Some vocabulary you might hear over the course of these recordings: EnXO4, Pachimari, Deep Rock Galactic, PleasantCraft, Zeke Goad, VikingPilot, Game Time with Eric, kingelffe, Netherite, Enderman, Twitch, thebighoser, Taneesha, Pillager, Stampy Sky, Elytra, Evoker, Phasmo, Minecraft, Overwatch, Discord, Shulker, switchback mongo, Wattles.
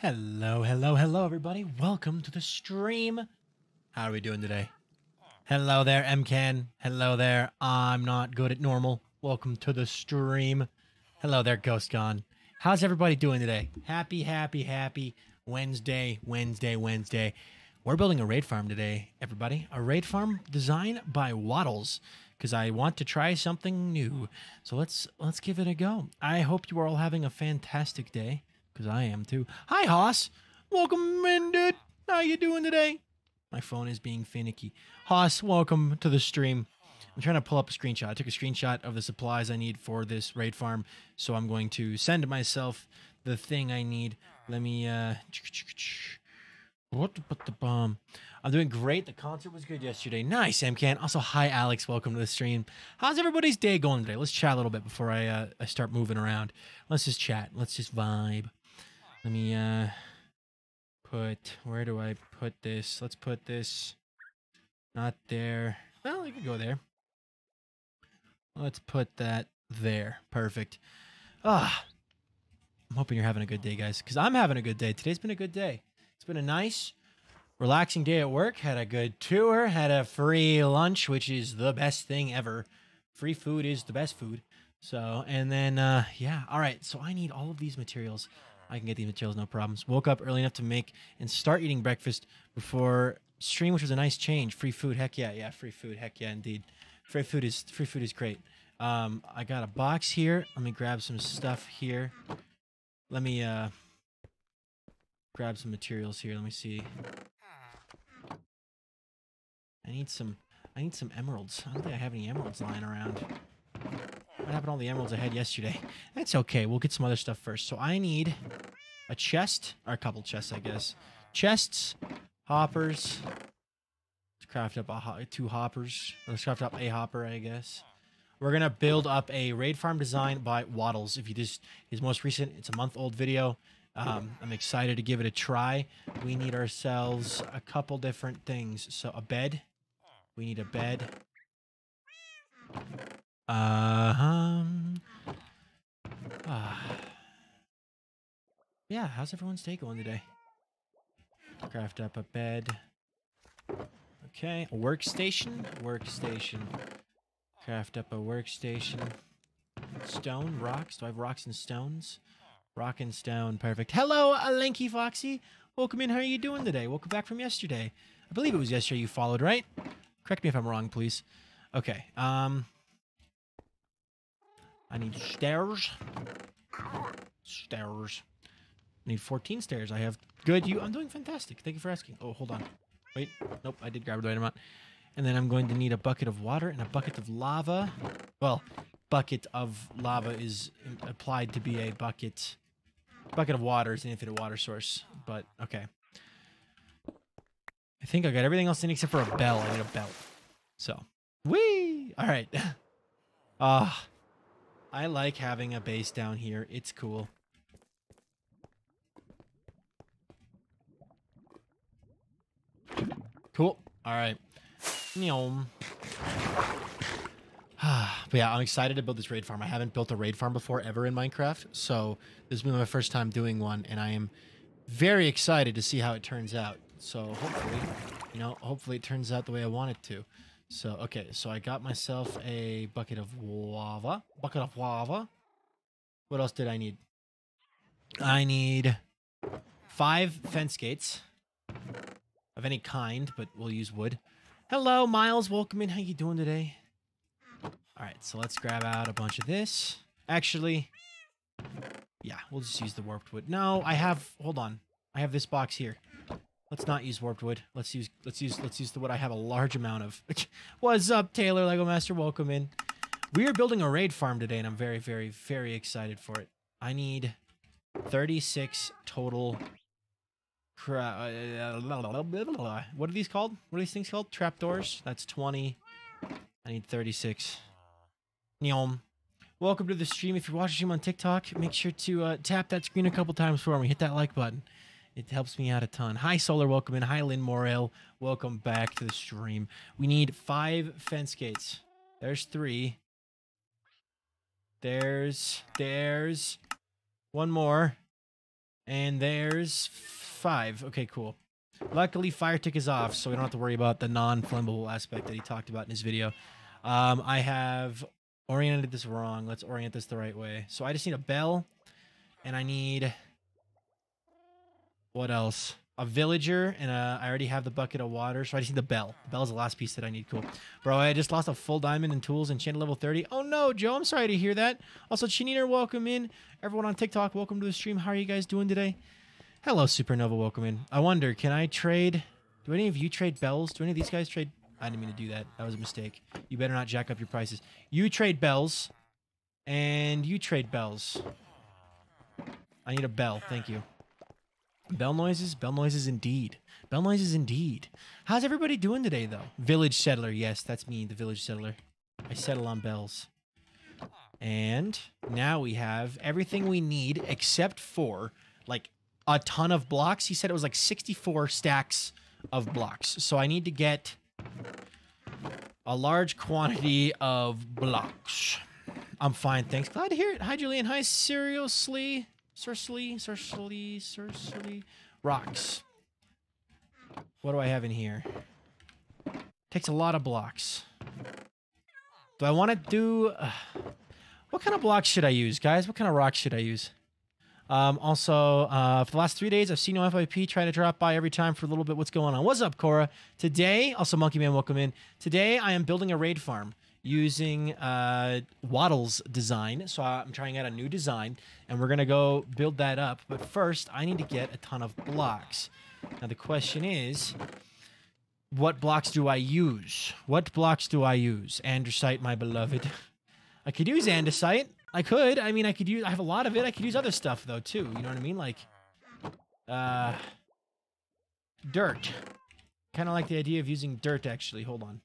Hello, hello, hello, everybody. Welcome to the stream. How are we doing today? Hello there, MCAN. Hello there. I'm not good at normal. Welcome to the stream. Hello there, Ghost Gone. How's everybody doing today? Happy, happy, happy Wednesday, Wednesday, Wednesday. We're building a raid farm today, everybody. A raid farm designed by Wattles, because I want to try something new. So let's give it a go. I hope you are all having a fantastic day, because I am too. Hi, Hoss. Welcome in, dude. How you doing today? My phone is being finicky. Hoss, welcome to the stream. I'm trying to pull up a screenshot. I took a screenshot of the supplies I need for this raid farm, so I'm going to send myself the thing I need. Let me, what to put the bomb? I'm doing great. The concert was good yesterday. Nice, MCAN. Also, hi, Alex. Welcome to the stream. How's everybody's day going today? Let's chat a little bit before I start moving around. Let's just chat. Let's just vibe. Let me put... Where do I put this? Let's put this... Not there. Well, I could go there. Let's put that there. Perfect. Ah, I'm hoping you're having a good day, guys, because I'm having a good day. Today's been a good day. It's been a nice, relaxing day at work. Had a good tour. Had a free lunch, which is the best thing ever. Free food is the best food. So, and then, yeah. All right. So I need all of these materials. I can get these materials, no problems. Woke up early enough to make and start eating breakfast before stream, which was a nice change. Free food. Heck yeah. Yeah. Free food. Heck yeah. Indeed. Free food is great. I got a box here. Let me grab some stuff here. Let me, grab some materials here. Let me see. I need some emeralds. I don't think I have any emeralds lying around. What happened to all the emeralds I had yesterday? That's okay. We'll get some other stuff first. So I need a chest, or a couple chests, I guess. Chests, hoppers. Let's craft up two hoppers. Let's craft up a hopper, I guess. We're gonna build up a raid farm design by Wattles. If you just his most recent, it's a month-old video. I'm excited to give it a try. We need ourselves a couple different things. So a bed. We need a bed. Yeah, how's everyone's day going today? Craft up a bed. Okay, a workstation. Workstation. Craft up a workstation. Stone, rocks. Do I have rocks and stones? Rock and stone, perfect. Hello, Lanky Foxy. Welcome in. How are you doing today? Welcome back from yesterday. I believe it was yesterday you followed, right? Correct me if I'm wrong, please. Okay. I need stairs. Stairs. I need 14 stairs. I have good. You. I'm doing fantastic. Thank you for asking. Oh, hold on. Wait. Nope. I did grab the right amount. And then I'm going to need a bucket of water and a bucket of lava. Well, bucket of lava is applied to be a bucket. Bucket of water is an infinite water source, but okay. I think I got everything else in except for a bell. I need a belt. So, whee! All right. I like having a base down here. It's cool. Cool. All right. But yeah, I'm excited to build this raid farm. I haven't built a raid farm before ever in Minecraft, so this will be my first time doing one, and I am very excited to see how it turns out. So hopefully, you know, hopefully it turns out the way I want it to. So, okay, so I got myself a bucket of lava. Bucket of lava. What else did I need? I need 5 fence gates of any kind, but we'll use wood. Hello, Miles. Welcome in. How you doing today? All right, so let's grab out a bunch of this. Actually, yeah, we'll just use the warped wood. No, I have, hold on. I have this box here. Let's not use warped wood. Let's use the wood I have a large amount of. What's up, Taylor Lego Master? Welcome in. We are building a raid farm today, and I'm very, very, very excited for it. I need 36 total. What are these called? What are these things called? Trapdoors. That's 20. I need 36. Nyom. Welcome to the stream. If you're watching the stream on TikTok, make sure to tap that screen a couple times for me. Hit that like button. It helps me out a ton. Hi, Solar. Welcome in. Hi, Lynn Morel. Welcome back to the stream. We need 5 fence gates. There's 3. There's one more. And there's 5. Okay, cool. Luckily, fire tick is off, so we don't have to worry about the non-flammable aspect that he talked about in his video. I have oriented this wrong. Let's orient this the right way. So I just need a bell, and I need... What else? A villager, and I already have the bucket of water, so I just need the bell. The bell is the last piece that I need. Cool. Bro, I just lost a full diamond in tools and channel level 30. Oh no, Joe, I'm sorry to hear that. Also, Chininer, welcome in. Everyone on TikTok, welcome to the stream. How are you guys doing today? Hello, Supernova, welcome in. I wonder, can I trade... Do any of you trade bells? Do any of these guys trade... I didn't mean to do that. That was a mistake. You better not jack up your prices. You trade bells, and you trade bells. I need a bell, thank you. Bell noises indeed. Bell noises indeed. How's everybody doing today, though? Village settler, yes, that's me, the village settler. I settle on bells. And now we have everything we need except for, like, a ton of blocks. He said it was like 64 stacks of blocks. So I need to get a large quantity of blocks. I'm fine, thanks. Glad to hear it. Hi, Julian. Hi, seriously. Seriously. Rocks. What do I have in here? Takes a lot of blocks. Do I want to do... what kind of blocks should I use, guys? What kind of rocks should I use? Also, for the last 3 days, I've seen no FIP. Try to drop by every time for a little bit. What's going on? What's up, Cora? Today... Also, Monkey Man, welcome in. Today, I am building a raid farm using Wattles' design. So I'm trying out a new design, and we're gonna go build that up. But first, I need to get a ton of blocks. Now the question is, what blocks do I use? What blocks do I use? Andesite, my beloved. I could use andesite. I could. I mean, I could use... I have a lot of it. I could use other stuff, though, too. You know what I mean? Like, dirt. Kind of like the idea of using dirt, actually. Hold on.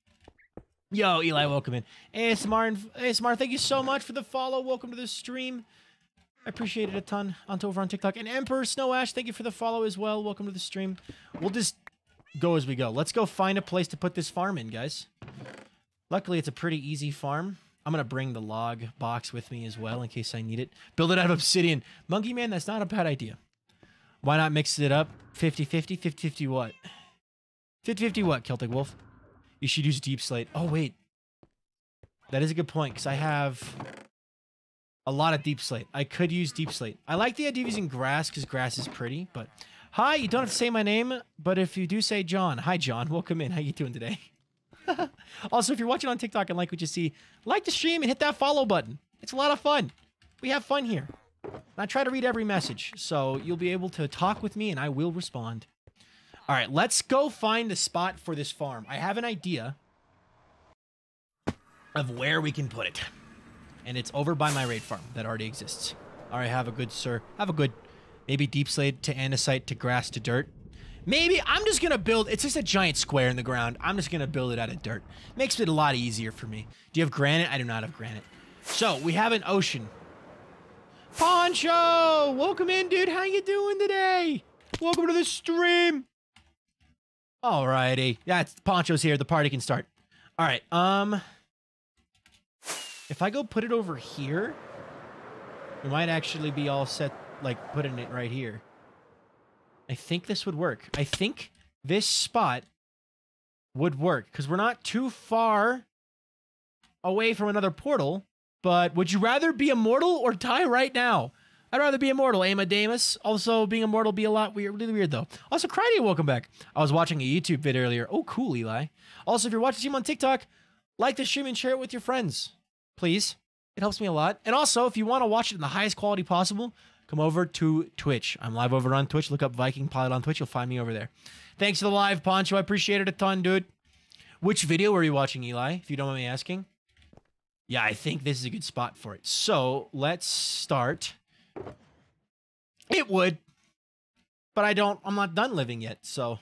Yo, Eli, welcome in. ASMR, thank you so much for the follow. Welcome to the stream. I appreciate it a ton. Onto over on TikTok. And Emperor Snow Ash, thank you for the follow as well. Welcome to the stream. We'll just go as we go. Let's go find a place to put this farm in, guys. Luckily, it's a pretty easy farm. I'm going to bring the log box with me as well in case I need it. Build it out of obsidian. Monkey Man, that's not a bad idea. Why not mix it up? 50-50? 50-50 what? 50-50 what, Celtic Wolf? You should use deep slate. Oh, wait. That is a good point, because I have a lot of deep slate. I could use deep slate. I like the idea of using grass, because grass is pretty, but... Hi, you don't have to say my name, but if you do say John. Hi, John. Welcome in. How you doing today? Also, if you're watching on TikTok and like what you see, like the stream and hit that follow button. It's a lot of fun. We have fun here. And I try to read every message, so you'll be able to talk with me, and I will respond. All right, let's go find a spot for this farm. I have an idea of where we can put it. And it's over by my raid farm that already exists. All right, have a good, sir. Have a good... Maybe deep slate to andesite to grass to dirt. Maybe I'm just going to build... It's just a giant square in the ground. I'm just going to build it out of dirt. Makes it a lot easier for me. Do you have granite? I do not have granite. So, we have an ocean. Poncho! Welcome in, dude. How you doing today? Welcome to the stream. Alrighty, that's Poncho's here. The party can start. All right. If I go put it over here, we might actually be all set. Like putting it right here. I think this would work. I think this spot would work because we're not too far away from another portal. But would you rather be immortal or die right now? I'd rather be immortal, Amadeus. Also, being immortal would be a lot weird, really weird, though. Also, Crydia, welcome back. I was watching a YouTube vid earlier. Oh, cool, Eli. Also, if you're watching the stream on TikTok, like the stream and share it with your friends, please. It helps me a lot. And also, if you want to watch it in the highest quality possible, come over to Twitch. I'm live over on Twitch. Look up VikingPilot on Twitch. You'll find me over there. Thanks for the live, Poncho. I appreciate it a ton, dude. Which video were you watching, Eli, if you don't mind me asking? Yeah, I think this is a good spot for it. So, let's start... It would, but I'm not done living yet, so.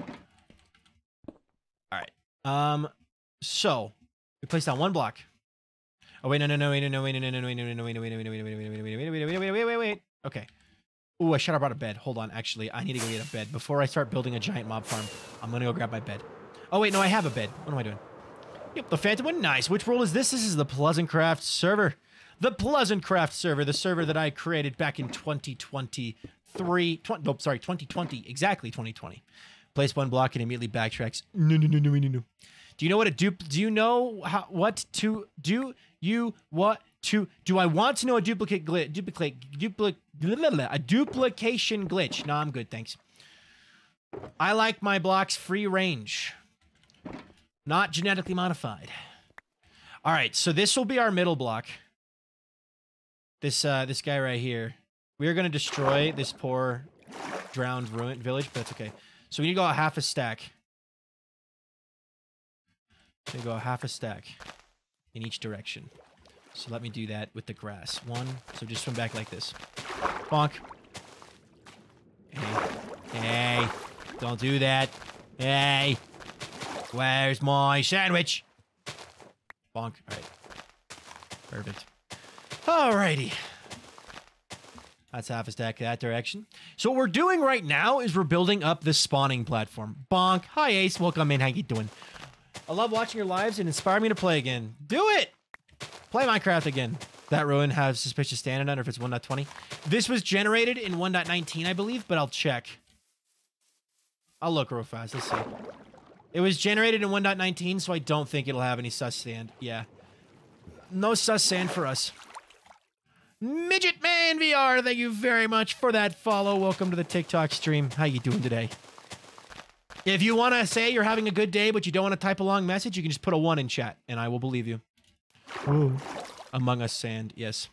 All right. So we placed down one block. Oh, wait, no, wait. Okay. Ooh, I should have brought a bed. Hold on, actually. I need to go get a bed. Before I start building a giant mob farm, I'm going to go grab my bed. Oh, wait, no, I have a bed. What am I doing? Yep, the Phantom one. Nice. Which world is this? This is the PleasantCraft server. The PleasantCraft server, the server that I created back in 2023. 2020. Exactly 2020. Place one block and immediately backtracks. No. Do you know what a dupe? Do you know how, what to do? You what to do? I want to know a duplicate glitch. A duplication glitch. No, I'm good, thanks. I like my blocks free range, not genetically modified. All right, so this will be our middle block. This this guy right here. We are gonna destroy this poor drowned ruined village, but that's okay. So we need to go out half a stack. We go half a stack in each direction. So let me do that with the grass. One, so just swim back like this. Bonk. Hey. Hey. Don't do that. Hey. Where's my sandwich? Bonk. Alright. Perfect. Alrighty. That's half a stack that direction. So what we're doing right now is we're building up this spawning platform. Bonk. Hi, Ace. Welcome in. How you doing? I love watching your lives and inspire me to play again. Do it! Play Minecraft again. That ruin has suspicious standard under if it's 1.20. This was generated in 1.19, I believe, but I'll check. I'll look real fast. Let's see. It was generated in 1.19, so I don't think it'll have any sus sand. Yeah. No sus sand for us. Midget Man VR, thank you very much for that follow. Welcome to the TikTok stream. How you doing today? If you want to say you're having a good day, but you don't want to type a long message, you can just put a 1 in chat, and I will believe you. Ooh. Among Us Sand, yes.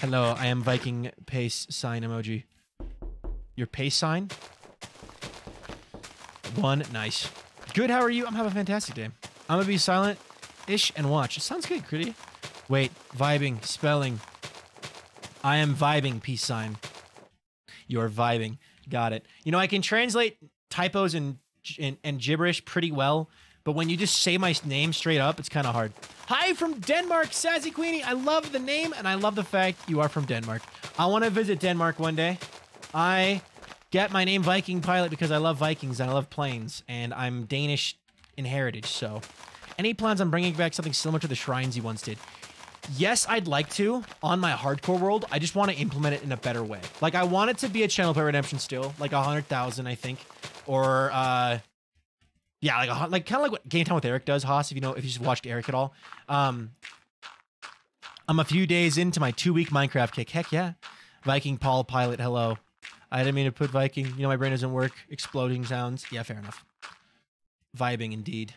Hello, I am Viking Pace Sign emoji. Your pace sign? 1, nice. Good, how are you? I'm having a fantastic day. I'm going to be silent-ish and watch. It sounds good, Critty. Wait, vibing, spelling. I am vibing, peace sign. You're vibing. Got it. You know, I can translate typos and gibberish pretty well, but when you just say my name straight up, it's kind of hard. Hi from Denmark, Sassy Queenie. I love the name, and I love the fact you are from Denmark. I want to visit Denmark one day. I get my name Viking Pilot because I love Vikings and I love planes, and I'm Danish in heritage, so. Any plans on bringing back something similar to the shrines you once did? Yes, I'd like to on my hardcore world. I just want to implement it in a better way. Like, I want it to be a channel play redemption still, like 100,000, I think. Or, yeah, like kind of like what Game Time with Eric does, Haas, if you just watched Eric at all. I'm a few days into my 2-week Minecraft kick. Heck yeah. Viking Paul Pilot, hello. I didn't mean to put Viking. You know, my brain doesn't work. Exploding sounds. Yeah, fair enough. Vibing, indeed.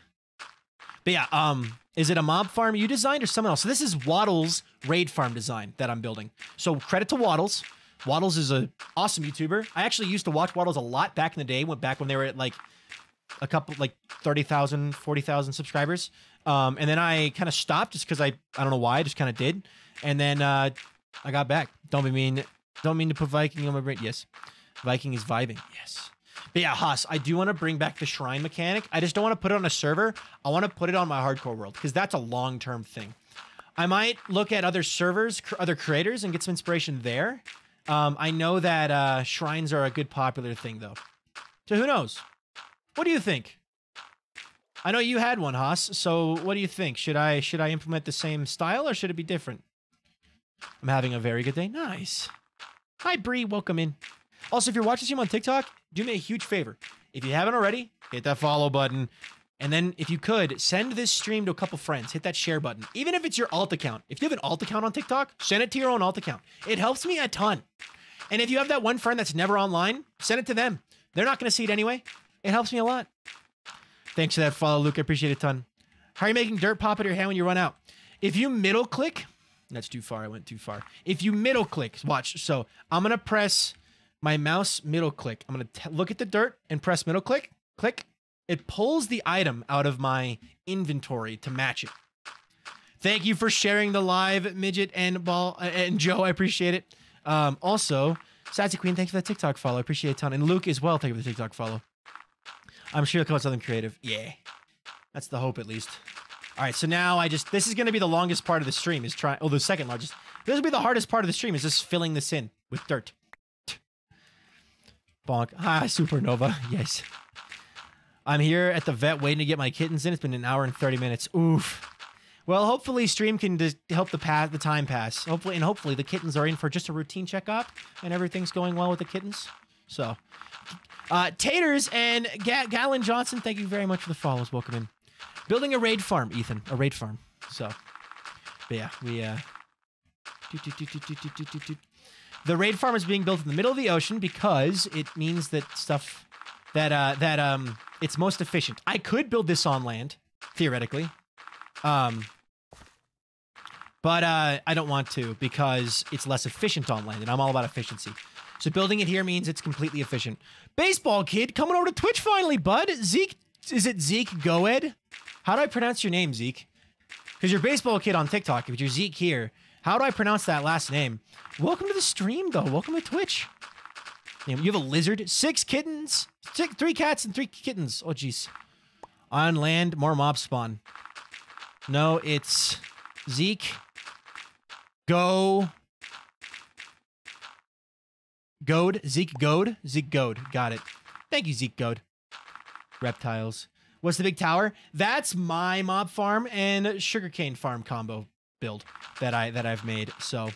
But yeah, is it a mob farm you designed or someone else? So this is Wattles' raid farm design that I'm building. So credit to Wattles. Wattles is an awesome YouTuber. I actually used to watch Wattles a lot back in the day, back when they were at like a couple, like 30,000, 40,000 subscribers. And then I kind of stopped just because I don't know why, I just kind of did. And then I got back. Don't mean to put Viking on my brain. Yes, Viking is vibing. Yes. But yeah, Haas, I do want to bring back the shrine mechanic. I just don't want to put it on a server. I want to put it on my hardcore world because that's a long-term thing. I might look at other servers, other creators and get some inspiration there. I know that shrines are a good popular thing, though. So who knows? What do you think? I know you had one, Haas. So what do you think? Should I implement the same style or should it be different? I'm having a very good day. Nice. Hi, Bree. Welcome in. Also, if you're watching this stream on TikTok, do me a huge favor. If you haven't already, hit that follow button. And then if you could, send this stream to a couple friends. Hit that share button. Even if it's your alt account. If you have an alt account on TikTok, send it to your own alt account. It helps me a ton. And if you have that one friend that's never online, send it to them. They're not going to see it anyway. It helps me a lot. Thanks for that follow, Luke. I appreciate it a ton. How are you making dirt pop out of your hand when you run out? If you middle click... That's too far. I went too far. If you middle click... Watch. So I'm going to press my mouse middle click. I'm going to look at the dirt and press middle click. Click. It pulls the item out of my inventory to match it. Thank you for sharing the live, Midget and Ball and Joe. I appreciate it. Also, Sassy Queen, thanks for the TikTok follow. I appreciate it a ton. And Luke as well, thank you for the TikTok follow. I'm sure you'll come up with something creative. Yeah. That's the hope, at least. All right, so now this is going to be the longest part of the stream is trying, the second largest. This will be the hardest part of the stream is just filling this in with dirt. Bonk. Ah, Supernova. Yes. I'm here at the vet waiting to get my kittens in. It's been an hour and 30 minutes. Oof. Well, hopefully stream can just help the time pass. Hopefully, and hopefully the kittens are in for just a routine checkup and everything's going well with the kittens. So, Taters and Galen Johnson, thank you very much for the follows. Welcome in. Building a raid farm, Ethan. A raid farm. So, but yeah, we, the raid farm is being built in the middle of the ocean because it means that stuff, that, it's most efficient. I could build this on land, theoretically. But I don't want to because it's less efficient on land, and I'm all about efficiency. So building it here means it's completely efficient. Baseball Kid coming over to Twitch finally, bud. Zeke, is it Zeke Goed? How do I pronounce your name, Zeke? Because you're Baseball Kid on TikTok, if you're Zeke here. How do I pronounce that last name? Welcome to the stream, though. Welcome to Twitch. You have a lizard, 6 kittens, 3 cats and 3 kittens. Oh, jeez. On land, more mob spawn. No, it's Zeke. Goad. Zeke Goad. Zeke Goad. Got it. Thank you, Zeke Goad. Reptiles. What's the big tower? That's my mob farm and sugarcane farm combo build that I've made. So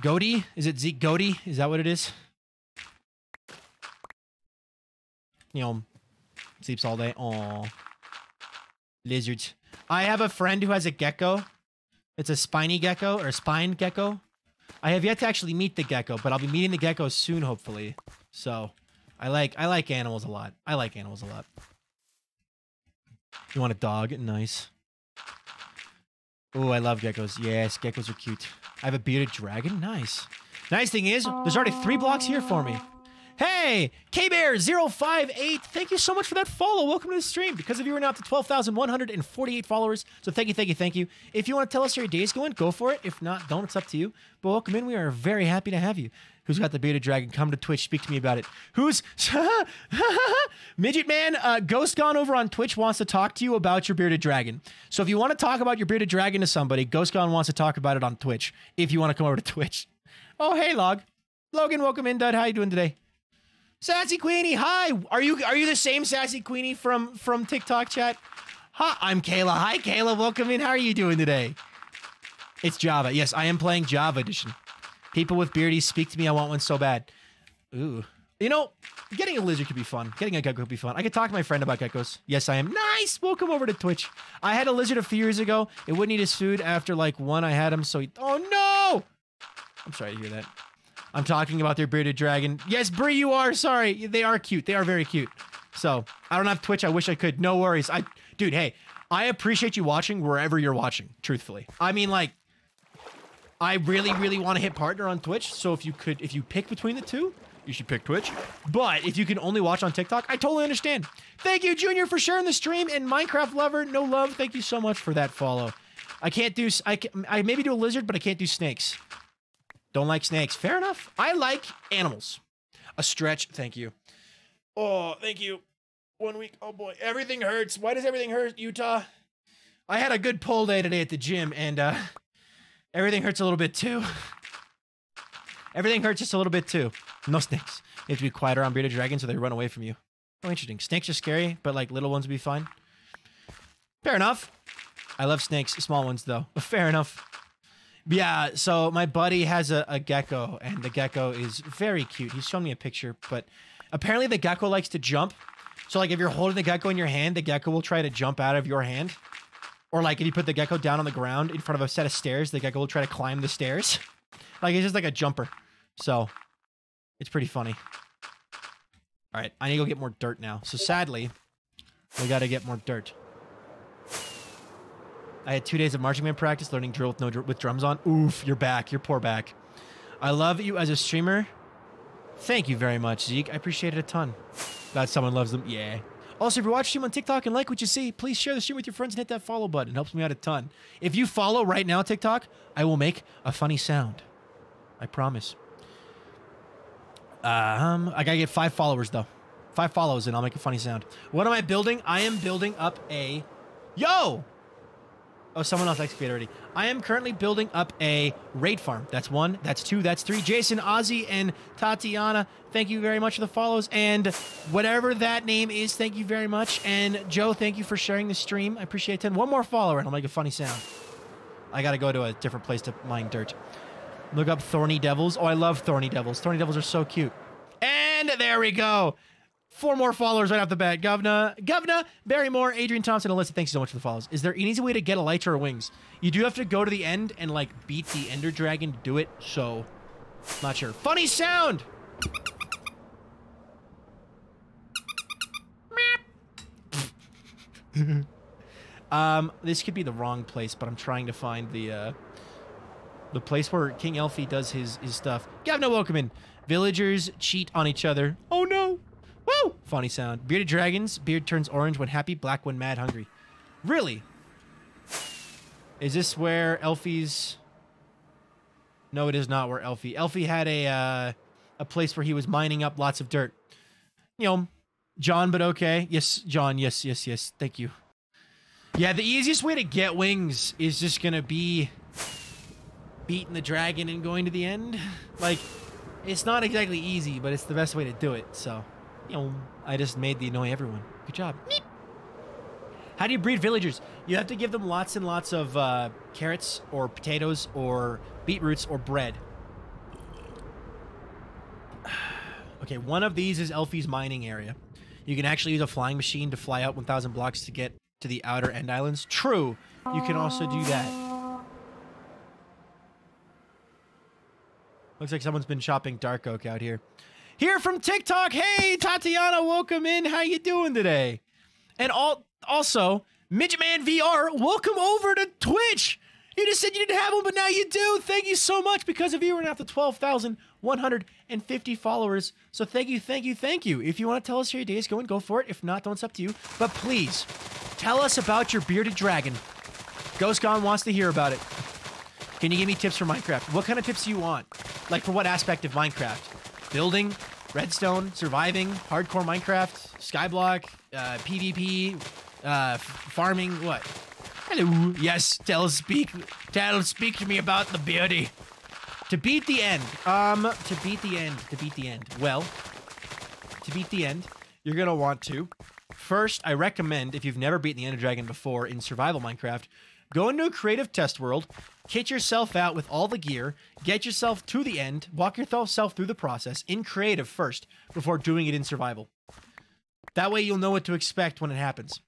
Goaty? Is it Zeke Goaty? Is that what it is? You know, sleeps all day. Aw. Lizards. I have a friend who has a gecko. It's a spiny gecko or a spine gecko. I have yet to actually meet the gecko, but I'll be meeting the gecko soon, hopefully. So I like animals a lot. I like animals a lot. You want a dog? Nice. Oh, I love geckos. Yes, geckos are cute. I have a bearded dragon. Nice. Nice thing is, there's already 3 blocks here for me. Hey, KBear058, thank you so much for that follow. Welcome to the stream. Because of you, we're now up to 12,148 followers. So thank you, thank you, thank you. If you want to tell us how your day's going, go for it. If not, don't. It's up to you. But welcome in. We are very happy to have you. Who's got the bearded dragon? Come to Twitch. Speak to me about it. Who's... Midget Man, Ghost Gone over on Twitch wants to talk to you about your bearded dragon. So if you want to talk about your bearded dragon to somebody, Ghost Gone wants to talk about it on Twitch. If you want to come over to Twitch. Oh, hey, Logan, welcome in, Dud. How you doing today? Sassy Queenie, hi. Are you the same Sassy Queenie from TikTok chat? Hi, I'm Kayla. Hi, Kayla. Welcome in. How are you doing today? It's Java. Yes, I am playing Java Edition. People with beardies, speak to me. I want one so bad. Ooh. You know, getting a lizard could be fun. Getting a gecko could be fun. I could talk to my friend about geckos. Yes, I am. Nice. Welcome over to Twitch. I had a lizard a few years ago. It wouldn't eat his food after like one I had him, so he... Oh, no. I'm sorry to hear that. I'm talking about their bearded dragon. Yes, Bree, you are. Sorry. They are cute. They are very cute. So, I don't have Twitch. I wish I could. No worries. Dude, hey, I appreciate you watching wherever you're watching, truthfully. I mean, like, I really, really want to hit partner on Twitch. So, if you pick between the two, you should pick Twitch. But if you can only watch on TikTok, I totally understand. Thank you, Junior, for sharing the stream. And Minecraft Lover, no love. Thank you so much for that follow. I can't do... I maybe do a lizard, but I can't do snakes. Don't like snakes. Fair enough. I like animals. A stretch. Thank you. Oh, thank you. 1 week. Oh, boy. Everything hurts. Why does everything hurt, Utah? I had a good pull day today at the gym, and everything hurts a little bit, too. Everything hurts just a little bit, too. No snakes. You have to be quiet around bearded dragons so they run away from you. Oh, interesting. Snakes are scary, but, like, little ones would be fine. Fair enough. I love snakes. Small ones, though. Fair enough. Yeah, so my buddy has a gecko, and the gecko is very cute. He's shown me a picture, but apparently the gecko likes to jump. So, like, if you're holding the gecko in your hand, the gecko will try to jump out of your hand. Or, like, if you put the gecko down on the ground in front of a set of stairs, the gecko will try to climb the stairs. Like, it's just like a jumper. So, it's pretty funny. All right, I need to go get more dirt now. So, sadly, we got to get more dirt. I had 2 days of marching band practice, learning drill with with drums on. Oof, your back, your poor back. I love you as a streamer. Thank you very much, Zeke. I appreciate it a ton. Glad someone loves them. Yeah. Also, if you're watching stream on TikTok and like what you see, please share the stream with your friends and hit that follow button. It helps me out a ton. If you follow right now TikTok, I will make a funny sound. I promise. I gotta get 5 followers though. 5 follows and I'll make a funny sound. What am I building? I am building up a... Yo! Oh, someone else executed already. I am currently building up a raid farm. That's 1, that's 2, that's 3. Jason, Ozzy, and Tatiana, thank you very much for the follows. And whatever that name is, thank you very much. And Joe, thank you for sharing the stream. I appreciate it. 1 more follower, and I'll make a funny sound. I got to go to a different place to mine dirt. Look up Thorny Devils. Oh, I love Thorny Devils. Thorny Devils are so cute. And there we go. 4 more followers right off the bat. Govna, Barrymore, Adrian Thompson, Alyssa, thanks so much for the follows. Is there an easy way to get Elytra or wings? You do have to go to the end and, like, beat the Ender Dragon to do it, so... Not sure. Funny sound! This could be the wrong place, but I'm trying to find the place where kingelffe does his stuff. Govna, welcome in. Villagers cheat on each other. Oh, no! Woo! Funny sound. Bearded dragons. Beard turns orange when happy, black when mad hungry. Really? Is this where Elfie's... No, it is not where Elfie... Elfie had a place where he was mining up lots of dirt. You know, John, but okay. Yes, John. Yes, yes, yes. Thank you. Yeah, the easiest way to get wings is just gonna be... beating the dragon and going to the end. Like, it's not exactly easy, but it's the best way to do it, so... I just made the annoy everyone. Good job. Meep. How do you breed villagers? You have to give them lots and lots of carrots or potatoes or beetroots or bread. Okay, 1 of these is Elfie's mining area. You can actually use a flying machine to fly out 1,000 blocks to get to the outer end islands. True. You can also do that. Looks like someone's been chopping dark oak out here. Here from TikTok. Hey, Tatiana, welcome in. How you doing today? And also, Midgetman VR, welcome over to Twitch. You just said you didn't have one, but now you do. Thank you so much, because of you, we're now up to 12,150 followers. So thank you, thank you, thank you. If you want to tell us your days, go and go for it. If not, don't, it's up to you. But please, tell us about your bearded dragon. Ghost Gone wants to hear about it. Can you give me tips for Minecraft? What kind of tips do you want? Like, for what aspect of Minecraft? Building, redstone, surviving, hardcore Minecraft, skyblock, PvP, farming, what? Hello. Yes, tell, speak to me about the beauty. To beat the end. To beat the end, you're gonna want to. First, I recommend, if you've never beaten the Ender Dragon before in survival Minecraft, go into a creative test world, kit yourself out with all the gear, get yourself to the end, walk yourself through the process in creative first before doing it in survival. That way you'll know what to expect when it happens.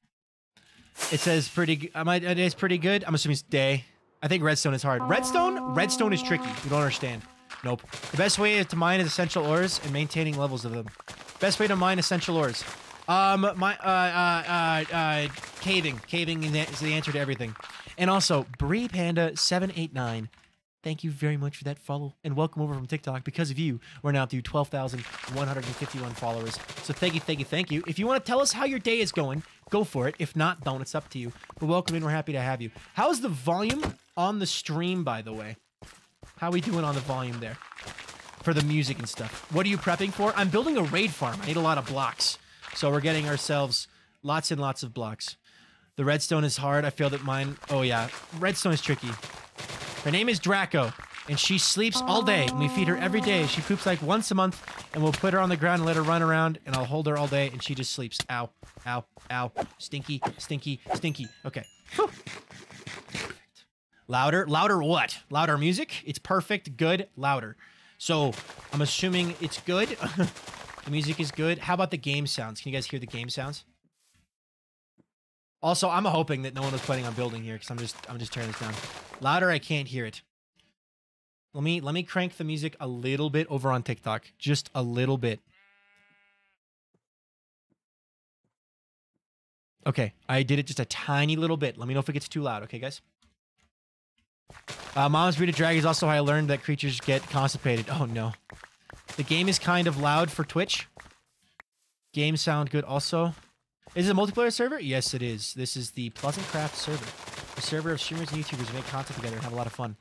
It says pretty, it's pretty good. I'm assuming it's day. I think redstone is hard. Redstone is tricky. You don't understand. Nope. The best way to mine is essential ores and maintaining levels of them. Best way to mine essential ores. Caving. Caving is the answer to everything. And also, Bree Panda 789, thank you very much for that follow, and welcome over from TikTok. Because of you, we're now up to 12,151 followers. So thank you, thank you, thank you. If you want to tell us how your day is going, go for it. If not, don't. It's up to you. But welcome in. We're happy to have you. How's the volume on the stream, by the way? How are we doing on the volume there? For the music and stuff. What are you prepping for? I'm building a raid farm. I need a lot of blocks. So we're getting ourselves lots and lots of blocks. The redstone is hard. I failed at mine. Oh, yeah. Redstone is tricky. Her name is Draco, and she sleeps all day. And we feed her every day. She poops like once a month, and we'll put her on the ground and let her run around, and I'll hold her all day, and she just sleeps. Ow. Ow. Ow. Stinky. Stinky. Stinky. Okay. Whew. Perfect. Louder. Louder what? Louder music? It's perfect. Good. Louder. So, I'm assuming it's good. The music is good. How about the game sounds? Can you guys hear the game sounds? Also, I'm hoping that no one was planning on building here, because I'm just tearing this down. Louder, I can't hear it. Let me crank the music a little bit over on TikTok. Just a little bit. Okay, I did it just a tiny little bit. Let me know if it gets too loud, okay, guys? Mom's Breed of Dragon is also how I learned that creatures get constipated. Oh, no. The game is kind of loud for Twitch. Game sound good also. Is it a multiplayer server? Yes, it is. This is the PleasantCraft server. A server of streamers and YouTubers who make content together and have a lot of fun.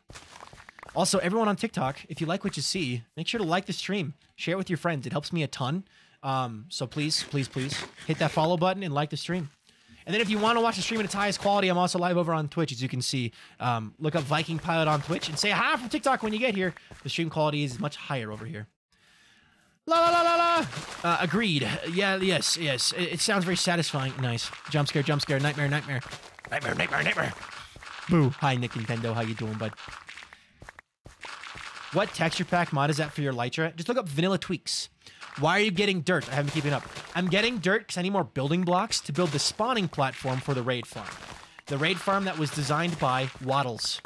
Also, everyone on TikTok, if you like what you see, make sure to like the stream. Share it with your friends. It helps me a ton. So please, please, please hit that follow button and like the stream. And then if you want to watch the stream in its highest quality, I'm also live over on Twitch, as you can see. Look up VikingPilot on Twitch and say hi from TikTok when you get here. The stream quality is much higher over here. La la la la la! Agreed. Yeah, yes, yes. It sounds very satisfying. Nice. Jump scare, jump scare. Nightmare, nightmare. Nightmare, nightmare, nightmare. Boo. Hi, Nick Nintendo. How you doing, bud? What texture pack mod is that for your Lytra? Just look up Vanilla Tweaks. Why are you getting dirt? I haven't been keeping up. I'm getting dirt because I need more building blocks to build the spawning platform for the raid farm. The raid farm that was designed by Wattles.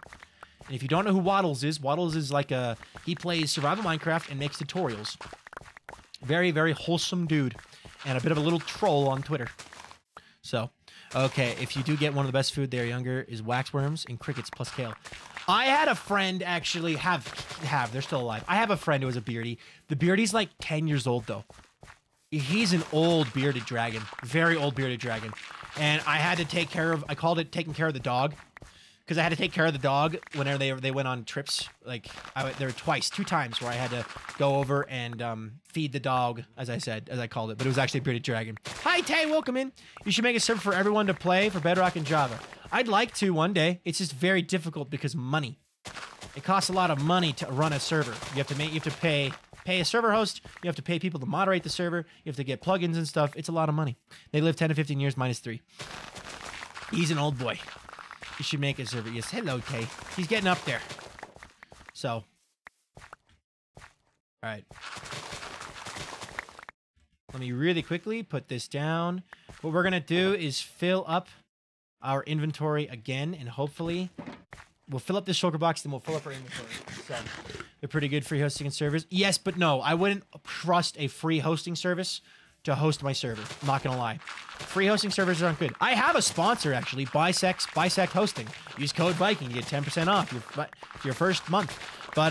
And if you don't know who Wattles is like a... He plays Survival Minecraft and makes tutorials. Very, very wholesome dude. And a bit of a little troll on Twitter. So, okay. If you do get one of the best food there, younger, is waxworms and crickets plus kale. I had a friend actually have they're still alive. I have a friend who was a beardy. The beardy's like 10 years old though. He's an old bearded dragon, very old bearded dragon. And I had to take care of, I called it taking care of the dog, because I had to take care of the dog whenever they went on trips. Like there were two times where I had to go over and feed the dog, as I called it, but it was actually a bearded dragon. Hi Tay, welcome in. You should make a server for everyone to play for Bedrock and Java. I'd like to one day. It's just very difficult because money. It costs a lot of money to run a server. You have to pay a server host. You have to pay people to moderate the server. You have to get plugins and stuff. It's a lot of money. They live 10 to 15 years minus 3. He's an old boy. You should make a server. Yes, hello, Tay. He's getting up there. So, all right. Let me really quickly put this down. What we're gonna do is fill up our inventory again, and hopefully we'll fill up this shulker box, then we'll fill up our inventory. So they're pretty good free hosting and servers. Yes, but no, I wouldn't trust a free hosting service to host my server. I'm not gonna lie. Free hosting servers aren't good. I have a sponsor actually, Bisect Hosting. Use code Viking, you get 10% off your first month. But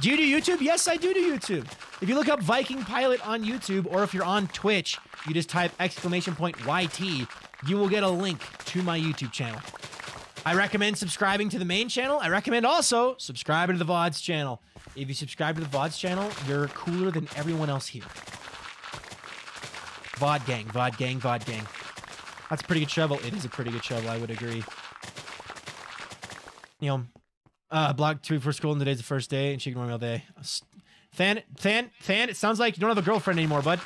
do you do YouTube? Yes, I do YouTube. If you look up Viking Pilot on YouTube, or if you're on Twitch, you just type !YT. You will get a link to my YouTube channel. I recommend subscribing to the main channel. I recommend also subscribing to the VODs channel. If you subscribe to the VODs channel, you're cooler than everyone else here. VOD gang, VOD gang, VOD gang. That's a pretty good shovel. It is a pretty good shovel, I would agree. You know, block 2 for school and today's the first day and chicken all day. Than, it sounds like you don't have a girlfriend anymore, bud.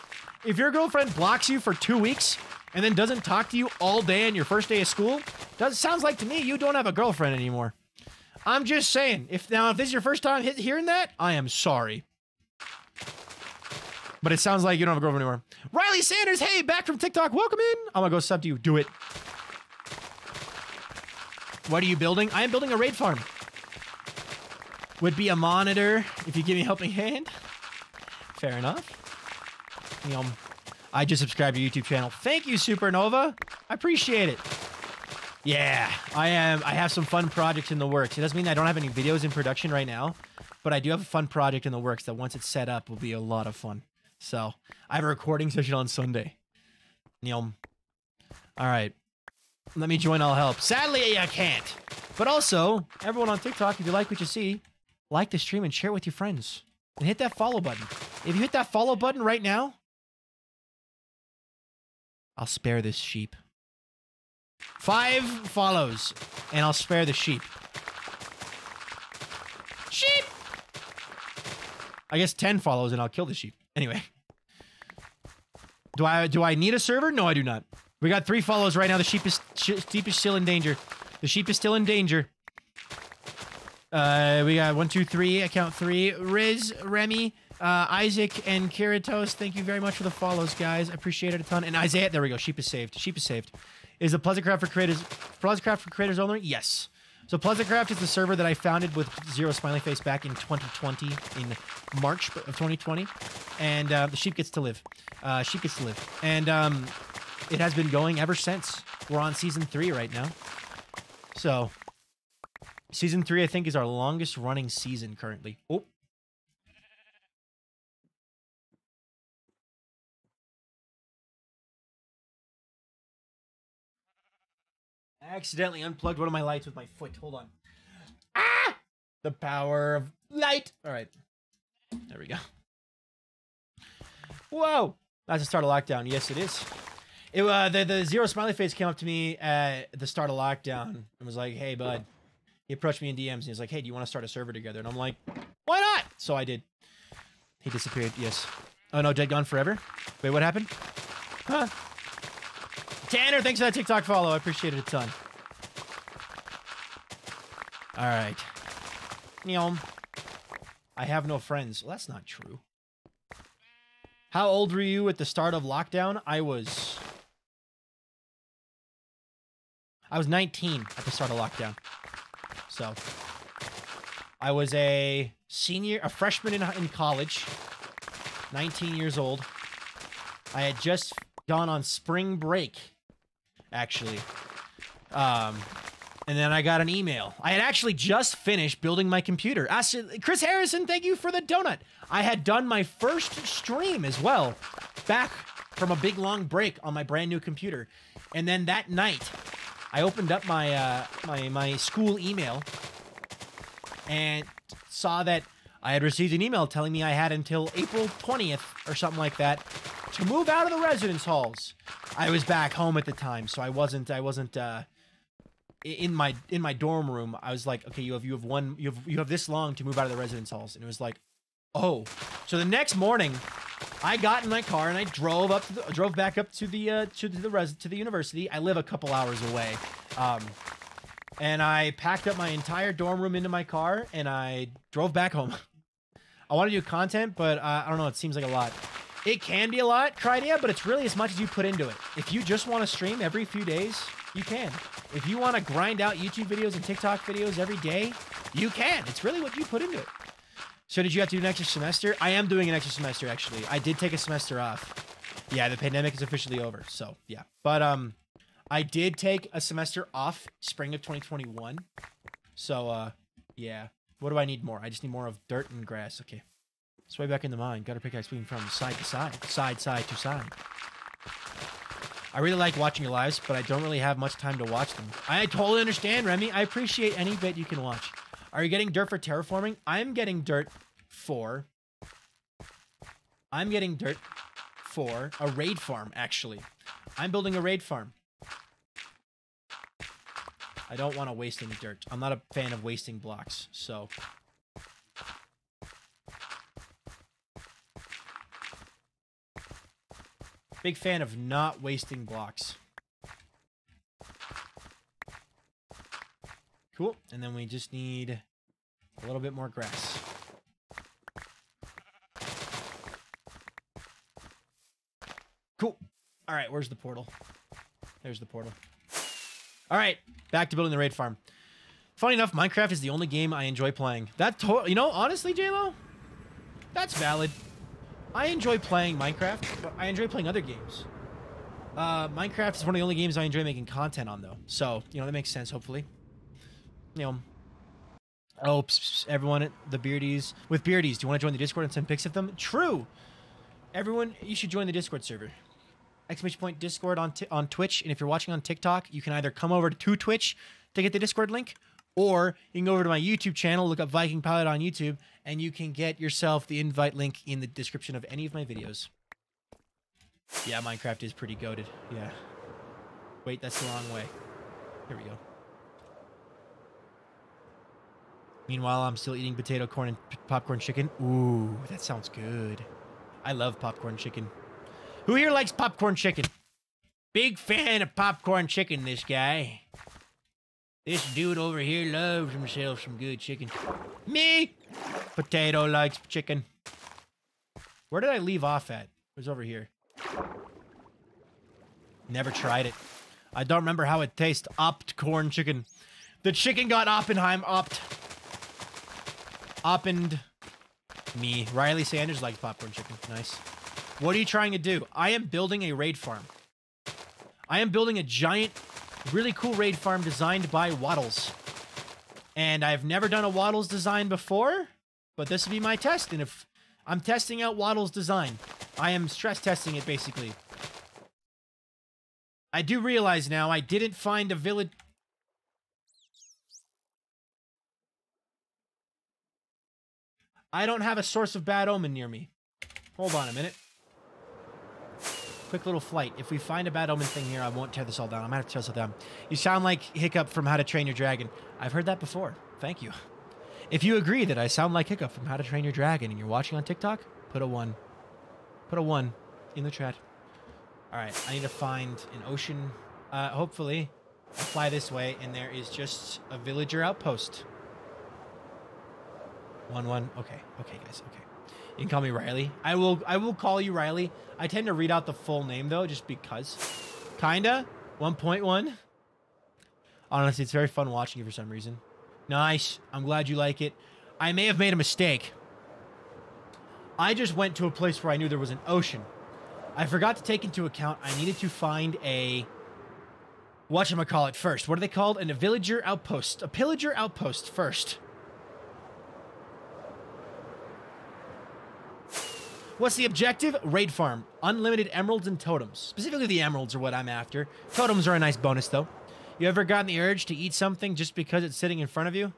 If your girlfriend blocks you for 2 weeks and then doesn't talk to you all day on your first day of school, sounds like to me you don't have a girlfriend anymore. I'm just saying, if this is your first time hearing that, I am sorry. But it sounds like you don't have a girlfriend anymore. Riley Sanders, hey, back from TikTok, welcome in. I'm gonna go sub to you, do it. What are you building? I am building a raid farm. Would be a monitor if you give me a helping hand. Fair enough. I just subscribed to your YouTube channel. Thank you, Supernova. I appreciate it. Yeah, I have some fun projects in the works. It doesn't mean I don't have any videos in production right now, but I do have a fun project in the works that once it's set up will be a lot of fun. So I have a recording session on Sunday. All right. Let me join, I'll help. Sadly, I can't. But also, everyone on TikTok, if you like what you see, like the stream and share it with your friends. And hit that follow button. If you hit that follow button right now, I'll spare this sheep. 5 follows, and I'll spare the sheep. Sheep! I guess 10 follows, and I'll kill the sheep. Anyway. Do I need a server? No, I do not. We got 3 follows right now. The sheep is still in danger. The sheep is still in danger. We got 1, 2, 3. I count 3. Riz, Remy, Isaac, and Kiratos. Thank you very much for the follows, guys. I appreciate it a ton. And Isaiah, there we go. Sheep is saved. Sheep is saved. Is the PleasantCraft for creators? PleasantCraft for creators only? Yes. So PleasantCraft is the server that I founded with Zero Smiley Face back in 2020, in March of 2020, and the sheep gets to live. Sheep gets to live, and it has been going ever since. We're on season 3 right now. So, season 3, I think, is our longest running season currently. Oh. I accidentally unplugged one of my lights with my foot. Hold on. Ah! The power of light. All right. There we go. Whoa. That's the start of lockdown. Yes, it is. It, the Zero Smiley Face came up to me at the start of lockdown and was like, hey, bud. He approached me in DMs and he was like, hey, do you want to start a server together? And I'm like, why not? So I did. He disappeared, yes. Oh no, dead gone forever? Wait, what happened? Huh? Tanner, thanks for that TikTok follow. I appreciate it a ton. All right. I have no friends. Well, that's not true. How old were you at the start of lockdown? I was 19 at the start of lockdown. So I was a senior, a freshman in college, 19 years old. I had just gone on spring break, actually. And then I got an email. I had actually just finished building my computer. Chris Harrison, thank you for the donut. I had done my first stream as well, back from a big long break on my brand new computer. And then that night, I opened up my my school email and saw that I had received an email telling me I had until April 20th or something like that to move out of the residence halls. I was back home at the time, so I wasn't in my dorm room. I was like, okay, you have this long to move out of the residence halls, and it was like, oh. So the next morning, I got in my car and I drove up, drove back up to the university. I live a couple hours away, and I packed up my entire dorm room into my car and I drove back home. I want to do content, but I don't know. It seems like a lot. It can be a lot, Crydia, but it's really as much as you put into it. If you just want to stream every few days, you can. If you want to grind out YouTube videos and TikTok videos every day, you can. It's really what you put into it. So did you have to do an extra semester? I am doing an extra semester, actually. I did take a semester off. Yeah, the pandemic is officially over, so yeah. But I did take a semester off spring of 2021. So yeah. What do I need more? I just need more of dirt and grass. Okay. It's way back in the mine. Got a pickaxe moving from side to side. Side to side. I really like watching your lives, but I don't really have much time to watch them. I totally understand, Remy. I appreciate any bit you can watch. Are you getting dirt for terraforming? I'm getting dirt for a raid farm, actually. I'm building a raid farm. I don't want to waste any dirt. I'm not a fan of wasting blocks, so... Big fan of not wasting blocks. Cool. And then we just need a little bit more grass. Cool. All right, where's the portal? There's the portal. All right, back to building the raid farm. Funny enough, Minecraft is the only game I enjoy playing. You know, honestly, JLo, that's valid. I enjoy playing Minecraft, but I enjoy playing other games. Minecraft is one of the only games I enjoy making content on, though. So, you know, that makes sense, hopefully. Oh, everyone at the Beardies. With Beardies, do you want to join the Discord and send pics of them? True! Everyone, you should join the Discord server. !Discord on Twitch, and if you're watching on TikTok, you can either come over to Twitch to get the Discord link, or you can go over to my YouTube channel, look up VikingPilot on YouTube, and you can get yourself the invite link in the description of any of my videos. Yeah, Minecraft is pretty goated. Yeah. Wait, that's the wrong way. Here we go. Meanwhile, I'm still eating potato, corn, and popcorn chicken. Ooh, that sounds good. I love popcorn chicken. Who here likes popcorn chicken? Big fan of popcorn chicken, this guy. This dude over here loves himself some good chicken. Me! Potato likes chicken. Where did I leave off at? It was over here. Never tried it. I don't remember how it tastes. Opt corn chicken. The chicken got Oppenheim opt. Up and me. Riley Sanders likes popcorn chicken. Nice. What are you trying to do? I am building a raid farm. I am building a giant, really cool raid farm designed by Wattles. And I've never done a Wattles design before, but this will be my test. And if I'm testing out Wattles design, I am stress testing it, basically. I do realize now I didn't find a village... I don't have a source of bad omen near me. Hold on a minute. Quick little flight. If we find a bad omen thing here, I won't tear this all down. I might have to tear this all down. You sound like Hiccup from How to Train Your Dragon. I've heard that before. Thank you. If you agree that I sound like Hiccup from How to Train Your Dragon and you're watching on TikTok, put a 1. Put a 1 in the chat. All right, I need to find an ocean. Hopefully, I fly this way, and there is just a villager outpost. 1-1. Okay, okay, guys, okay. You can call me Riley. I will call you Riley. I tend to read out the full name though, just because. Kinda. 1.1. Honestly, it's very fun watching you for some reason. Nice. I'm glad you like it. I may have made a mistake. I just went to a place where I knew there was an ocean. I forgot to take into account I needed to find a whatchamacallit first. What are they called? And a villager outpost. A pillager outpost first. What's the objective? Raid farm. Unlimited emeralds and totems. Specifically the emeralds are what I'm after. Totems are a nice bonus though. You ever gotten the urge to eat something just because it's sitting in front of you?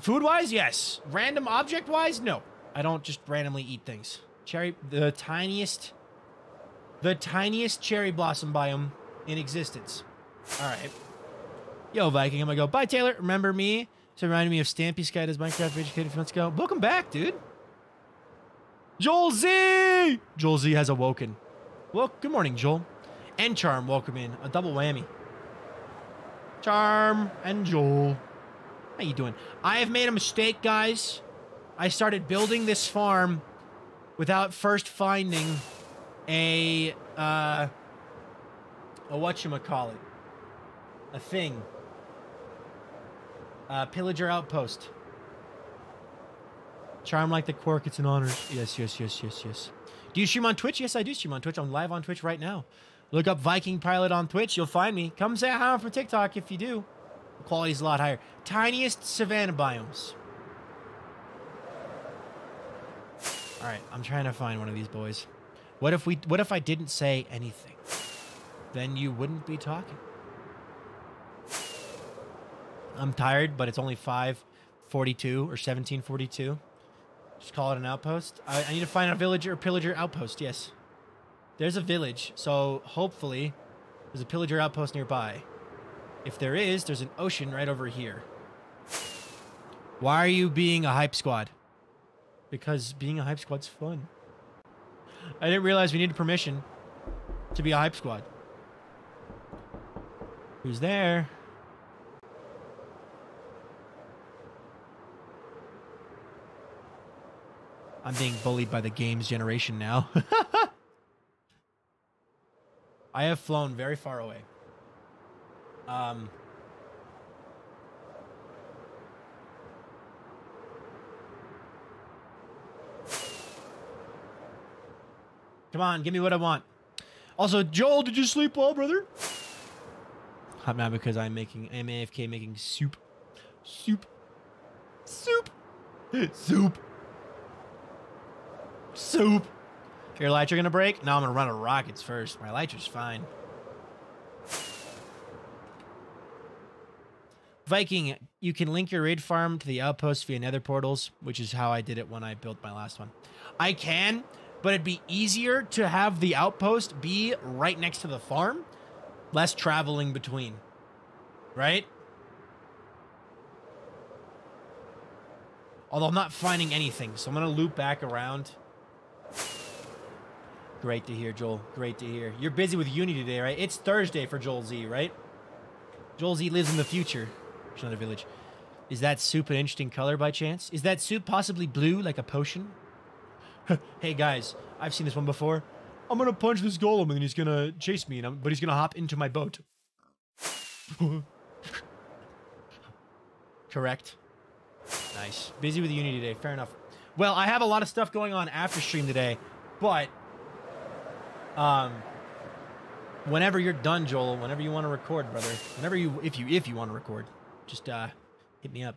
Food-wise, yes. Random object-wise, no. I don't just randomly eat things. Cherry, the tiniest cherry blossom biome in existence. All right. Yo, Viking, I'm gonna go. Bye, Taylor. Remember me? It's reminding me of Stampy Sky does Minecraft for Educated. Let's go. Welcome back, dude. Joel Z! Joel Z has awoken. Well, good morning, Joel. And Charm, welcome in. A double whammy. Charm and Joel. How you doing? I have made a mistake, guys. I started building this farm without first finding a whatchamacallit. A thing. A pillager outpost. Charm like the quirk, it's an honor. Yes, yes, yes, yes, yes. Do you stream on Twitch? Yes, I do stream on Twitch. I'm live on Twitch right now. Look up VikingPilot on Twitch. You'll find me. Come say hi from TikTok if you do. The quality's a lot higher. Tiniest savanna biomes. All right, I'm trying to find one of these boys. What if I didn't say anything? Then you wouldn't be talking. I'm tired, but it's only 5:42 or 17:42. Just call it an outpost. I need to find a villager or pillager outpost. Yes, there's a village, so hopefully there's a pillager outpost nearby. If there is, there's an ocean right over here. Why are you being a hype squad? Because being a hype squad's fun. I didn't realize we needed permission to be a hype squad. Who's there? I'm being bullied by the game's generation now. I have flown very far away. Come on, give me what I want. Also, Joel, did you sleep well, brother? I'm not because I'm AFK making soup. Soup. Soup. Soup. Soup. Your lights are gonna break? No, I'm gonna run out of rockets first. My lights are fine. Viking, you can link your raid farm to the outpost via nether portals, which is how I did it when I built my last one. I can, but it'd be easier to have the outpost be right next to the farm. Less traveling between. Right? Although I'm not finding anything, so I'm going to loop back around. Great to hear, Joel. Great to hear. You're busy with uni today, right? It's Thursday for Joel Z, right? Joel Z lives in the future. There's another village. Is that soup an interesting color by chance? Is that soup possibly blue like a potion? Hey, guys, I've seen this one before. I'm going to punch this golem and he's going to chase me, but he's going to hop into my boat. Correct. Nice. Busy with uni today. Fair enough. Well, I have a lot of stuff going on after stream today, but whenever you're done, Joel, whenever you want to record, brother, whenever you, if you want to record, just hit me up.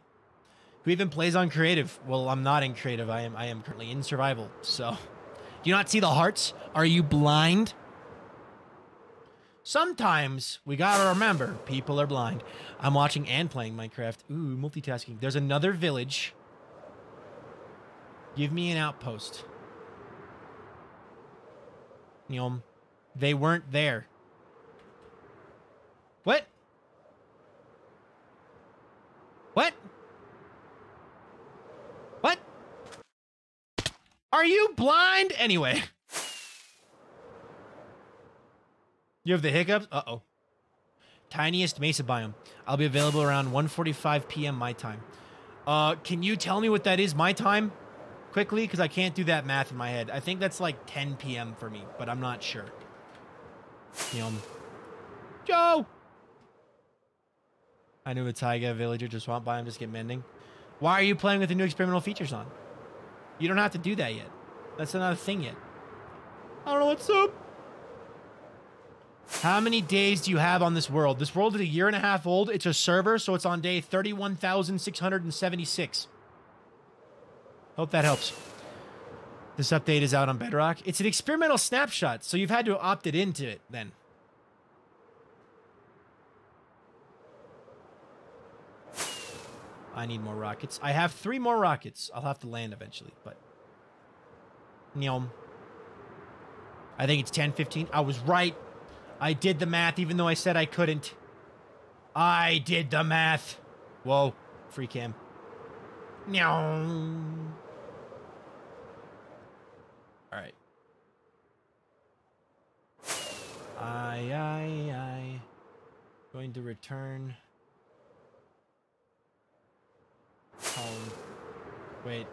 Who even plays on creative? Well, I'm not in creative. I am currently in survival. So, do you not see the hearts? Are you blind? Sometimes we gotta remember people are blind. I'm watching and playing Minecraft. Ooh, multitasking. There's another village. Give me an outpost. Yum. They weren't there. What? What? What? Are you blind? Anyway. You have the hiccups? Uh-oh. Tiniest mesa biome. I'll be available around 1:45 p.m. my time. Can you tell me what that is my time? Quickly, because I can't do that math in my head. I think that's like 10 p.m. for me, but I'm not sure. Joe! I knew a taiga villager to swamp biome just get mending. Why are you playing with the new experimental features on? You don't have to do that yet. That's another thing yet. I don't know what's up. How many days do you have on this world? This world is 1.5 years old. It's a server, so it's on day 31,676. Hope that helps. This update is out on Bedrock. It's an experimental snapshot, so you've had to have opted into it then. I need more rockets. I have 3 more rockets. I'll have to land eventually, but... I think it's 10:15. I was right. I did the math, even though I said I couldn't. I did the math. Whoa. Free cam. Alright. I going to return home. Wait.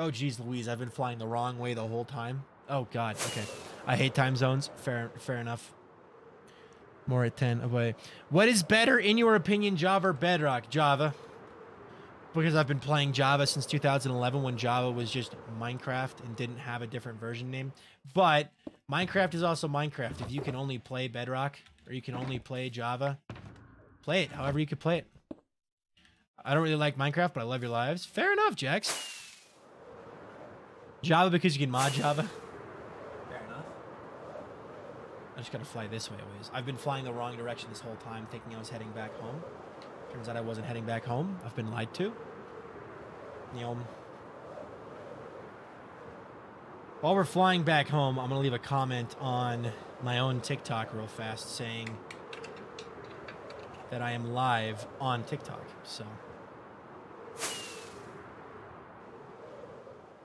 Oh, geez Louise. I've been flying the wrong way the whole time. Oh, God. Okay. I hate time zones. Fair enough. More at 10 away. What is better, in your opinion, Java or Bedrock? Java. Because I've been playing Java since 2011 when Java was just Minecraft and didn't have a different version name. But Minecraft is also Minecraft. If you can only play Bedrock or you can only play Java, play it however you can play it. I don't really like Minecraft, but I love your lives. Fair enough, Jax. Java because you can mod Java. I just gotta fly this way always. I've been flying the wrong direction this whole time, thinking I was heading back home. Turns out I wasn't heading back home. I've been lied to. While we're flying back home, I'm gonna leave a comment on my own TikTok real fast saying that I am live on TikTok. So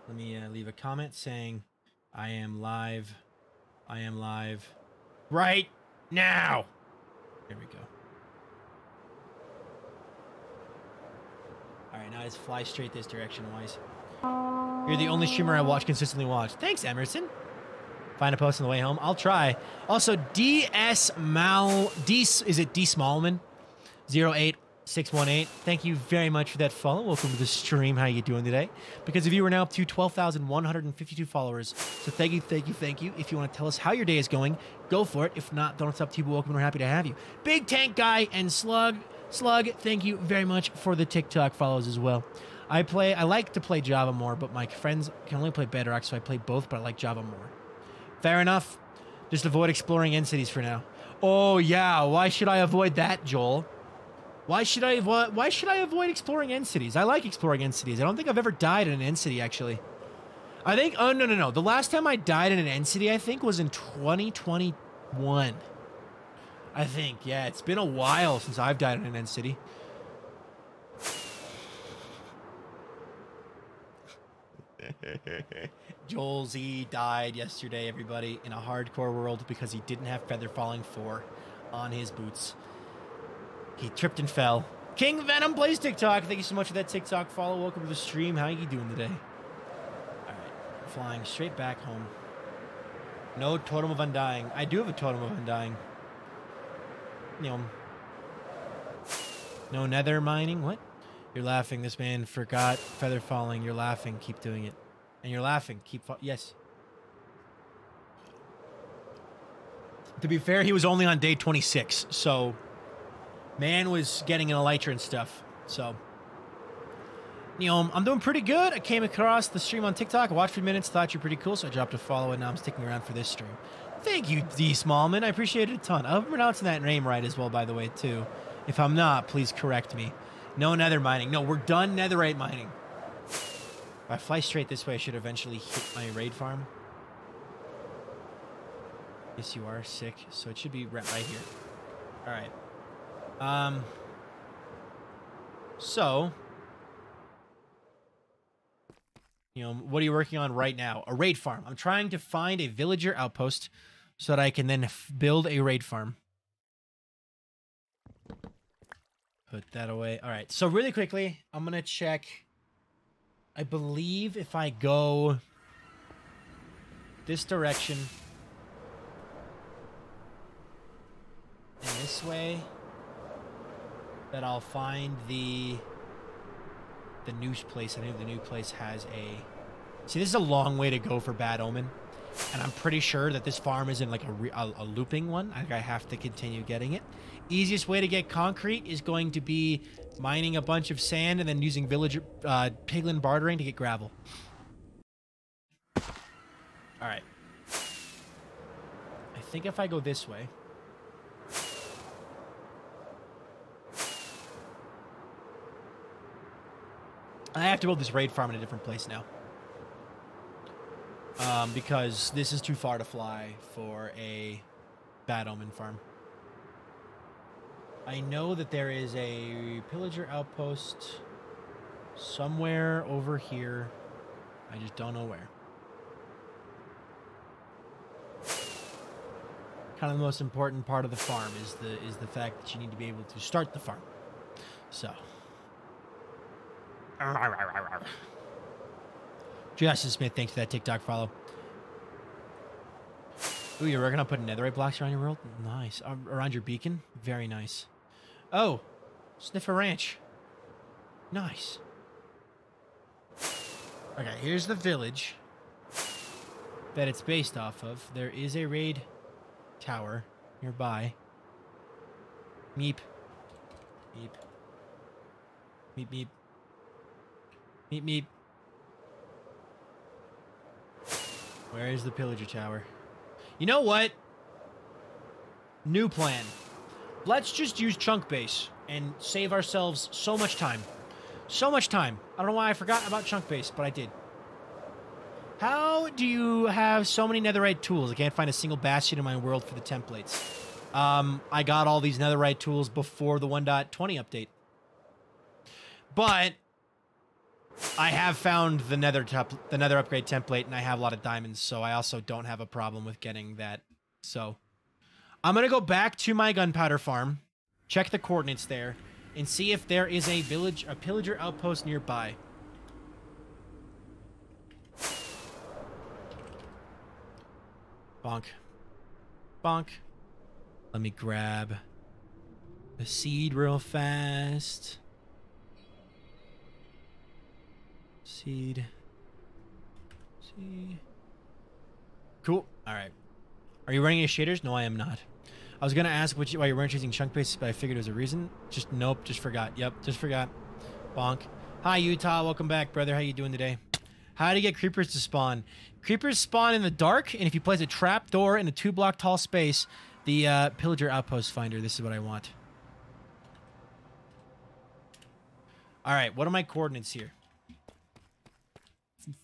let me leave a comment saying I am live. Right now. Here we go. All right, now I just fly straight this direction, wise. You're the only streamer I watch consistently watch. Thanks, Emerson. Find a post on the way home. I'll try. Also, D Smallman? 08618. Thank you very much for that follow. Welcome to the stream. How are you doing today? Because of you, we're now up to 12,152 followers. So thank you, thank you, thank you. If you want to tell us how your day is going, go for it. If not, don't, it's up to you. But welcome. We're happy to have you. Big Tank Guy and Slug, thank you very much for the TikTok follows as well. I like to play Java more, but my friends can only play Bedrock, so I play both, but I like Java more. Fair enough. Just avoid exploring end cities for now. Oh yeah, why should I avoid that, Joel? Why should I avoid exploring end cities? I like exploring end cities. I don't think I've ever died in an end city, actually. I think... Oh, no. The last time I died in an end city, I think, was in 2021. I think. Yeah, it's been a while since I've died in an end city. Joel Z died yesterday, everybody, in a hardcore world because he didn't have Feather Falling 4 on his boots. He tripped and fell. King Venom plays TikTok. Thank you so much for that TikTok follow. Welcome to the stream. How are you doing today? All right. Flying straight back home. No Totem of Undying. I do have a Totem of Undying. No nether mining. What? You're laughing. This man forgot Feather Falling. You're laughing. Keep doing it. And you're laughing. Keep... Yes. To be fair, he was only on day 26, so... Man was getting an elytra and stuff, so... I'm doing pretty good. I came across the stream on TikTok, watched for minutes, thought you were pretty cool, so I dropped a follow, and now I'm sticking around for this stream. Thank you, D. Smallman. I appreciate it a ton. I hope I'm pronouncing that name right as well, by the way, too. If I'm not, please correct me. No nether mining. No, we're done netherite mining. If I fly straight this way, I should eventually hit my raid farm. Yes, you are sick. So it should be right here. All right. So, you know, what are you working on right now? A raid farm. I'm trying to find a villager outpost so that I can then build a raid farm. Put that away. All right. So really quickly, I'm going to check. I believe if I go this direction and this way, that I'll find the news place. I think the new place has a... See, this is a long way to go for Bad Omen. And I'm pretty sure that this farm is in like a looping one. I think I have to continue getting it. Easiest way to get concrete is going to be mining a bunch of sand and then using villager piglin bartering to get gravel. All right. I think if I go this way, I have to build this raid farm in a different place now. Because this is too far to fly for a Bad Omen farm. I know that there is a pillager outpost somewhere over here. I just don't know where. Kind of the most important part of the farm is the fact that you need to be able to start the farm. So, Justin Smith, thanks for that TikTok follow. Ooh, you're working on putting netherite blocks around your world? Nice. Around your beacon? Very nice. Oh, sniff a ranch. Nice. Okay, here's the village that it's based off of. There is a raid tower nearby. Meep. Meep. Meep, meep. Meep, meep. Where is the pillager tower? You know what? New plan. Let's just use chunk base and save ourselves so much time. So much time. I don't know why I forgot about chunk base, but I did. How do you have so many netherite tools? I can't find a single bastion in my world for the templates. I got all these netherite tools before the 1.20 update. But I have found the nether upgrade template, and I have a lot of diamonds, so I also don't have a problem with getting that. So I'm going to go back to my gunpowder farm, check the coordinates there, and see if there is a village, a pillager outpost nearby. Bonk. Bonk. Let me grab the seed real fast. Seed. See. Cool. All right. Are you running any shaders? No, I am not. I was going to ask why you weren't choosing chunk base, but I figured it was a reason. Just nope. Just forgot. Yep. Just forgot. Bonk. Hi, Utah. Welcome back, brother. How you doing today? How to get creepers to spawn. Creepers spawn in the dark, and if you place a trap door in a 2-block tall space, the pillager outpost finder. This is what I want. All right. What are my coordinates here?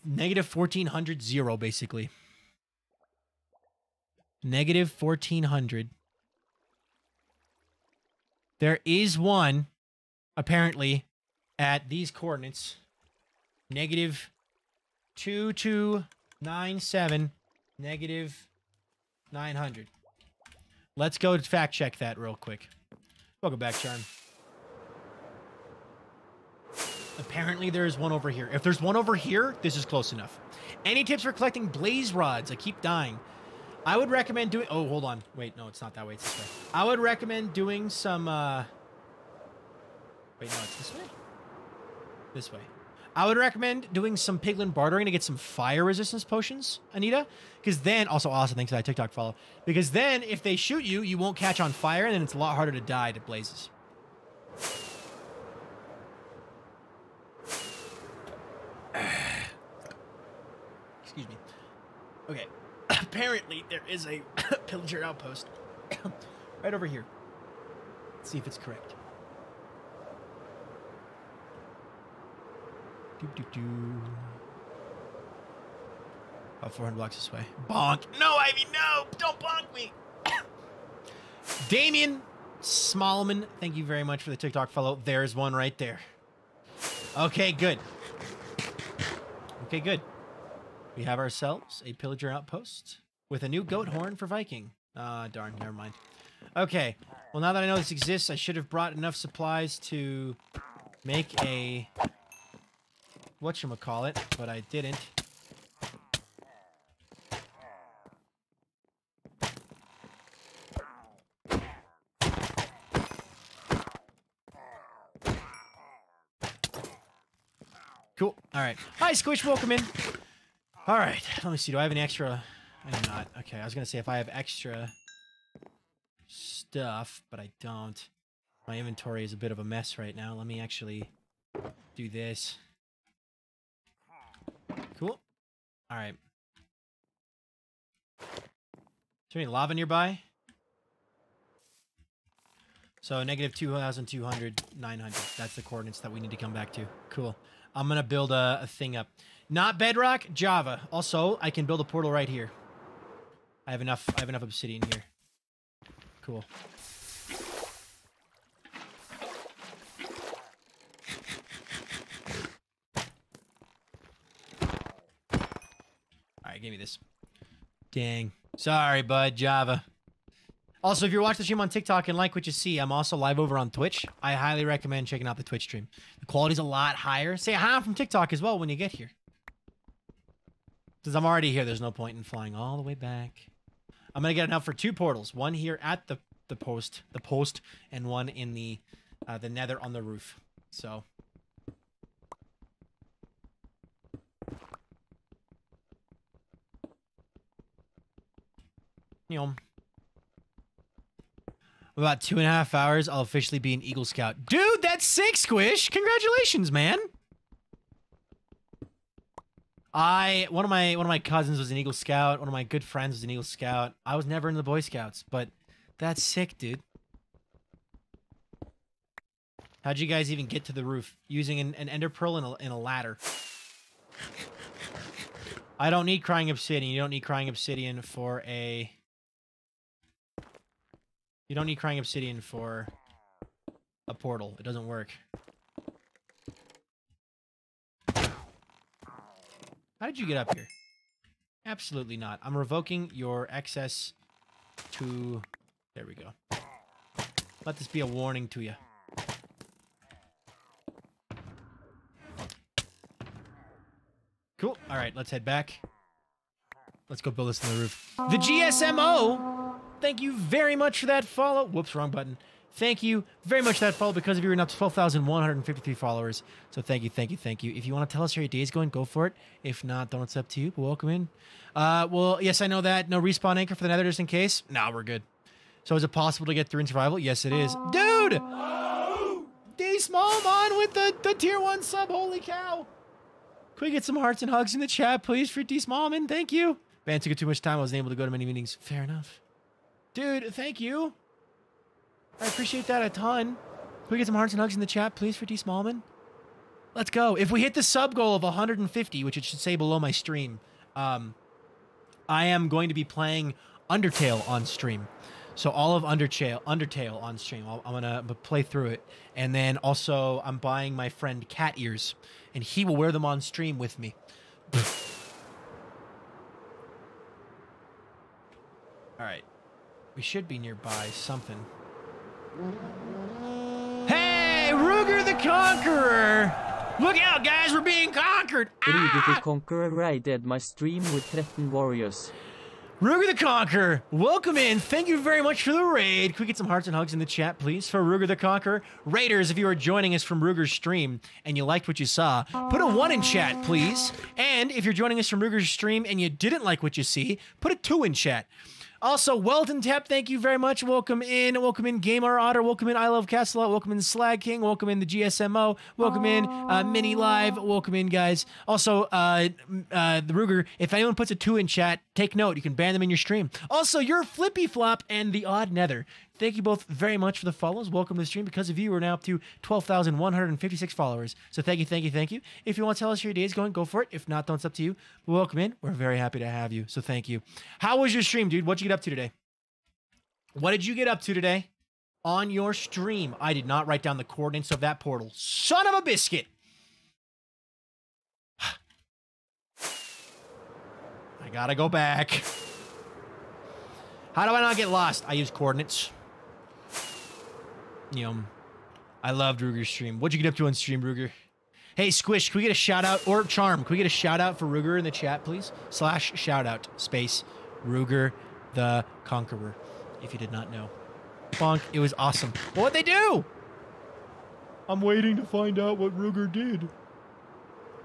-1400, 0, basically. -1400. There is one, apparently, at these coordinates. -2297, -900. Let's go to fact check that real quick. Welcome back, Charm. Apparently there is one over here. If there's one over here, this is close enough. Any tips for collecting blaze rods? I keep dying. I would recommend doing... Oh, hold on. Wait, no, it's not that way. It's this way. I would recommend doing some... Wait, no, it's this way? This way. I would recommend doing some piglin bartering to get some fire resistance potions, Anita. Because then... Also, thanks for that TikTok follow. Because then, if they shoot you, you won't catch on fire, and then it's a lot harder to die to blazes. Excuse me. Okay. Apparently, there is a pillager outpost right over here. Let's see if it's correct. Doop, doop, doop. About 400 blocks this way. Bonk. No, Ivy, no. Don't bonk me. Damien Smallman, thank you very much for the TikTok follow. There's one right there. Okay, good. Okay, good. We have ourselves a pillager outpost with a new goat horn for Viking. Ah, darn, never mind. Okay, well, now that I know this exists, I should have brought enough supplies to make a whatchamacallit, but I didn't. Cool. All right. Hi, Squish. Welcome in. All right. Let me see. Do I have any extra? I do not. Okay. I was going to say if I have extra stuff, but I don't. My inventory is a bit of a mess right now. Let me actually do this. Cool. All right. Is there any lava nearby? So negative 2,200, 900. That's the coordinates that we need to come back to. Cool. I'm going to build a thing up. Not bedrock, Java. Also, I can build a portal right here. I have enough obsidian here. Cool. All right, give me this. Dang. Sorry, bud, Java. Also, if you're watching the stream on TikTok and like what you see, I'm also live over on Twitch. I highly recommend checking out the Twitch stream. The quality's a lot higher. Say hi from TikTok as well when you get here. Since I'm already here, there's no point in flying all the way back. I'm going to get enough for two portals. One here at the post, and one in the nether on the roof. So... yum. About 2.5 hours, I'll officially be an Eagle Scout. Dude, that's sick, Squish! Congratulations, man! One of my cousins was an Eagle Scout. One of my good friends was an Eagle Scout. I was never in the Boy Scouts, but that's sick, dude. How'd you guys even get to the roof? Using an ender pearl and a ladder. I don't need crying obsidian. You don't need crying obsidian for a... You don't need crying obsidian for a portal. It doesn't work. How did you get up here? Absolutely not. I'm revoking your access to... There we go. Let this be a warning to you. Cool. All right, let's head back. Let's go build this on the roof. The GSMO! Thank you very much for that follow. Whoops, wrong button. Thank you very much for that follow because of you. We're up to 12,153 followers. So thank you, thank you, thank you. If you want to tell us how your day is going, go for it. If not, don't, it's up to you, but welcome in. Well, yes, I know that. No respawn anchor for the nether just in case. Nah, we're good. So is it possible to get through in survival? Yes, it is. Dude! Oh! D-Smallmon with the tier 1 sub. Holy cow. Can we get some hearts and hugs in the chat, please, for D-Smallmon? Thank you. Man, took too much time. I wasn't able to go to many meetings. Fair enough. Dude, thank you. I appreciate that a ton. Can we get some hearts and hugs in the chat, please, for D. Smallman? Let's go. If we hit the sub goal of 150, which it should say below my stream, I am going to be playing Undertale on stream. So all of Undertale on stream. I'm going to play through it. And then also I'm buying my friend Cat Ears, and he will wear them on stream with me. All right. We should be nearby something. Hey, Ruger the Conqueror! Look out, guys, we're being conquered! Ruger the Conqueror raided my stream with 13 warriors. Ruger the Conqueror, welcome in. Thank you very much for the raid. Can we get some hearts and hugs in the chat, please, for Ruger the Conqueror? Raiders, if you are joining us from Ruger's stream and you liked what you saw, put a 1 in chat, please. And if you're joining us from Ruger's stream and you didn't like what you see, put a 2 in chat. Also, Welton Tap, thank you very much. Welcome in. Welcome in Gamer Otter. Welcome in I Love Castellot. Welcome in Slag King. Welcome in the GSMO. Welcome in Mini Live. Welcome in, guys. Also, the Ruger, if anyone puts a 2 in chat, take note. You can ban them in your stream. Also, your Flippy Flop and the Odd Nether. Thank you both very much for the follows. Welcome to the stream. Because of you, we're now up to 12,156 followers. So thank you, thank you, thank you. If you want to tell us your day is going, go for it. If not, don't, it's up to you. But welcome in. We're very happy to have you. So thank you. How was your stream, dude? What'd you get up to today? What did you get up to today on your stream? I did not write down the coordinates of that portal. Son of a biscuit. I gotta go back. How do I not get lost? I use coordinates. Yum. I loved Ruger's stream. What'd you get up to on stream, Ruger? Hey, Squish, can we get a shout out? Or Charm, can we get a shout out for Ruger in the chat, please? Slash shout out, space, Ruger the Conqueror. If you did not know. Bonk, it was awesome. What'd they do? I'm waiting to find out what Ruger did.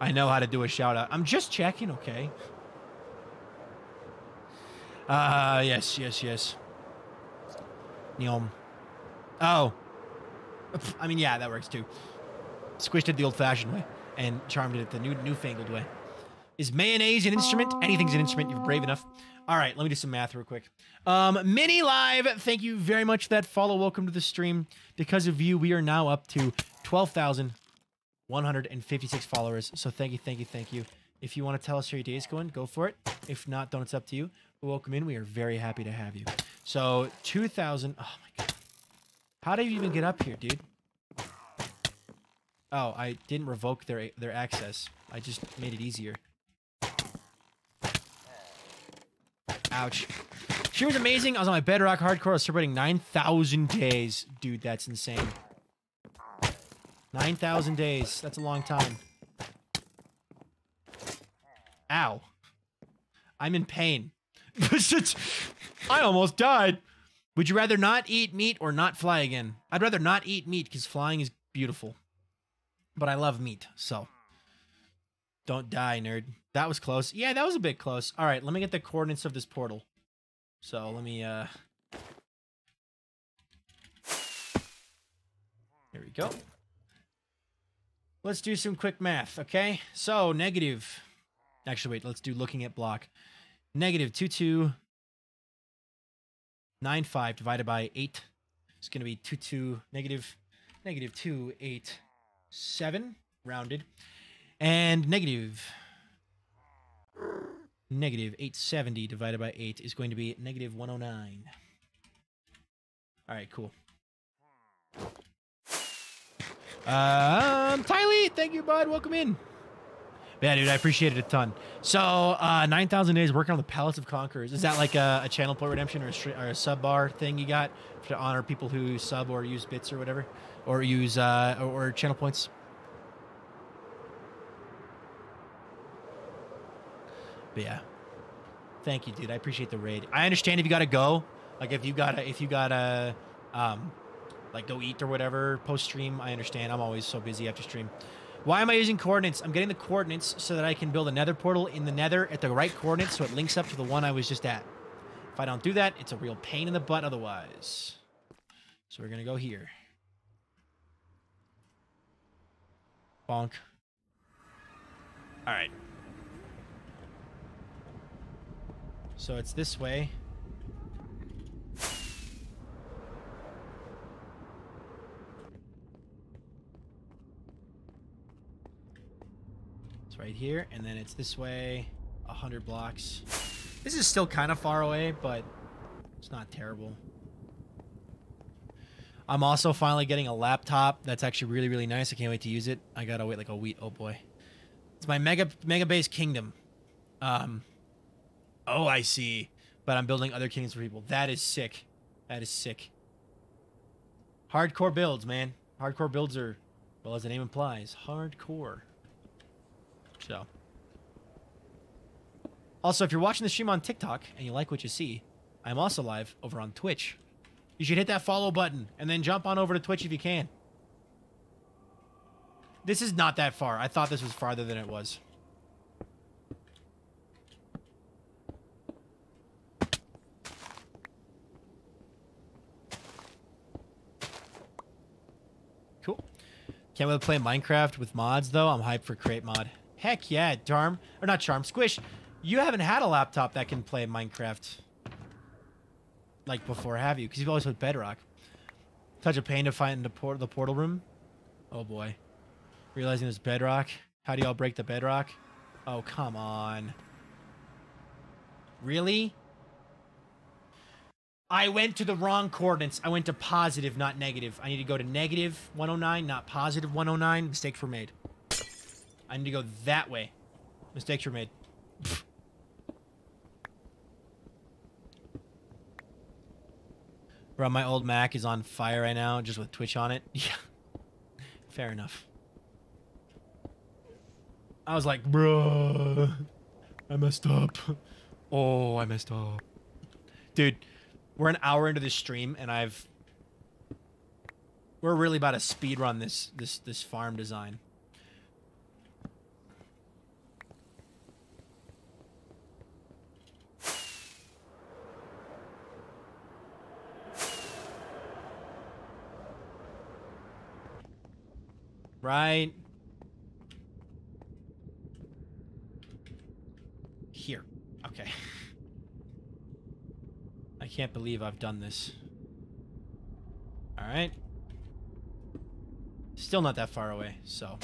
I know how to do a shout out. I'm just checking, okay? Yes, yes, yes. Yum. Oh. I mean, yeah, that works too. Squish did the old-fashioned way, and Charm did it the newfangled way. Is mayonnaise an instrument? Anything's an instrument. You're brave enough. All right, let me do some math real quick. Mini Live, thank you very much for that follow. Welcome to the stream. Because of you, we are now up to 12,156 followers. So thank you, thank you, thank you. If you want to tell us how your day is going, go for it. If not, don't. It's up to you. But welcome in. We are very happy to have you. So 2,000. Oh my God. How do you even get up here, dude? Oh, I didn't revoke their access. I just made it easier. Ouch. She was amazing. I was on my Bedrock Hardcore. I was celebrating 9,000 days. Dude, that's insane. 9,000 days. That's a long time. Ow. I'm in pain. I almost died. Would you rather not eat meat or not fly again? I'd rather not eat meat because flying is beautiful. But I love meat, so don't die, nerd. That was close. Yeah, that was a bit close. All right, let me get the coordinates of this portal. So let me, here we go. Let's do some quick math, okay? So negative, actually, wait, let's do looking at block. Negative 2295 divided by 8. It's going to be negative 287 rounded, and negative 870 divided by 8 is going to be negative 109. All right, cool. Tylee, thank you, bud. Welcome in. Yeah, dude, I appreciate it a ton. So 9,000 days working on the Pallets of Conquerors. Is that like a channel point redemption or a sub bar thing you got to honor people who sub or use bits or whatever? Or use, or channel points. But yeah. Thank you, dude. I appreciate the raid. I understand if you gotta go. Like, if you gotta, like, go eat or whatever, post-stream, I understand. I'm always so busy after stream. Why am I using coordinates? I'm getting the coordinates so that I can build a nether portal in the nether at the right coordinates so it links up to the one I was just at. If I don't do that, it's a real pain in the butt otherwise. So we're gonna go here. Bonk. All right. So it's this way. It's right here, and then it's this way, 100 blocks. This is still kind of far away, but it's not terrible. I'm also finally getting a laptop. That's actually really, really nice. I can't wait to use it. I gotta wait like a week. Oh boy, it's my mega base kingdom. Oh, I see. But I'm building other kingdoms for people. That is sick. That is sick. Hardcore builds, man. Hardcore builds are, well, as the name implies, hardcore. So, also, if you're watching the stream on TikTok and you like what you see, I'm also live over on Twitch. You should hit that follow button and then jump on over to Twitch if you can. This is not that far. I thought this was farther than it was. Cool. Can't wait to play Minecraft with mods, though. I'm hyped for Create Mod. Heck yeah, Charm. Or not Charm, Squish. You haven't had a laptop that can play Minecraft. like before, have you? Because you've always played Bedrock. Such a pain to find the portal room. Oh boy, realizing there's bedrock. How do y'all break the bedrock? Oh come on. Really? I went to the wrong coordinates. I went to positive, not negative. I need to go to negative 109, not positive 109. Mistakes were made. I need to go that way. Mistakes were made. Bro, my old Mac is on fire right now, just with Twitch on it. Yeah. Fair enough. I was like, bro, I messed up. Oh, I messed up. Dude, we're an hour into this stream, and we're really about to speed run this farm design. Right here. Okay. I can't believe I've done this. All right. Still not that far away, so.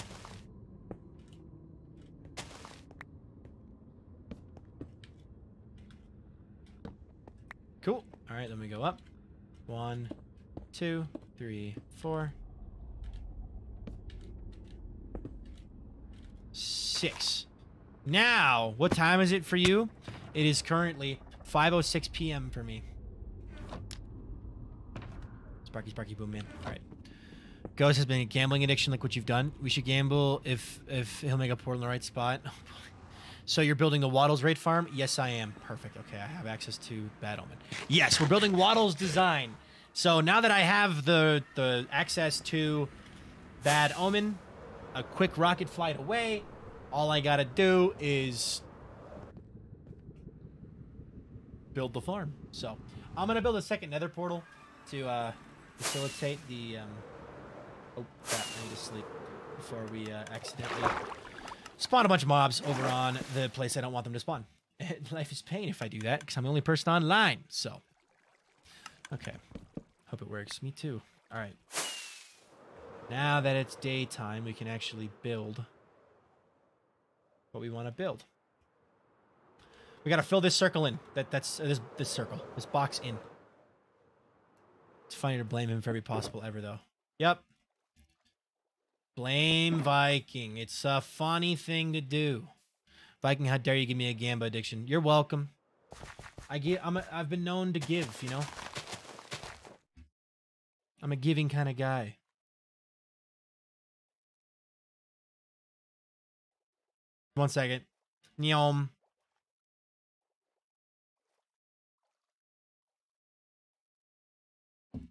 Cool. All right, then we go up. 1, 2, 3, 4. 6. Now, what time is it for you? It is currently 5:06 p.m. for me. Sparky, Sparky, boom, man. All right. Ghost has been a gambling addiction, like what you've done. We should gamble if he'll make a portal in the right spot. Oh, so you're building the Wattles raid farm? Yes, I am. Perfect. Okay, I have access to Bad Omen. Yes, we're building Wattles design. So now that I have the access to Bad Omen, a quick rocket flight away. All I gotta do is build the farm. So I'm gonna build a second nether portal to facilitate the oh crap, I need to sleep before we accidentally spawn a bunch of mobs over on the place I don't want them to spawn. Life is pain if I do that, because I'm the only person online. So okay, hope it works. Me too. All right, now that it's daytime, we can actually build what we want to build. We gotta fill this circle in. That's this circle, this box in. It's funny to blame him for every possible ever though. Yep. Blame Viking. It's a funny thing to do. Viking, how dare you give me a gamba addiction? You're welcome. I've been known to give, you know. I'm a giving kind of guy. One second. Nyom.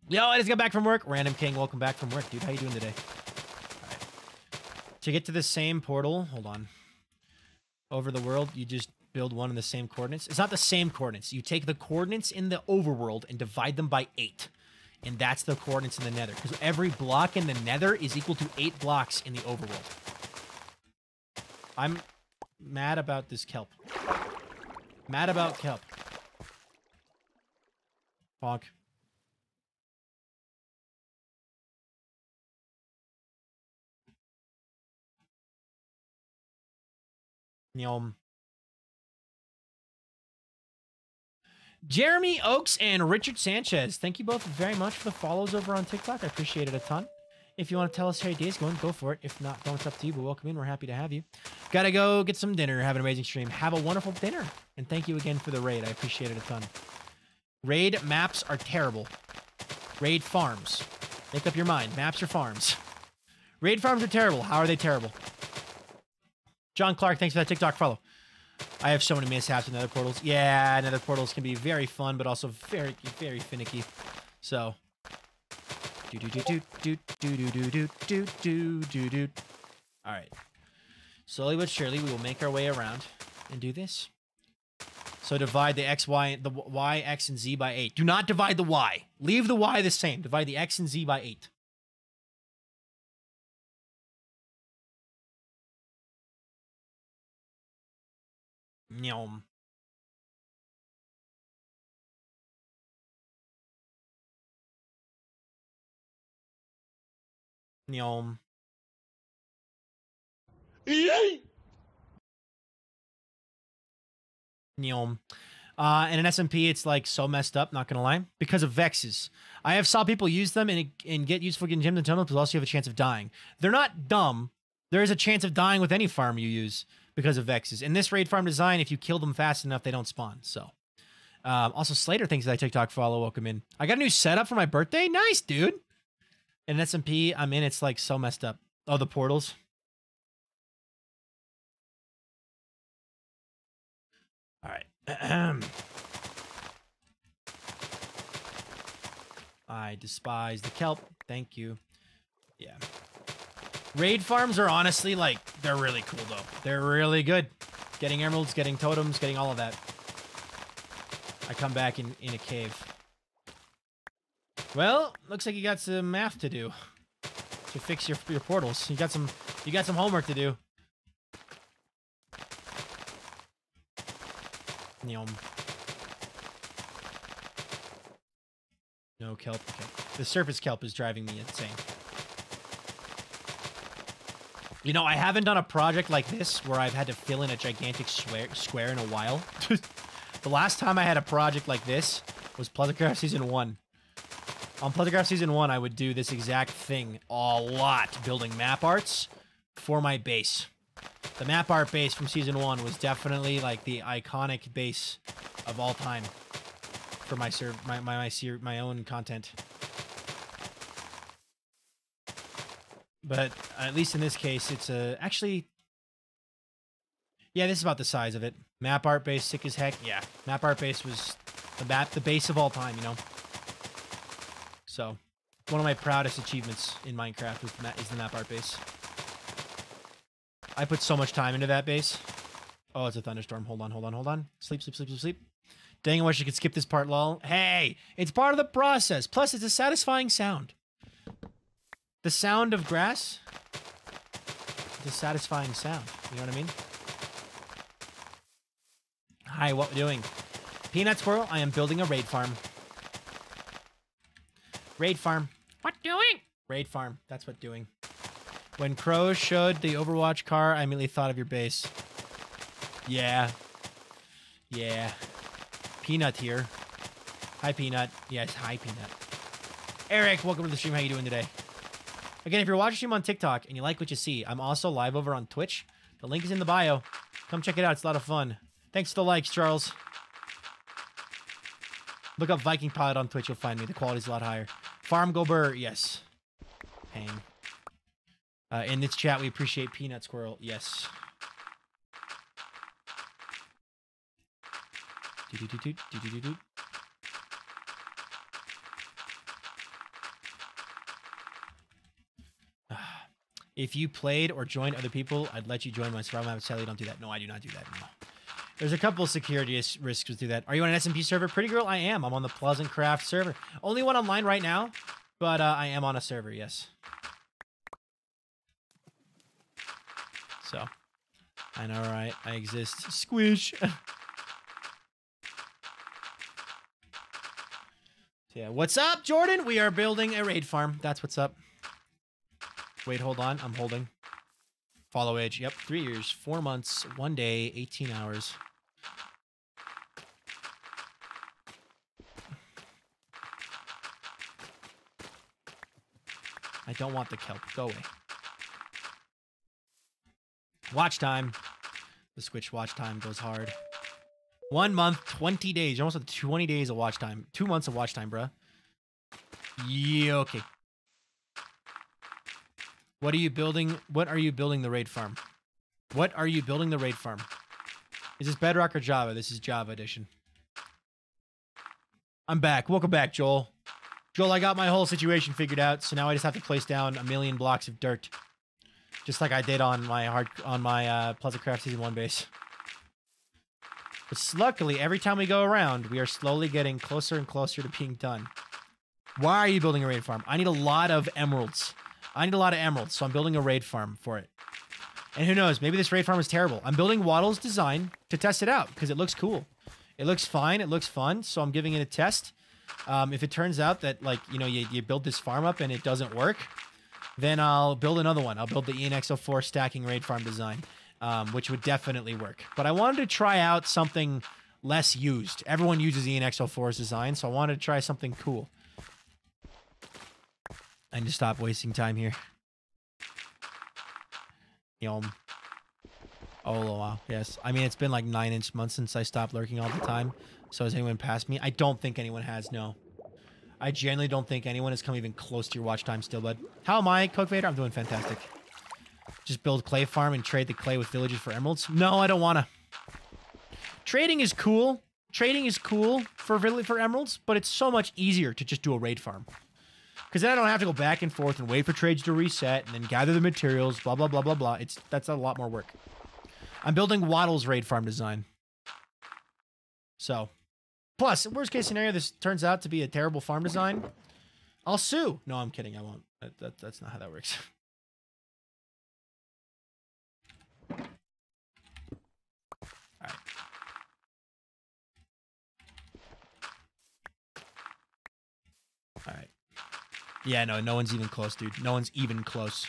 Yo, I just got back from work. Random King, welcome back from work, dude. How you doing today? All right. To get to the same portal, hold on. Over the world, you just build one in the same coordinates. It's not the same coordinates. You take the coordinates in the overworld and divide them by 8. And that's the coordinates in the nether. Because every block in the nether is equal to 8 blocks in the overworld. I'm mad about this kelp. Mad about kelp. Bonk. Yum. Jeremy Oaks and Richard Sanchez, thank you both very much for the follows over on TikTok. I appreciate it a ton. If you want to tell us how your day's going, go for it. If not, it's up to you, but welcome in. We're happy to have you. Gotta go get some dinner. Have an amazing stream. Have a wonderful dinner. And thank you again for the raid. I appreciate it a ton. Raid maps are terrible. Raid farms. Make up your mind. Maps are farms. Raid farms are terrible. How are they terrible? John Clark, thanks for that TikTok follow. I have so many mishaps in nether portals. Yeah, nether portals can be very fun, but also very, very finicky. So... All right. Slowly but surely, we will make our way around and do this. So divide the x, y, the y, x, and z by 8. Do not divide the y. Leave the y the same. Divide the x and z by 8. Nyom. Yum. Yay! Yum. And an SMP, it's like so messed up, not gonna lie, because of vexes. I have saw people use them and get useful getting gems and totems, but also you have a chance of dying. They're not dumb. There is a chance of dying with any farm you use because of vexes. In this raid farm design, if you kill them fast enough, they don't spawn. So, also Slater thinks that I TikTok follow. Welcome in. I got a new setup for my birthday. Nice, dude. And an SMP, I'm in. It's like so messed up. Oh, the portals. All right. I despise the kelp. Thank you. Yeah. Raid farms are honestly like, they're really cool though. They're really good. Getting emeralds, getting totems, getting all of that. I come back in a cave. Well, looks like you got some math to do to fix your portals. You got some homework to do. Yum. No kelp. Okay. The surface kelp is driving me insane. You know, I haven't done a project like this where I've had to fill in a gigantic square in a while. The last time I had a project like this was PleasantCraft Season 1. On PleasantCraft Season 1, I would do this exact thing a lot, building map arts for my base. The map art base from Season 1 was definitely, like, the iconic base of all time for my own content. But, at least in this case, it's a... Actually... Yeah, this is about the size of it. Map art base, sick as heck. Yeah, map art base was the base of all time, you know? So, one of my proudest achievements in Minecraft is the map art base. I put so much time into that base. Oh, it's a thunderstorm. Hold on. Sleep. Dang, I wish I could skip this part, lol. Hey, it's part of the process. Plus, it's a satisfying sound. The sound of grass. It's a satisfying sound. You know what I mean? Hi, what we doing? Peanut Squirrel, I am building a raid farm. Raid farm. What doing? Raid farm. That's what doing. When Crow showed the Overwatch car, I immediately thought of your base. Yeah. Yeah. Peanut here. Hi, Peanut. Yes, hi, Peanut. Eric, welcome to the stream. How you doing today? Again, if you're watching stream on TikTok and you like what you see, I'm also live over on Twitch. The link is in the bio. Come check it out. It's a lot of fun. Thanks for the likes, Charles. Look up VikingPilot on Twitch. You'll find me. The quality's a lot higher. Farm Go Burr. Yes. Hang. In this chat, we appreciate Peanut Squirrel. Yes. If you played or joined other people, I'd let you join my survival map. Sadly, don't do that. No, I do not do that. No. There's a couple of security risks with that. Are you on an SMP server? Pretty girl, I am. I'm on the PleasantCraft server. Only one online right now, but I am on a server, yes. So, I know, right? I exist. Squish. So yeah, what's up, Jordan? We are building a raid farm. That's what's up. Wait, hold on. I'm holding. Follow age. Yep. 3 years, 4 months, 1 day, 18 hours. I don't want the kelp. Go away. Watch time. The Switch watch time goes hard. 1 month, 20 days. You almost have 20 days of watch time. 2 months of watch time, bruh. Yeah, okay. What are you building? What are you building the raid farm? What are you building the raid farm? Is this Bedrock or Java? This is Java edition. I'm back. Welcome back, Joel. Joel, I got my whole situation figured out, so now I just have to place down a million blocks of dirt. Just like I did on my PleasantCraft Season 1 base. But luckily, every time we go around, we are slowly getting closer and closer to being done. Why are you building a raid farm? I need a lot of emeralds. I need a lot of emeralds, so I'm building a raid farm for it. And who knows, maybe this raid farm is terrible. I'm building Wattles' design to test it out, because it looks cool. It looks fine, it looks fun, so I'm giving it a test. If it turns out that, like, you know, you build this farm up and it doesn't work... then I'll build another one. I'll build the EnXO4 stacking raid farm design, which would definitely work. But I wanted to try out something less used. Everyone uses EnXO4's design, so I wanted to try something cool. I need to stop wasting time here. Yum. Oh, wow. Yes. I mean, it's been like 9-inch months since I stopped lurking all the time. So has anyone passed me? I don't think anyone has, no. I genuinely don't think anyone has come even close to your watch time still, bud. How am I, Cook Vader? I'm doing fantastic. Just build clay farm and trade the clay with villages for emeralds? No, I don't want to. Trading is cool. Trading is cool for emeralds, but it's so much easier to just do a raid farm. Because then I don't have to go back and forth and wait for trades to reset and then gather the materials, blah, blah, blah, blah, blah. That's a lot more work. I'm building Wattles raid farm design. So, plus, worst case scenario, this turns out to be a terrible farm design. I'll sue. No, I'm kidding. I won't. That's not how that works. All right. All right. Yeah, no, no one's even close, dude. No one's even close.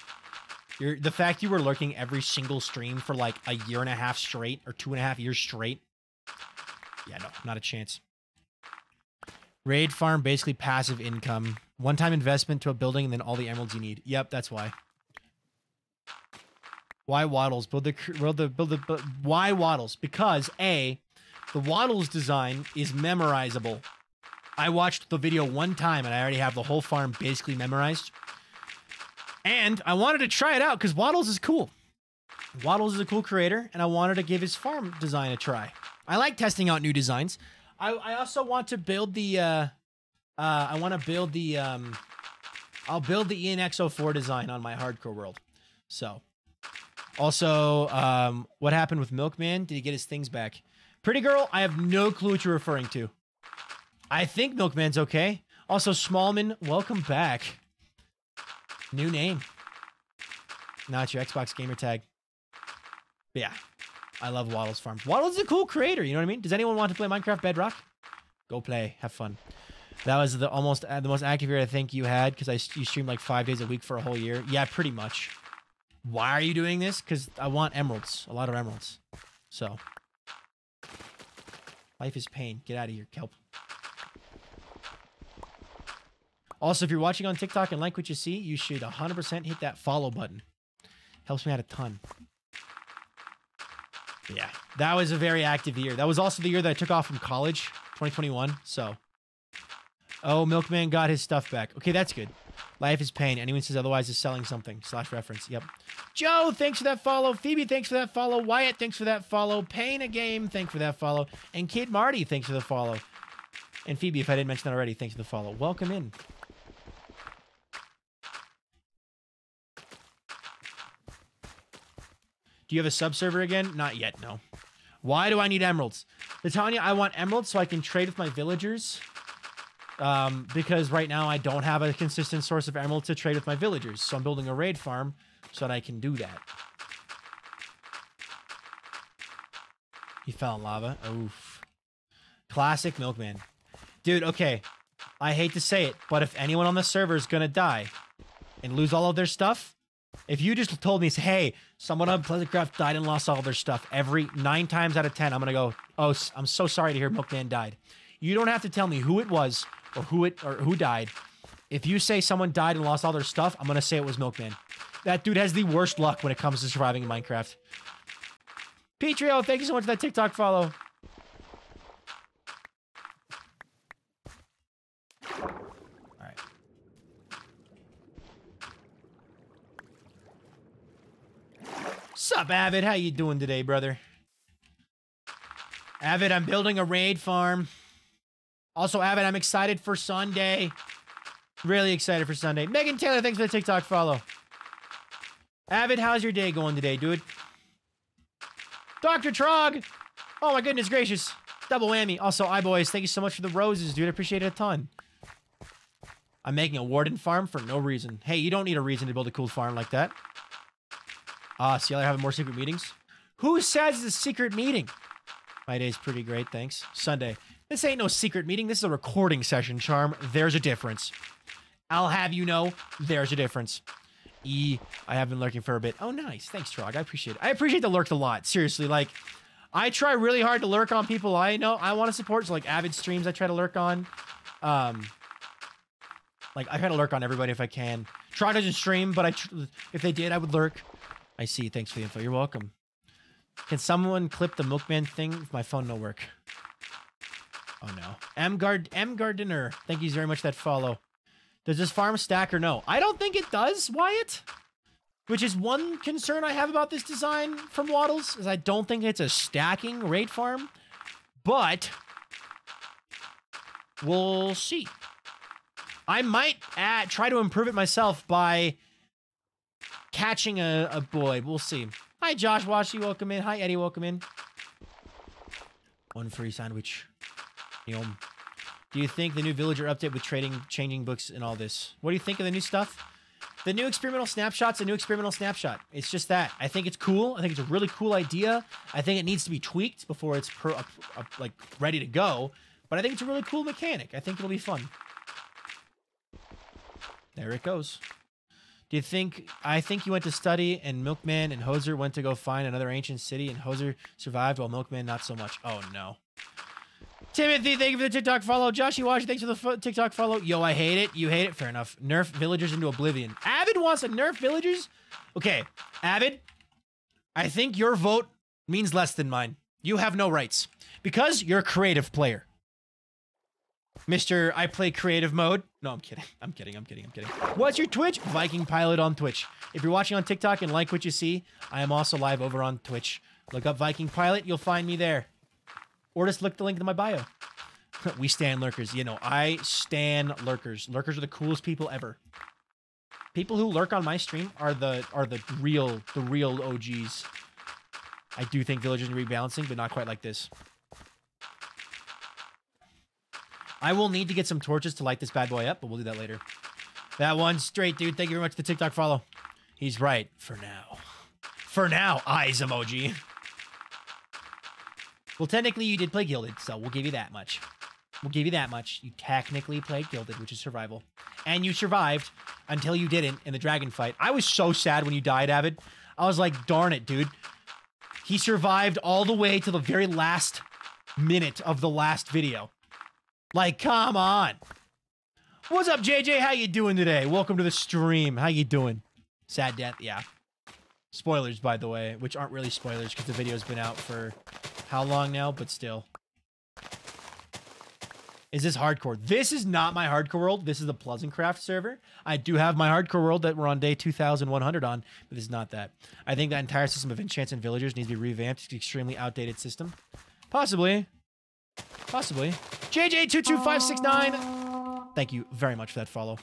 The fact you were lurking every single stream for like a year and a half straight or 2.5 years straight. Yeah, no, not a chance. Raid farm, basically passive income. One-time investment to a building and then all the emeralds you need. Yep, that's why. Why Wattles? Why Wattles? Because A, the Wattles design is memorizable. I watched the video one time, and I already have the whole farm basically memorized. And I wanted to try it out, because Wattles is cool. Wattles is a cool creator, and I wanted to give his farm design a try. I like testing out new designs. I also want to build the... I'll build the EnXO4 design on my hardcore world. So. Also, what happened with Milkman? Did he get his things back? Pretty Girl, I have no clue what you're referring to. I think Milkman's okay. Also, Smallman, welcome back. New name. Not your Xbox gamer tag. But yeah, I love Wattles Farm. Wattles is a cool creator, you know what I mean? Does anyone want to play Minecraft Bedrock? Go play, have fun. That was the most active year I think you had because you streamed like 5 days a week for a whole year. Yeah, pretty much. Why are you doing this? Because I want emeralds, a lot of emeralds. So, life is pain. Get out of here, kelp. Also, if you're watching on TikTok and like what you see, you should 100% hit that follow button. Helps me out a ton. Yeah, that was a very active year. That was also the year that I took off from college, 2021, so. Oh, Milkman got his stuff back. Okay, that's good. Life is pain. Anyone says otherwise is selling something. /reference, yep. Joe, thanks for that follow. Phoebe, thanks for that follow. Wyatt, thanks for that follow. Pain a Game, thanks for that follow. And Kid Marty, thanks for the follow. And Phoebe, if I didn't mention that already, thanks for the follow. Welcome in. Do you have a sub-server again? Not yet, no. Why do I need emeralds? Latanya, I want emeralds so I can trade with my villagers. Because right now I don't have a consistent source of emerald to trade with my villagers. So I'm building a raid farm so that I can do that. He fell in lava. Oof. Classic Milkman. Dude, okay. I hate to say it, but if anyone on the server is gonna die and lose all of their stuff... If you just told me, hey, someone on PleasantCraft died and lost all their stuff, every 9 times out of 10, I'm going to go, oh, I'm so sorry to hear Milkman died. You don't have to tell me who it was or who died. If you say someone died and lost all their stuff, I'm going to say it was Milkman. That dude has the worst luck when it comes to surviving in Minecraft. Petrio, thank you so much for that TikTok follow. Sup, Avid? How you doing today, brother? Avid, I'm building a raid farm. Also, Avid, I'm excited for Sunday. Really excited for Sunday. Megan Taylor, thanks for the TikTok follow. Avid, how's your day going today, dude? Dr. Trog! Oh my goodness gracious. Double whammy. Also, iBoys, thank you so much for the roses, dude. I appreciate it a ton. I'm making a warden farm for no reason. Hey, you don't need a reason to build a cool farm like that. Ah, so y'all are having more secret meetings? Who says it's a secret meeting? My day's pretty great, thanks. Sunday. This ain't no secret meeting. This is a recording session, Charm. There's a difference. I'll have you know, there's a difference. E, I have been lurking for a bit. Oh, nice. Thanks, Trog. I appreciate it. I appreciate the lurk a lot. Seriously, like, I try really hard to lurk on people I know I want to support. So, like, Avid streams I try to lurk on. Like, I try to lurk on everybody if I can. Trog doesn't stream, but if they did, I would lurk. I see. Thanks for the info. You're welcome. Can someone clip the milkman thing? My phone no work. Oh, no. M Gardener. Thank you very much for that follow. Does this farm stack or no? I don't think it does, Wyatt. Which is one concern I have about this design from Wattles, is I don't think it's a stacking raid farm. But we'll see. I might try to improve it myself by catching a boy. We'll see. Hi, Josh Washi. Welcome in. Hi, Eddie. Welcome in. One free sandwich. Yum. Do you think the new villager update with trading, changing books and all this? What do you think of the new stuff? The new experimental snapshot's a new experimental snapshot. It's just that. I think it's cool. I think it's a really cool idea. I think it needs to be tweaked before it's like ready to go. But I think it's a really cool mechanic. I think it'll be fun. There it goes. Do you think... I think you went to study and Milkman and Hoser went to go find another ancient city and Hoser survived while Milkman not so much. Oh, no. Timothy, thank you for the TikTok follow. Joshy Washi, thanks for the TikTok follow. Yo, I hate it. You hate it. Fair enough. Nerf villagers into oblivion. Avid wants to nerf villagers? Okay, Avid, I think your vote means less than mine. You have no rights. Because you're a creative player. Mr. I play creative mode. No, I'm kidding. I'm kidding. What's your Twitch? VikingPilot on Twitch. If you're watching on TikTok and like what you see, I am also live over on Twitch. Look up VikingPilot. You'll find me there. Or just look the link to my bio. We stan lurkers. You know, I stan lurkers. Lurkers are the coolest people ever. People who lurk on my stream are the real OGs. I do think villagers are rebalancing, but not quite like this. I will need to get some torches to light this bad boy up, but we'll do that later. That one straight, dude. Thank you very much for the TikTok follow. He's right. For now. For now, eyes emoji. Well, technically, you did play Gilded, so we'll give you that much. We'll give you that much. You technically played Gilded, which is survival. And you survived until you didn't in the dragon fight. I was so sad when you died, Avid. I was like, darn it, dude. He survived all the way to the very last minute of the last video. Like, come on. What's up, JJ? How you doing today? Welcome to the stream. How you doing? Sad death, yeah. Spoilers, by the way, which aren't really spoilers because the video's been out for... how long now, but still. Is this hardcore? This is not my hardcore world. This is the PleasantCraft server. I do have my hardcore world that we're on day 2100 on, but it's not that. I think that entire system of enchants and villagers needs to be revamped. It's an extremely outdated system. Possibly. Possibly. JJ22569. Thank you very much for that follow.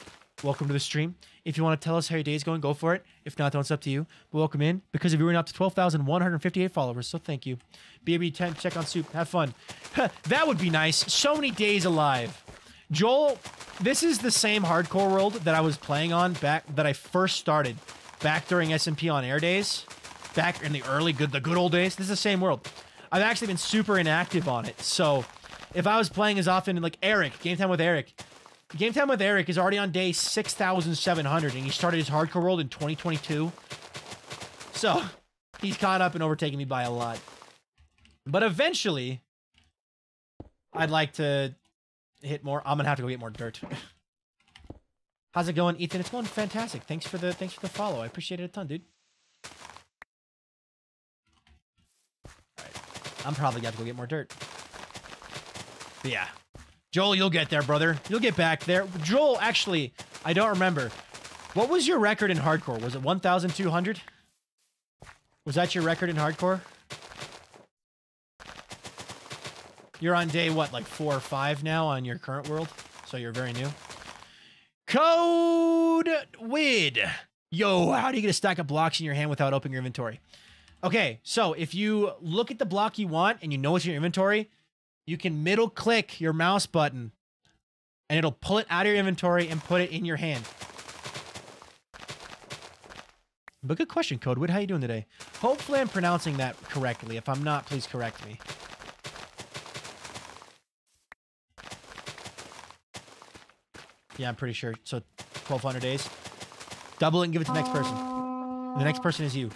Welcome to the stream. If you want to tell us how your day is going, go for it. If not, then it's up to you. But welcome in, because if you were up to 12,158 followers, so thank you. BB10, check on soup. Have fun. That would be nice. So many days alive. Joel, this is the same hardcore world that I was playing on that I first started back during SMP on air days, back in the good old days. This is the same world. I've actually been super inactive on it. So if I was playing as often, like Eric, Game Time with Eric. Game Time with Eric is already on day 6,700, and he started his hardcore world in 2022. So, he's caught up and overtaken me by a lot. But eventually, I'd like to hit more. I'm gonna have to go get more dirt. How's it going, Ethan? It's going fantastic. Thanks for the follow. I appreciate it a ton, dude. All right. I'm probably gonna have to go get more dirt. But yeah. Joel, you'll get there, brother. You'll get back there. Joel, actually, I don't remember. What was your record in hardcore? Was it 1,200? Was that your record in hardcore? You're on day, what, like 4 or 5 now on your current world? So you're very new. Code WID. Yo, how do you get a stack of blocks in your hand without opening your inventory? Okay, so if you look at the block you want and you know it's in your inventory... you can middle click your mouse button and it'll pull it out of your inventory and put it in your hand. But good question, Codewood. How you doing today? Hopefully I'm pronouncing that correctly. If I'm not, please correct me. Yeah, I'm pretty sure. So 1,200 days. Double it and give it to the next person. And the next person is you.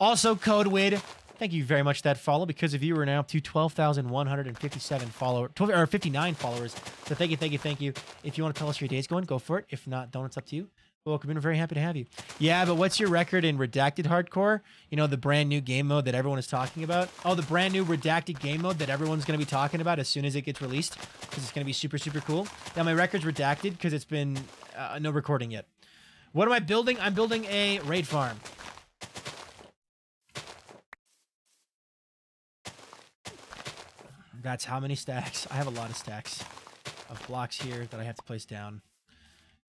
Also, CodeWid, thank you very much for that follow. Because of you, we're now up to 12,157 followers, 59 followers. So thank you, thank you, thank you. If you want to tell us your day's going, go for it. If not, don't. It's up to you. Welcome in. We're very happy to have you. Yeah, but what's your record in Redacted Hardcore? You know, the brand new game mode that everyone is talking about. Oh, the brand new Redacted game mode that everyone's going to be talking about as soon as it gets released. Because it's going to be super, super cool. Now, my record's redacted because it's been no recording yet. What am I building? I'm building a raid farm. That's how many stacks. I have a lot of stacks of blocks here that I have to place down.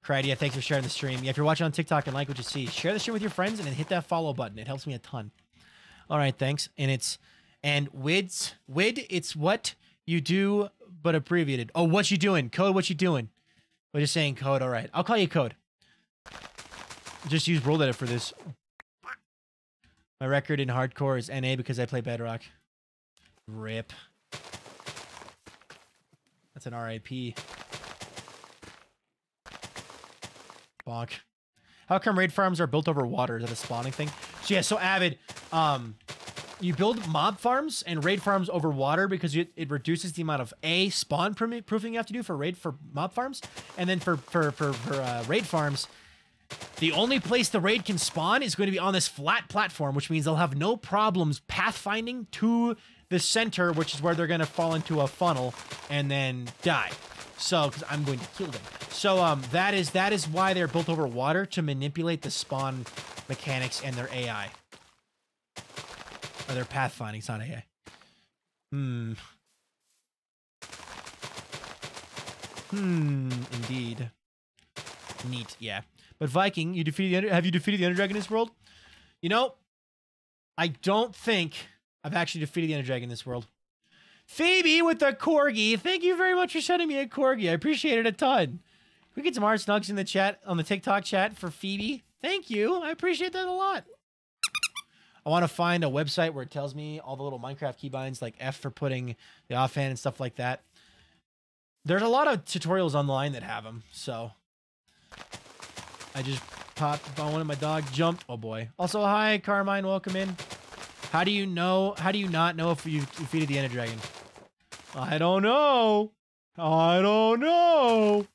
Crydia, thanks for sharing the stream. Yeah, if you're watching on TikTok and like what you see, share the stream with your friends and then hit that follow button. It helps me a ton. All right, thanks. And it's what you do, but abbreviated. Oh, what you doing? Code, what you doing? We're just saying code. All right, I'll call you code. Just use world edit for this. My record in hardcore is NA because I play Bedrock. RIP. That's an RIP. Bonk. How come raid farms are built over water? Is that a spawning thing? So yeah, so Avid, you build mob farms and raid farms over water because it reduces the amount of A, spawn proofing you have to do for raid for mob farms. And then for raid farms, the only place the raid can spawn is going to be on this flat platform, which means they'll have no problems pathfinding to the center, which is where they're going to fall into a funnel and then die. So, because I'm going to kill them. So, that is why they're built over water, to manipulate the spawn mechanics and their AI. Or their pathfinding, it's not AI. Indeed. Neat, yeah. But Viking, you defeated have you defeated the Ender Dragon in this world? You know, I don't think I've actually defeated the Ender Dragon in this world. Phoebe with the corgi. Thank you very much for sending me a corgi. I appreciate it a ton. Can we get some hard snugs in the chat, on the TikTok chat for Phoebe? Thank you. I appreciate that a lot. I want to find a website where it tells me all the little Minecraft keybinds, like F for putting the offhand and stuff like that. There's a lot of tutorials online that have them, so. I just popped the bone and my dog jumped. Oh boy. Also, hi, Carmine. Welcome in. How do you not know if you've defeated the Ender Dragon? I don't know. I don't know.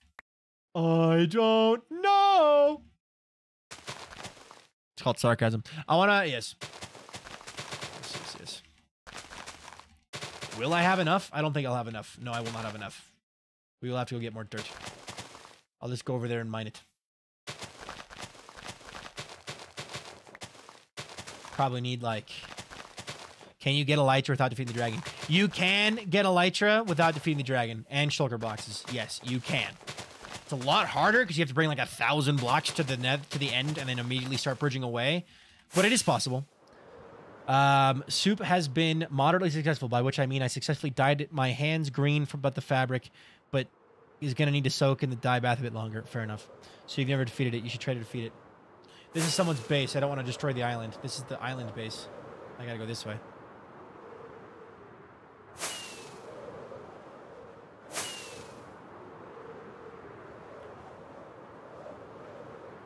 I don't know. It's called sarcasm. I wanna, yes. Yes. Will I have enough? I don't think I'll have enough. No, I will not have enough. We will have to go get more dirt. I'll just go over there and mine it. Probably need like... Can you get Elytra without defeating the dragon? You can get Elytra without defeating the dragon and shulker boxes. Yes, you can. It's a lot harder because you have to bring like 1,000 blocks to the end and then immediately start purging away. But it is possible. Soup has been moderately successful, by which I mean I successfully dyed my hands green but the fabric, but he's going to need to soak in the dye bath a bit longer. Fair enough. So you've never defeated it. You should try to defeat it. This is someone's base. I don't want to destroy the island. This is the island base. I gotta go this way.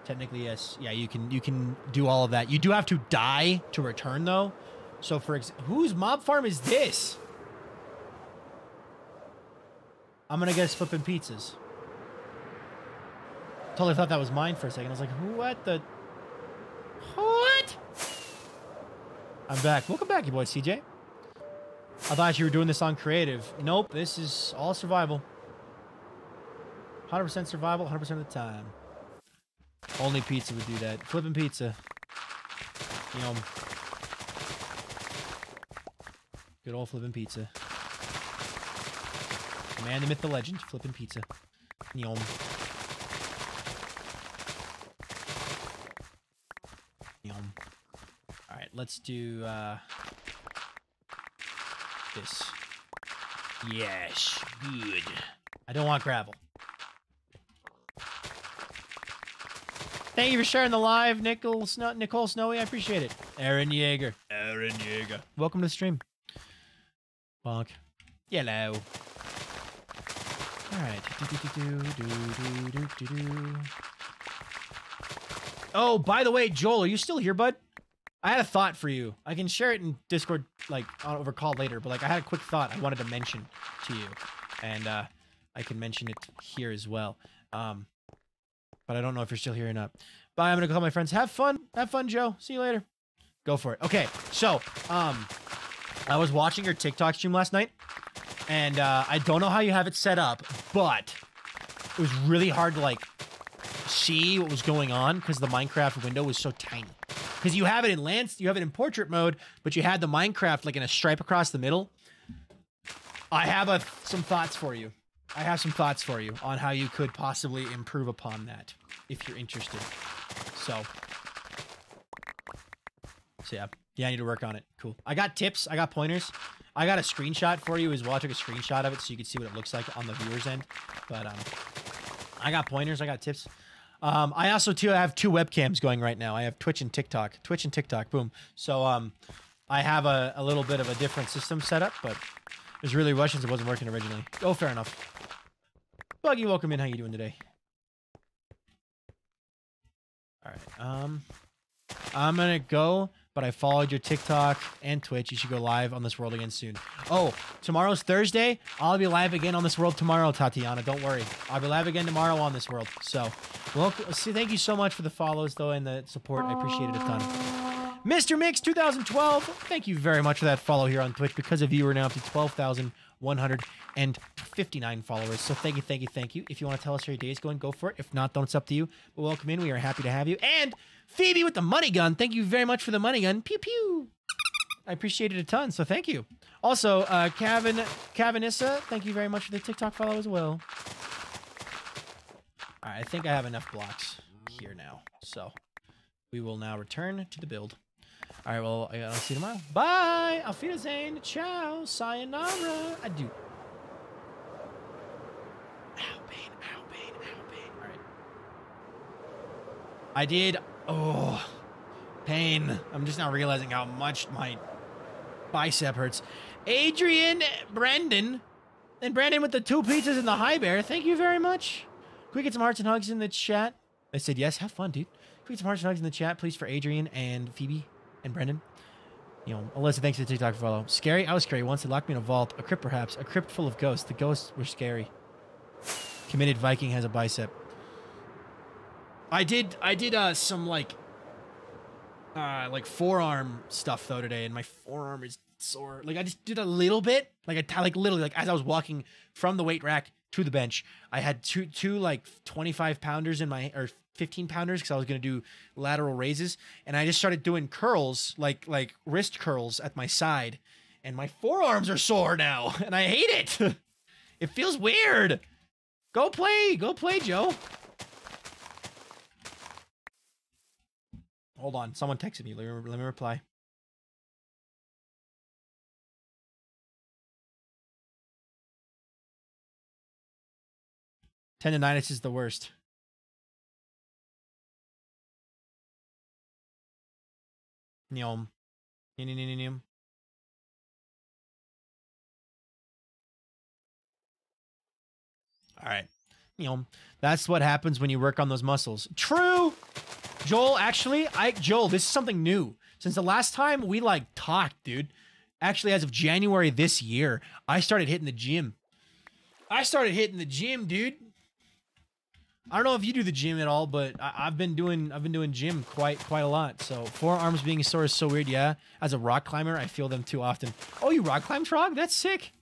Technically, yes. Yeah, you can do all of that. You do have to die to return, though. So, for example, whose mob farm is this? I'm gonna guess flipping pizzas. Totally thought that was mine for a second. I was like, what the? What? I'm back. Welcome back, you boy, CJ. I thought you were doing this on creative. Nope, this is all survival. 100% survival, 100% of the time. Only pizza would do that. Flipping pizza. Yum. Good old flipping pizza. The man, the myth, the legend. Flipping pizza. Yum. Yum. All right, let's do this. Yes, good. I don't want gravel. Thank you for sharing the live, Nicole Snowy. I appreciate it. Aaron Yeager. Aaron Yeager. Welcome to the stream. Bonk. Yellow. All right. Do, do, do, do, do, do, do, do. Oh, by the way, Joel, are you still here, bud? I had a thought for you. I can share it in Discord, like, over call later, but, like, I had a quick thought I wanted to mention to you. And, I can mention it here as well. But I don't know if you're still here or not. Bye, I'm gonna call my friends. Have fun. Have fun, Joe. See you later. Go for it. Okay, so, I was watching your TikTok stream last night, and, I don't know how you have it set up, but it was really hard to, like, see what was going on, because the Minecraft window was so tiny. Because you have it in you have it in portrait mode, but you had the Minecraft like in a stripe across the middle. I have some thoughts for you. I have some thoughts for you on how you could possibly improve upon that if you're interested. So yeah, I need to work on it. Cool. I got tips. I got pointers. I got a screenshot for you as well. I took a screenshot of it so you could see what it looks like on the viewer's end. But I got pointers. I got tips. I also, too, I have two webcams going right now. I have Twitch and TikTok. Twitch and TikTok, boom. So, I have a little bit of a different system set up, but there's really Russians. It wasn't working originally. Oh, fair enough. Buggy, welcome in. How you doing today? All right. I'm going to go, but I followed your TikTok and Twitch. You should go live on This World again soon. Oh, tomorrow's Thursday. I'll be live again on This World tomorrow, Tatiana. Don't worry. I'll be live again tomorrow on This World. So, well, see, thank you so much for the follows, though, and the support. I appreciate it a ton. Mr. Mix 2012, thank you very much for that follow here on Twitch. Because of you, we're now up to 12,159 followers. So thank you, thank you, thank you. If you want to tell us how your day is going, go for it. If not, don't, it's up to you. But welcome in. We are happy to have you. And Phoebe with the money gun. Thank you very much for the money gun. Pew, pew. I appreciate it a ton, so thank you. Also, Cavanissa, thank you very much for the TikTok follow as well. All right, I think I have enough blocks here now. So we will now return to the build. All right, well, I'll see you tomorrow. Bye. Auf Wiedersehen. Ciao. Sayonara. Adieu. Ow, pain. Ow, pain. Ow, pain. All right. I did... Oh, pain. I'm just now realizing how much my bicep hurts. Adrian, Brandon, and Brandon with the two pizzas and the high bear. Thank you very much. Can we get some hearts and hugs in the chat? I said yes. Have fun, dude. Can we get some hearts and hugs in the chat, please, for Adrian and Phoebe and Brendan? You know, Alyssa, thanks for the TikTok follow. Scary? I was scary once. They locked me in a vault. A crypt, perhaps. A crypt full of ghosts. The ghosts were scary. Committed Viking has a bicep. I did some like forearm stuff though today, and my forearm is sore. Like I just did a little bit, like literally as I was walking from the weight rack to the bench, I had two like 25 pounders in my, or 15 pounders, because I was gonna do lateral raises, and I just started doing curls, like wrist curls at my side, and my forearms are sore now, and I hate it. It feels weird. Go play, Joe. Hold on, someone texted me. Let me reply. Tendonitis is the worst. Nyom. Nyom. All right. Nyom. That's what happens when you work on those muscles. True. Joel, actually, Joel, this is something new. Since the last time we, like, talked, dude, actually, as of January this year, I started hitting the gym. I started hitting the gym, dude. I don't know if you do the gym at all, but I've been doing gym quite a lot. So forearms being sore is so weird, yeah. As a rock climber, I feel them too often. Oh, you rock climb, Trog? That's sick.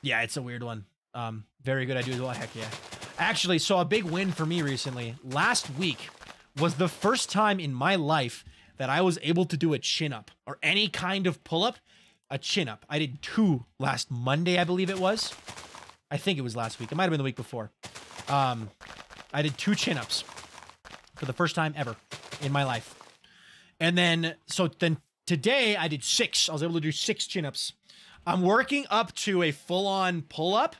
Yeah, it's a weird one. Very good idea as well, heck yeah. Actually, so a big win for me recently, last week, was the first time in my life that I was able to do a chin-up or any kind of pull-up, a chin-up. I did two last Monday, I believe it was. I think it was last week. It might have been the week before. I did two chin-ups for the first time ever in my life. And then, so today I did six. I was able to do six chin-ups. I'm working up to a full-on pull-up,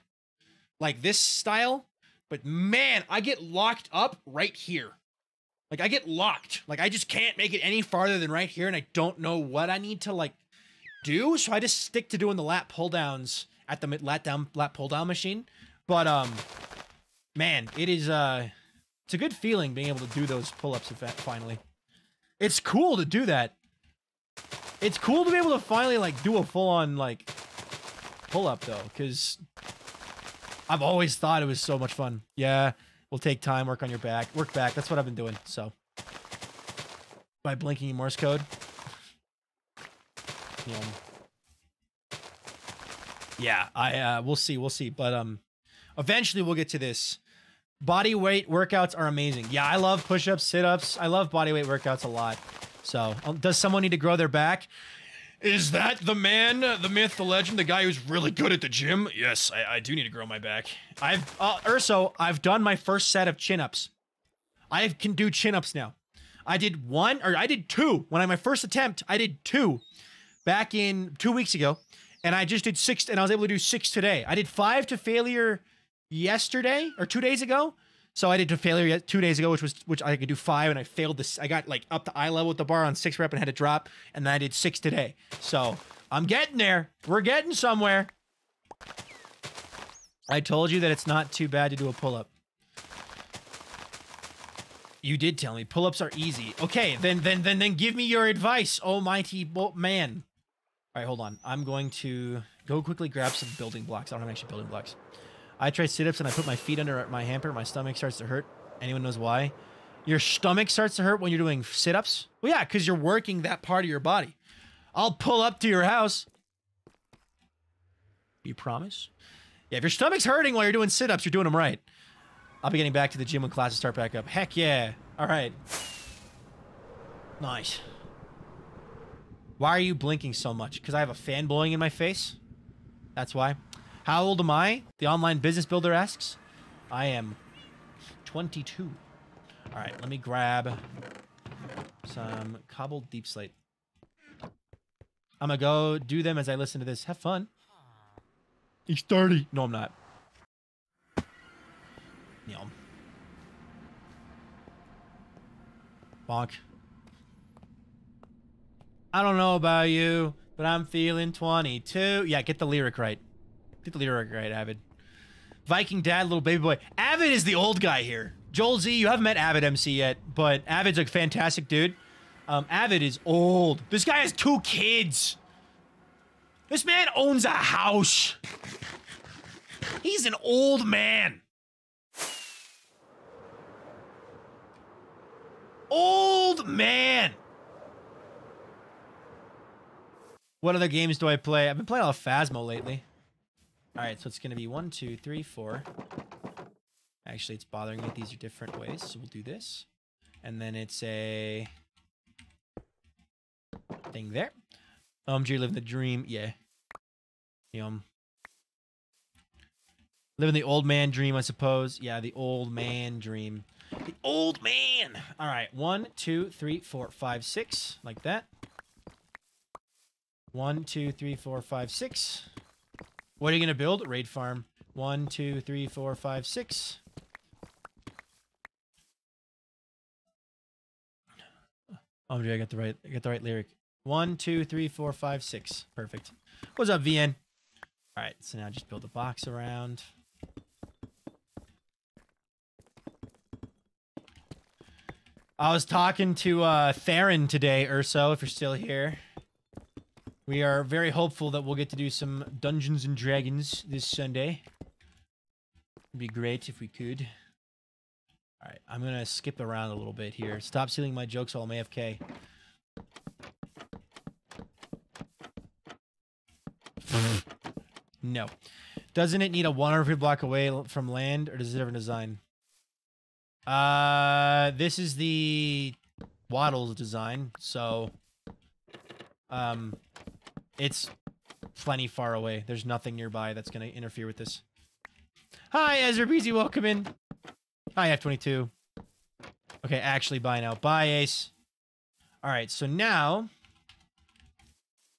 like this style. But man, I get locked up right here. Like, I get locked. Like, I just can't make it any farther than right here, and I don't know what I need to, like, do, so I just stick to doing the lat pull-downs at the lat pull-down machine. But, man, it is, It's a good feeling being able to do those pull-ups finally. It's cool to do that. It's cool to be able to finally, like, do a full-on, like, pull-up, though, because I've always thought it was so much fun. Yeah, we'll take time, work on your back. Work back, that's what I've been doing, so. By blinking Morse code. Yeah, we'll see. But, eventually we'll get to this. Body weight workouts are amazing. Yeah, I love push-ups, sit-ups. I love body weight workouts a lot. So, does someone need to grow their back? Is that the man, the myth, the legend, the guy who's really good at the gym? Yes, I do need to grow my back. I've done my first set of chin-ups. I can do chin-ups now. I did two. When I my first attempt, I did two back in 2 weeks ago. And I just did six, and I was able to do six today. I did five to failure yesterday, or 2 days ago. So I did to failure 2 days ago, which I could do five, and I failed this. I got like up to eye level with the bar on six rep and had to drop, and then I did six today. So I'm getting there. We're getting somewhere. I told you that it's not too bad to do a pull-up. You did tell me pull-ups are easy. Okay, then give me your advice, almighty man. All right, hold on. I'm going to go quickly grab some building blocks. I don't have actually building blocks. I try sit-ups and I put my feet under my hamper. My stomach starts to hurt. Anyone knows why? Your stomach starts to hurt when you're doing sit-ups? Well, yeah, because you're working that part of your body. I'll pull up to your house. You promise? Yeah, if your stomach's hurting while you're doing sit-ups, you're doing them right. I'll be getting back to the gym when classes start back up. Heck yeah. All right. Nice. Why are you blinking so much? Because I have a fan blowing in my face? That's why. How old am I? The online business builder asks. I am 22. All right, let me grab some cobbled deep slate. I'm going to go do them as I listen to this. Have fun. He's 30. No, I'm not. Yum. Bonk. I don't know about you, but I'm feeling 22. Yeah, get the lyric right. Get the lyric right, Avid. Viking dad, little baby boy. Avid is the old guy here. Joel Z, you haven't met Avid MC yet, but Avid's a fantastic dude. Avid is old. This guy has two kids. This man owns a house. He's an old man. Old man. What other games do I play? I've been playing a lot of Phasmo lately. All right, so it's going to be 1, 2, 3, 4. Actually, it's bothering me. These are different ways, so we'll do this. And then it's a thing there. OMG, living the dream. Yeah. Yum. Living the old man dream, I suppose. Yeah, the old man dream. The old man. All right, 1, 2, 3, 4, 5, 6. Like that. 1, 2, 3, 4, 5, 6. What are you going to build? Raid farm. 1, 2, 3, 4, 5, 6. Oh, dude, I got the right lyric. 1, 2, 3, 4, 5, 6. Perfect. What's up, VN? All right, so now just build a box around. I was talking to Theron today, Urso, if you're still here. We are very hopeful that we'll get to do some Dungeons and Dragons this Sunday. It'd be great if we could. All right, I'm going to skip around a little bit here. Stop stealing my jokes while I'm AFK. No. Doesn't it need a 1 or 3 block away from land, or does it ever design? This is the Wattles design, so... It's plenty far away. There's nothing nearby that's going to interfere with this. Hi, Ezra BZ, welcome in. Hi, F22. Okay, actually, bye now. Bye, Ace. All right, so now...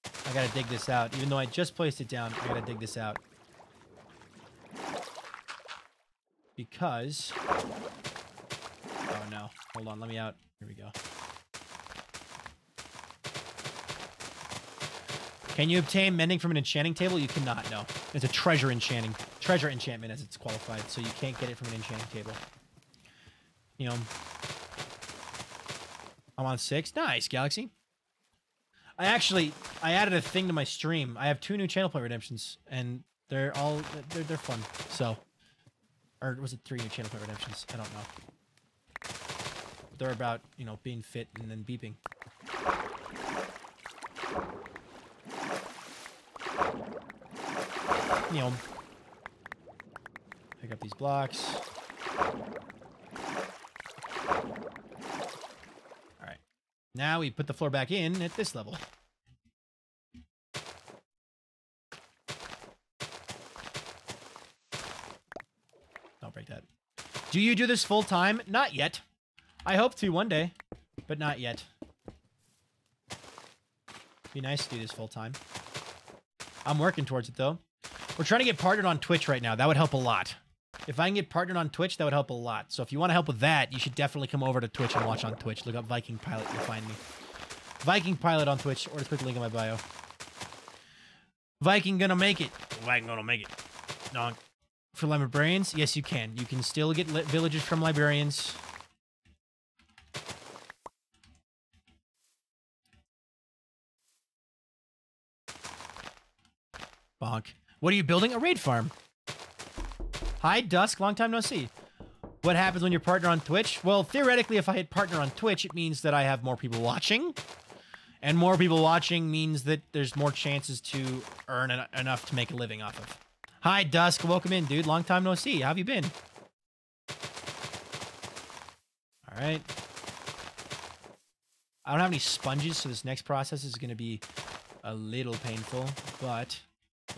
I got to dig this out. Even though I just placed it down, I got to dig this out. Because... Oh, no. Hold on, let me out. Here we go. Can you obtain mending from an enchanting table? You cannot, no. It's a treasure enchantment as it's qualified, so you can't get it from an enchanting table. you know, I'm on 6. Nice, Galaxy. I added a thing to my stream. I have 2 new channel point redemptions, and they're all, they're fun. So, or was it 3 new channel point redemptions? I don't know. They're about, you know, being fit and then beeping. You know, pick up these blocks. Alright. Now we put the floor back in at this level. Don't break that. Do you do this full time? Not yet. I hope to one day, but not yet. Be nice to do this full time. I'm working towards it though. We're trying to get partnered on Twitch right now. That would help a lot. If I can get partnered on Twitch, that would help a lot. So if you want to help with that, you should definitely come over to Twitch and watch on Twitch. Look up VikingPilot, you'll find me. VikingPilot on Twitch, or just click the link in my bio. Viking gonna make it. Viking gonna make it. No. For librarians, yes you can. You can still get villages from librarians. Bonk. What are you building? A raid farm. Hi, Dusk. Long time no see. What happens when you're partner on Twitch? Well, theoretically, if I hit partner on Twitch, it means that I have more people watching. And more people watching means that there's more chances to earn enough to make a living off of. Hi, Dusk. Welcome in, dude. Long time no see. How have you been? All right. I don't have any sponges, so this next process is going to be a little painful, but...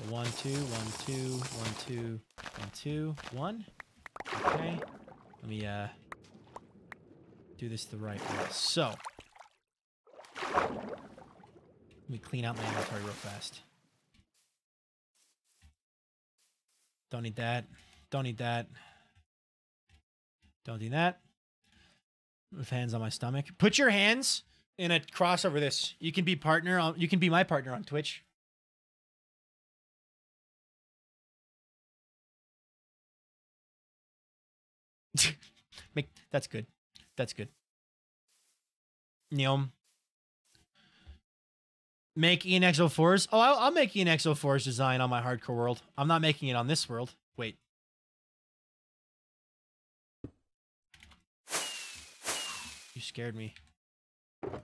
1, 2, 1, 2, 1, 2, 1, 2, 1. Okay. Let me do this the right way. So let me clean out my inventory real fast. Don't need that. Don't need that. Don't need that. With hands on my stomach. Put your hands in a cross over this. You can be partner on, you can be my partner on Twitch. That's good. That's good. Neom. Make EnXO4s. Oh, I'll make EnXO4's design on my hardcore world. I'm not making it on this world. Wait. You scared me. I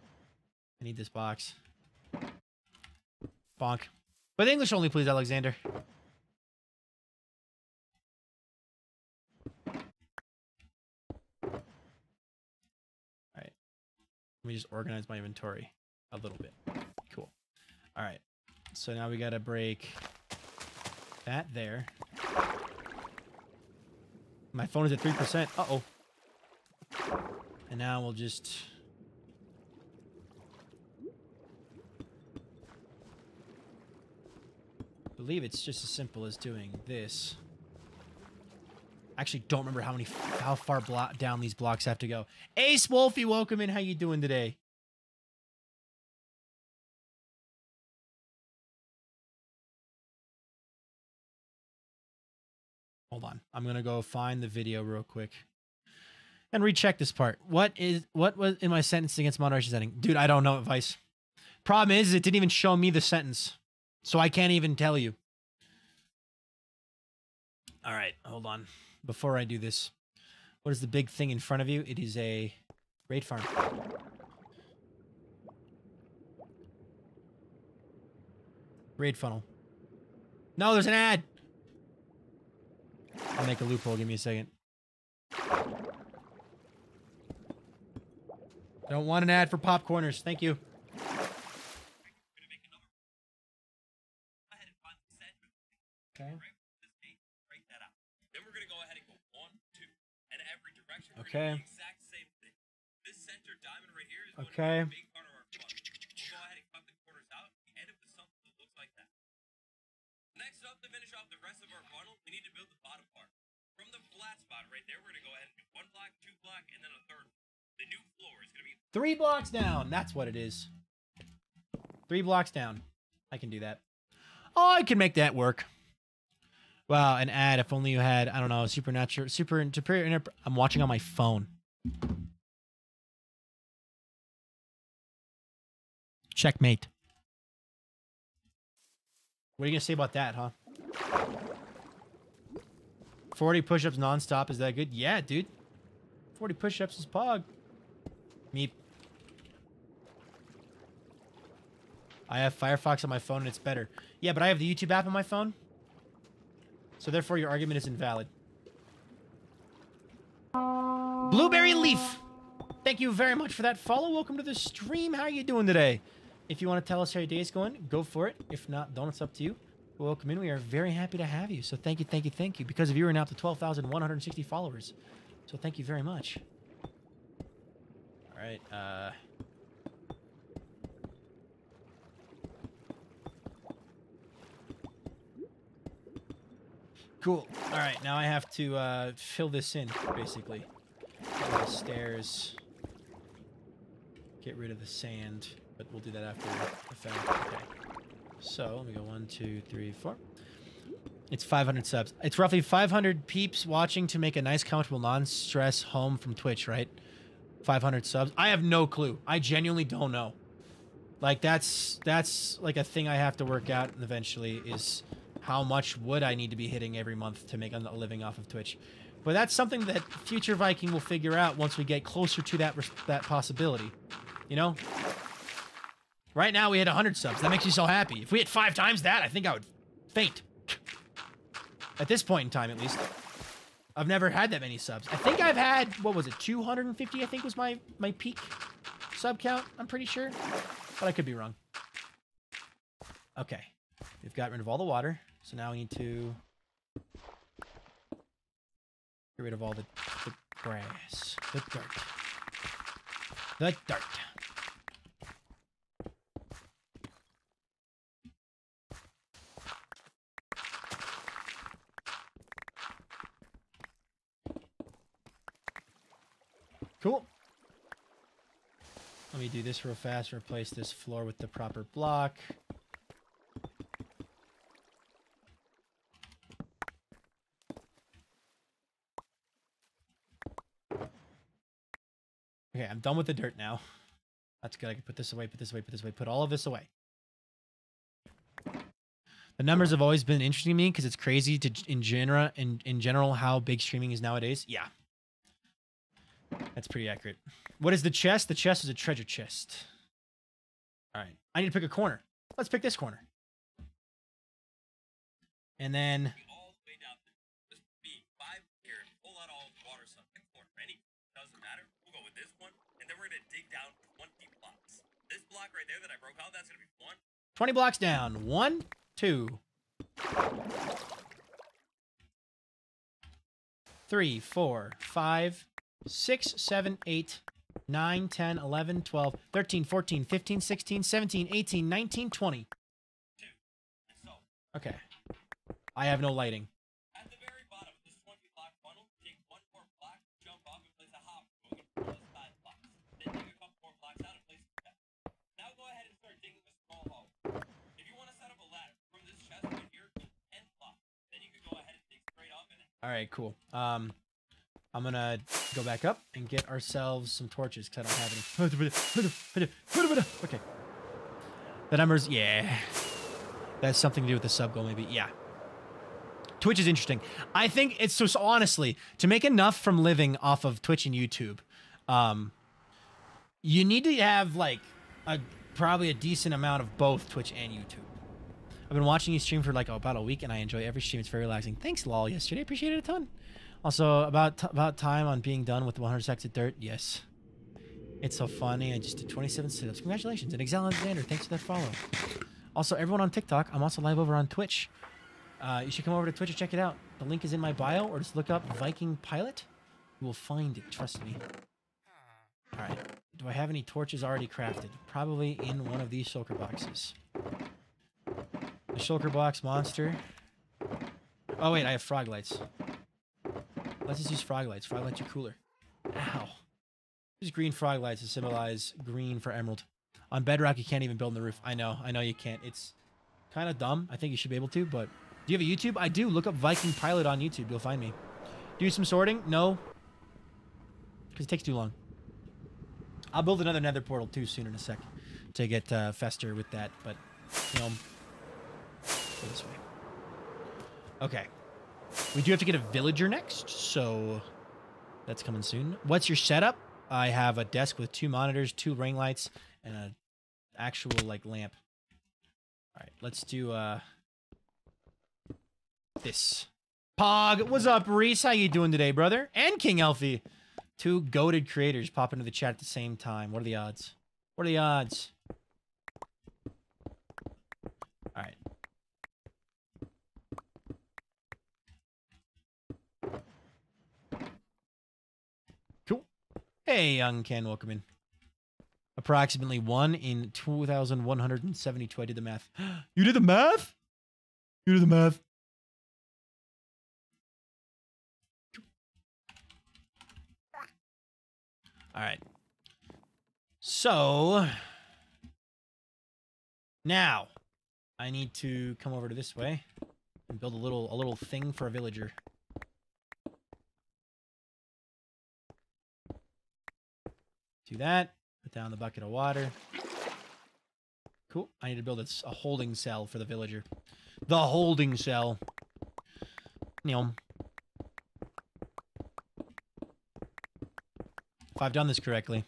need this box. Bonk. But English only, please, Alexander. Let me just organize my inventory a little bit. Cool. All right. So now we got to break that there. My phone is at 3%. Uh-oh. And now we'll just... I believe it's just as simple as doing this. Actually don't remember how far down these blocks have to go. Ace Wolfie, welcome in. How you doing today? Hold on. I'm going to go find the video real quick and recheck this part. What was in my sentence against moderation setting? Dude, I don't know, Vice. Problem is it didn't even show me the sentence. So I can't even tell you. All right, hold on. Before I do this, what is the big thing in front of you? It is a raid farm. Raid funnel. No, there's an ad! I'll make a loophole, give me a second. Don't want an ad for popcorners, thank you. Okay. Okay. Okay. Next up, to finish off the rest of our funnel, we need to build the bottom part. From the flat spot right there, we're gonna go ahead and do 1 block, 2 block, and then a 3rd. The new floor is gonna be 3 blocks down. That's what it is. 3 blocks down. I can do that. Oh, I can make that work. Wow, an ad. If only you had, I don't know, supernatural, I'm watching on my phone. Checkmate. What are you going to say about that, huh? 40 push-ups non-stop, is that good? Yeah, dude. 40 push-ups is pog. Meep. I have Firefox on my phone and it's better. Yeah, but I have the YouTube app on my phone. So therefore your argument is invalid. Blueberry Leaf! Thank you very much for that follow. Welcome to the stream. How are you doing today? If you want to tell us how your day is going, go for it. If not, don't. It's up to you. Welcome in. We are very happy to have you. So thank you, thank you, thank you. Because of you, we're now up to 12,160 followers. So thank you very much. All right. Cool. All right, now I have to fill this in, basically. Get rid of the stairs. Get rid of the sand, but we'll do that after the fact. Okay. So let me go 1, 2, 3, 4. It's 500 subs. It's roughly 500 peeps watching to make a nice, comfortable, non-stress home from Twitch, right? 500 subs. I have no clue. I genuinely don't know. Like that's like a thing I have to work out eventually is how much wood I need to be hitting every month to make a living off of Twitch. But that's something that future Viking will figure out once we get closer to that possibility, you know? Right now we hit 100 subs. That makes me so happy. If we hit 5 times that, I think I would faint. At this point in time, at least. I've never had that many subs. I think I've had, what was it, 250, I think was my peak sub count, I'm pretty sure. But I could be wrong. Okay. We've got rid of all the water. So now we need to get rid of all the grass, the dirt. The dirt. Cool. Let me do this real fast. Replace this floor with the proper block. Okay, I'm done with the dirt now. That's good. I can put this away, put this away, put this away, put all of this away. The numbers have always been interesting to me because it's crazy to in general how big streaming is nowadays. Yeah. That's pretty accurate. What is the chest? The chest is a treasure chest. All right. I need to pick a corner. Let's pick this corner. And then down 20 blocks. This block right there that I broke out, that's gonna be 20 blocks down. 1, 2, 3, 4, 5, 6, 7, 8, 9, 10, 11, 12, 13, 14, 15, 16, 17, 18, 19, 20. Okay. I have no lighting. All right, cool. I'm gonna go back up and get ourselves some torches because I don't have any. Okay. The numbers, yeah. That's something to do with the sub goal, maybe. Yeah. Twitch is interesting. I think it's just honestly to make enough from living off of Twitch and YouTube. You need to have like probably a decent amount of both Twitch and YouTube. I've been watching you stream for like about a week and I enjoy every stream. It's very relaxing. Thanks, lol. Yesterday, appreciate it a ton. Also, about time on being done with the 100 sacks of dirt. Yes. It's so funny. I just did 27 sit-ups. Congratulations. And Excel Alexander, thanks for that follow. Also, everyone on TikTok, I'm also live over on Twitch. You should come over to Twitch and check it out. The link is in my bio or just look up VikingPilot. You will find it. Trust me. All right. Do I have any torches already crafted? Probably in one of these shulker boxes. The shulker box monster. Oh wait, I have frog lights. Let's just use frog lights. Frog lights are cooler. Ow. These green frog lights to symbolize green for emerald. On bedrock, you can't even build on the roof. I know you can't. It's kind of dumb. I think you should be able to, but... Do you have a YouTube? I do. Look up Viking Pilot on YouTube. You'll find me. Do some sorting? No. because it takes too long. I'll build another nether portal too soon in a sec to get Fester with that, but you know, go this way. Okay. We do have to get a villager next, so that's coming soon. What's your setup? I have a desk with 2 monitors, 2 ring lights, and an actual, like, lamp. All right, let's do this. Pog, what's up, Reese? How you doing today, brother? And kingelffe. 2 goated creators pop into the chat at the same time. What are the odds? What are the odds? All right. Hey, Young Ken, welcome in. Approximately 1 in 2,172. I did the math. You did the math? You did the math. All right. So now I need to come over to this way and build a little thing for a villager. Do that. Put down the bucket of water. Cool. I need to build a holding cell for the villager. The holding cell. You know. If I've done this correctly.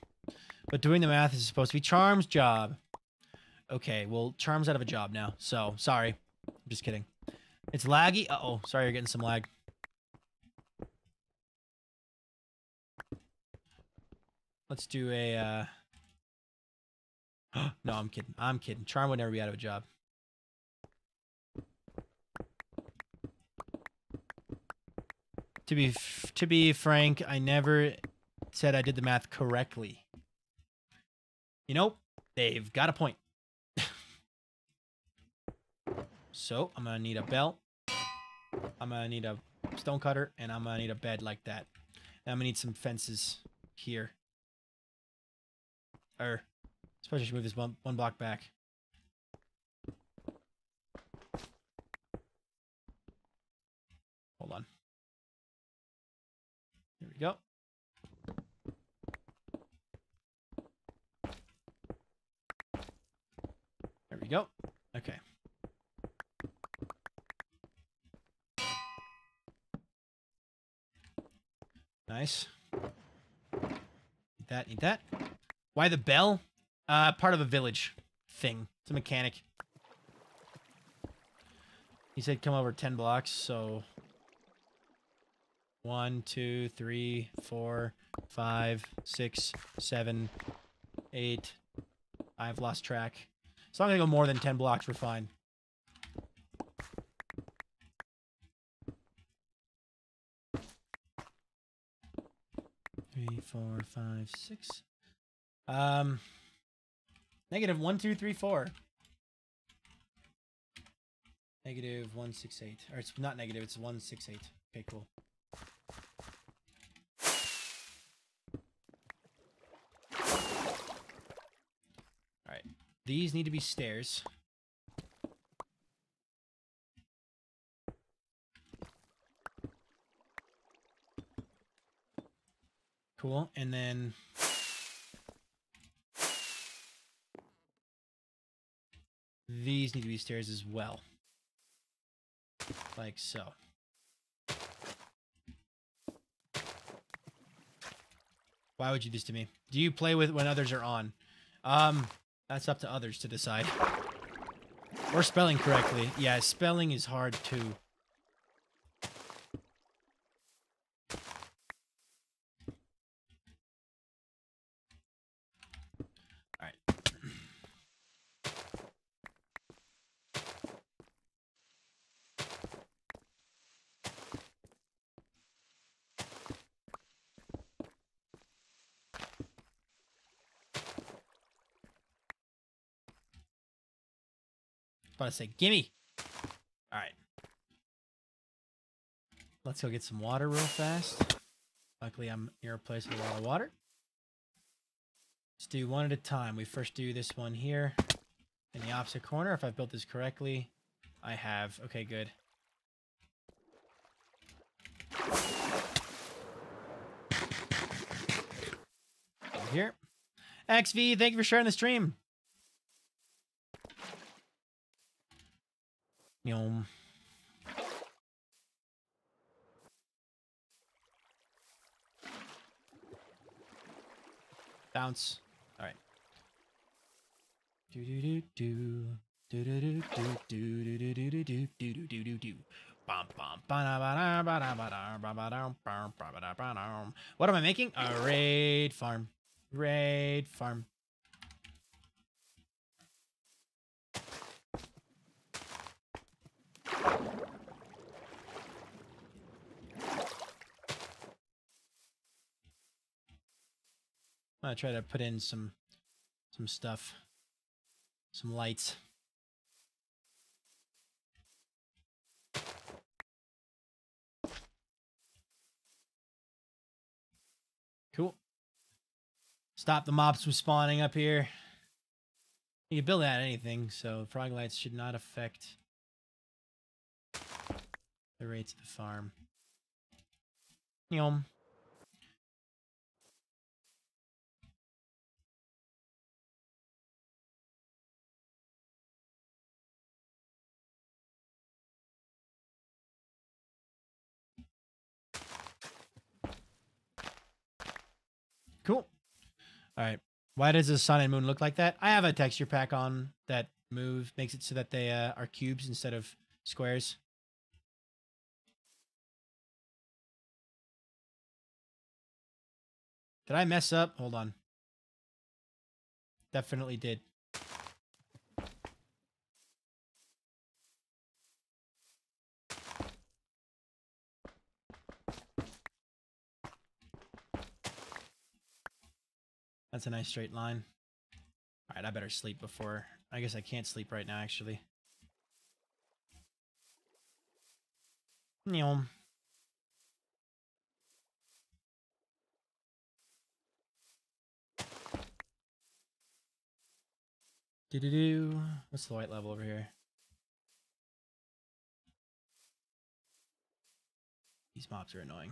But doing the math is supposed to be Charm's job. Okay, well, Charm's out of a job now. So, sorry. I'm just kidding. It's laggy. Uh-oh. Sorry, you're getting some lag. Let's do a, no, I'm kidding. I'm kidding. Charm would never be out of a job. To be frank, I never said I did the math correctly. You know, they've got a point. So, I'm going to need a belt. I'm going to need a stone cutter, and I'm going to need a bed like that. And I'm going to need some fences here. Or, especially if you move this one block back. Hold on. Here we go. There we go. Okay. Nice. Need that, need that. Why the bell? Part of a village thing. It's a mechanic. He said come over 10 blocks, so... 1, 2, 3, 4, 5, 6, 7, 8... I've lost track. As long as I go more than 10 blocks, we're fine. Three, four, five, six... -1, 2, 3, 4. -1, 6, 8. Or it's not negative, it's 1, 6, 8. Okay, cool. Alright. These need to be stairs. Cool, and then... these need to be stairs as well. Like so. Why would you do this to me? Do you play with when others are on? That's up to others to decide. Or spelling correctly. Yeah, spelling is hard too. I was about to say, gimme! Alright. Let's go get some water real fast. Luckily, I'm near a place with a lot of water. Let's do one at a time. We first do this one here in the opposite corner. If I've built this correctly, I have. Okay, good. here. XV, thank you for sharing the stream. Yum. Bounce. All right. Do do do do do do do do do do do do do do do do. What am I making? A raid farm. Raid farm. I'm gonna try to put in some stuff, some lights. Cool. Stop the mobs from spawning up here. You can build out anything, so frog lights should not affect the rates of the farm. Yum. Cool. All right. Why does the sun and moon look like that? I have a texture pack on that makes it so that they are cubes instead of squares. Did I mess up? Hold on. Definitely did. That's a nice straight line. All right, I better sleep before. I guess I can't sleep right now, actually. Yum. Do-do-do. What's the light level over here? These mobs are annoying.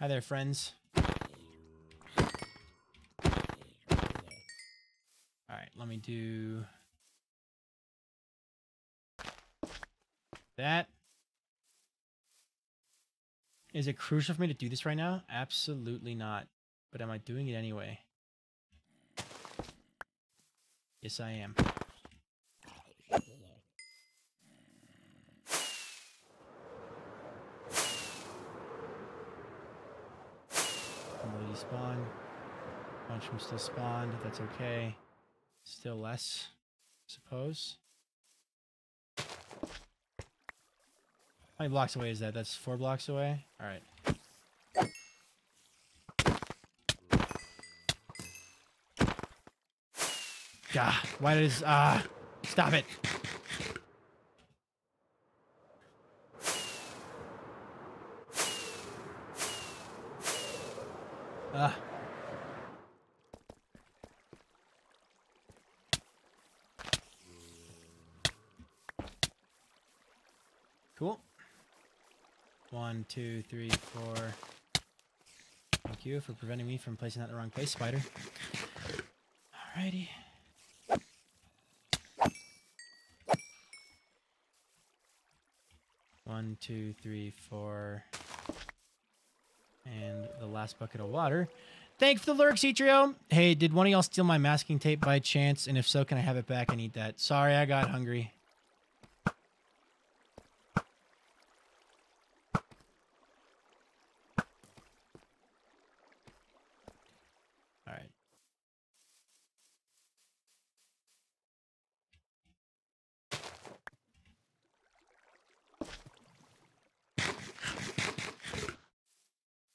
Hi there, friends. Alright, let me do that. Is it crucial for me to do this right now? Absolutely not. But am I doing it anyway? Yes, I am. Spawn. A bunch of them still spawned. That's okay. Still less, I suppose. How many blocks away is that? That's 4 blocks away? Alright. Gah. Why does... stop it. Cool. 1, 2, 3, 4. Thank you for preventing me from placing that in the wrong place, spider. Alrighty. One, two, three, four. And the last bucket of water. Thanks for the lurk, Cetrio. Hey, did one of y'all steal my masking tape by chance? And if so, can I have it back and eat that? Sorry, I got hungry. All right.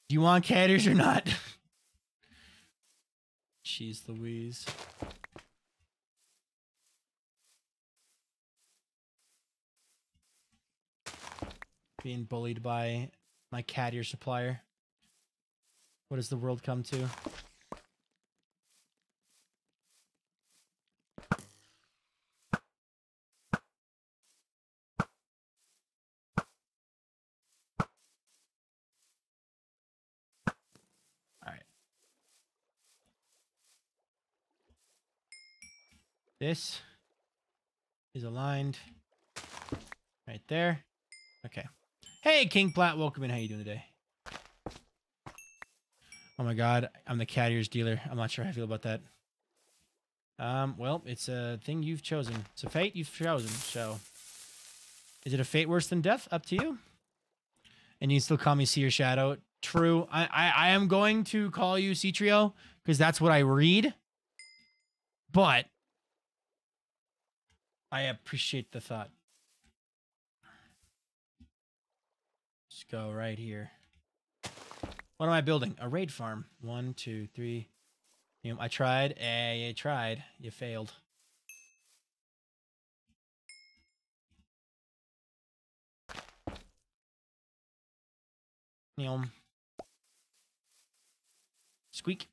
You want caters or not? Jeez Louise. Being bullied by my cat ear supplier. What does the world come to? This is aligned right there. Okay. Hey, King Platt, welcome in. How you doing today? Oh my God, I'm the cat ears dealer. I'm not sure how I feel about that. Well, it's a thing you've chosen. It's a fate you've chosen, so... Is it a fate worse than death? Up to you. And you can still call me Seer Shadow. True. I am going to call you Cetrio, because that's what I read. But... I appreciate the thought. Just go right here. What am I building? A raid farm. 1, 2, 3... I tried. You tried. You failed. Squeak.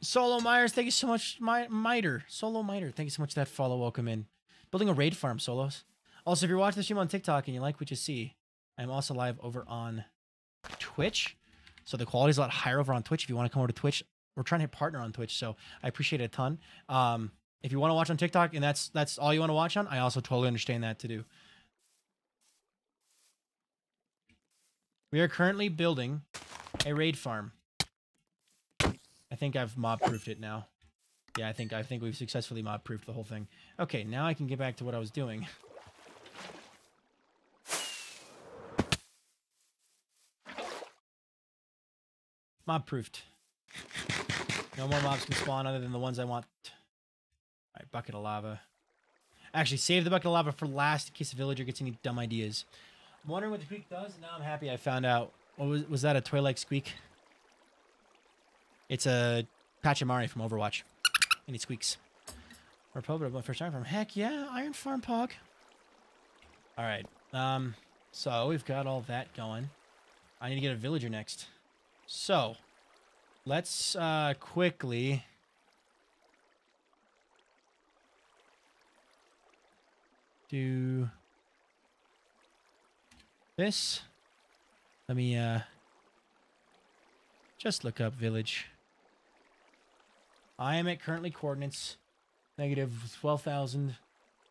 Solo Myers, thank you so much. Miter. Solo Miter, thank you so much for that follow. Welcome in. Building a raid farm, Solos. Also, if you're watching the stream on TikTok and you like what you see, I'm also live over on Twitch. So the quality's a lot higher over on Twitch. If you want to come over to Twitch, we're trying to hit partner on Twitch, so I appreciate it a ton. If you want to watch on TikTok and that's all you want to watch on, I also totally understand that to do. We are currently building a raid farm. I think I've mob-proofed it now. Yeah, I think we've successfully mob-proofed the whole thing. Okay, now I can get back to what I was doing. Mob-proofed. No more mobs can spawn other than the ones I want. All right, bucket of lava. Actually, save the bucket of lava for last in case the villager gets any dumb ideas. I'm wondering what the squeak does, and now I'm happy I found out. What was that a toy-like squeak? It's a Pachimari from Overwatch, and he squeaks. Republic, my first iron farm. Heck yeah, iron farm, Pog. All right, so we've got all that going. I need to get a villager next. So... Let's quickly do this. Let me just look up village. I am at currently coordinates -12,000,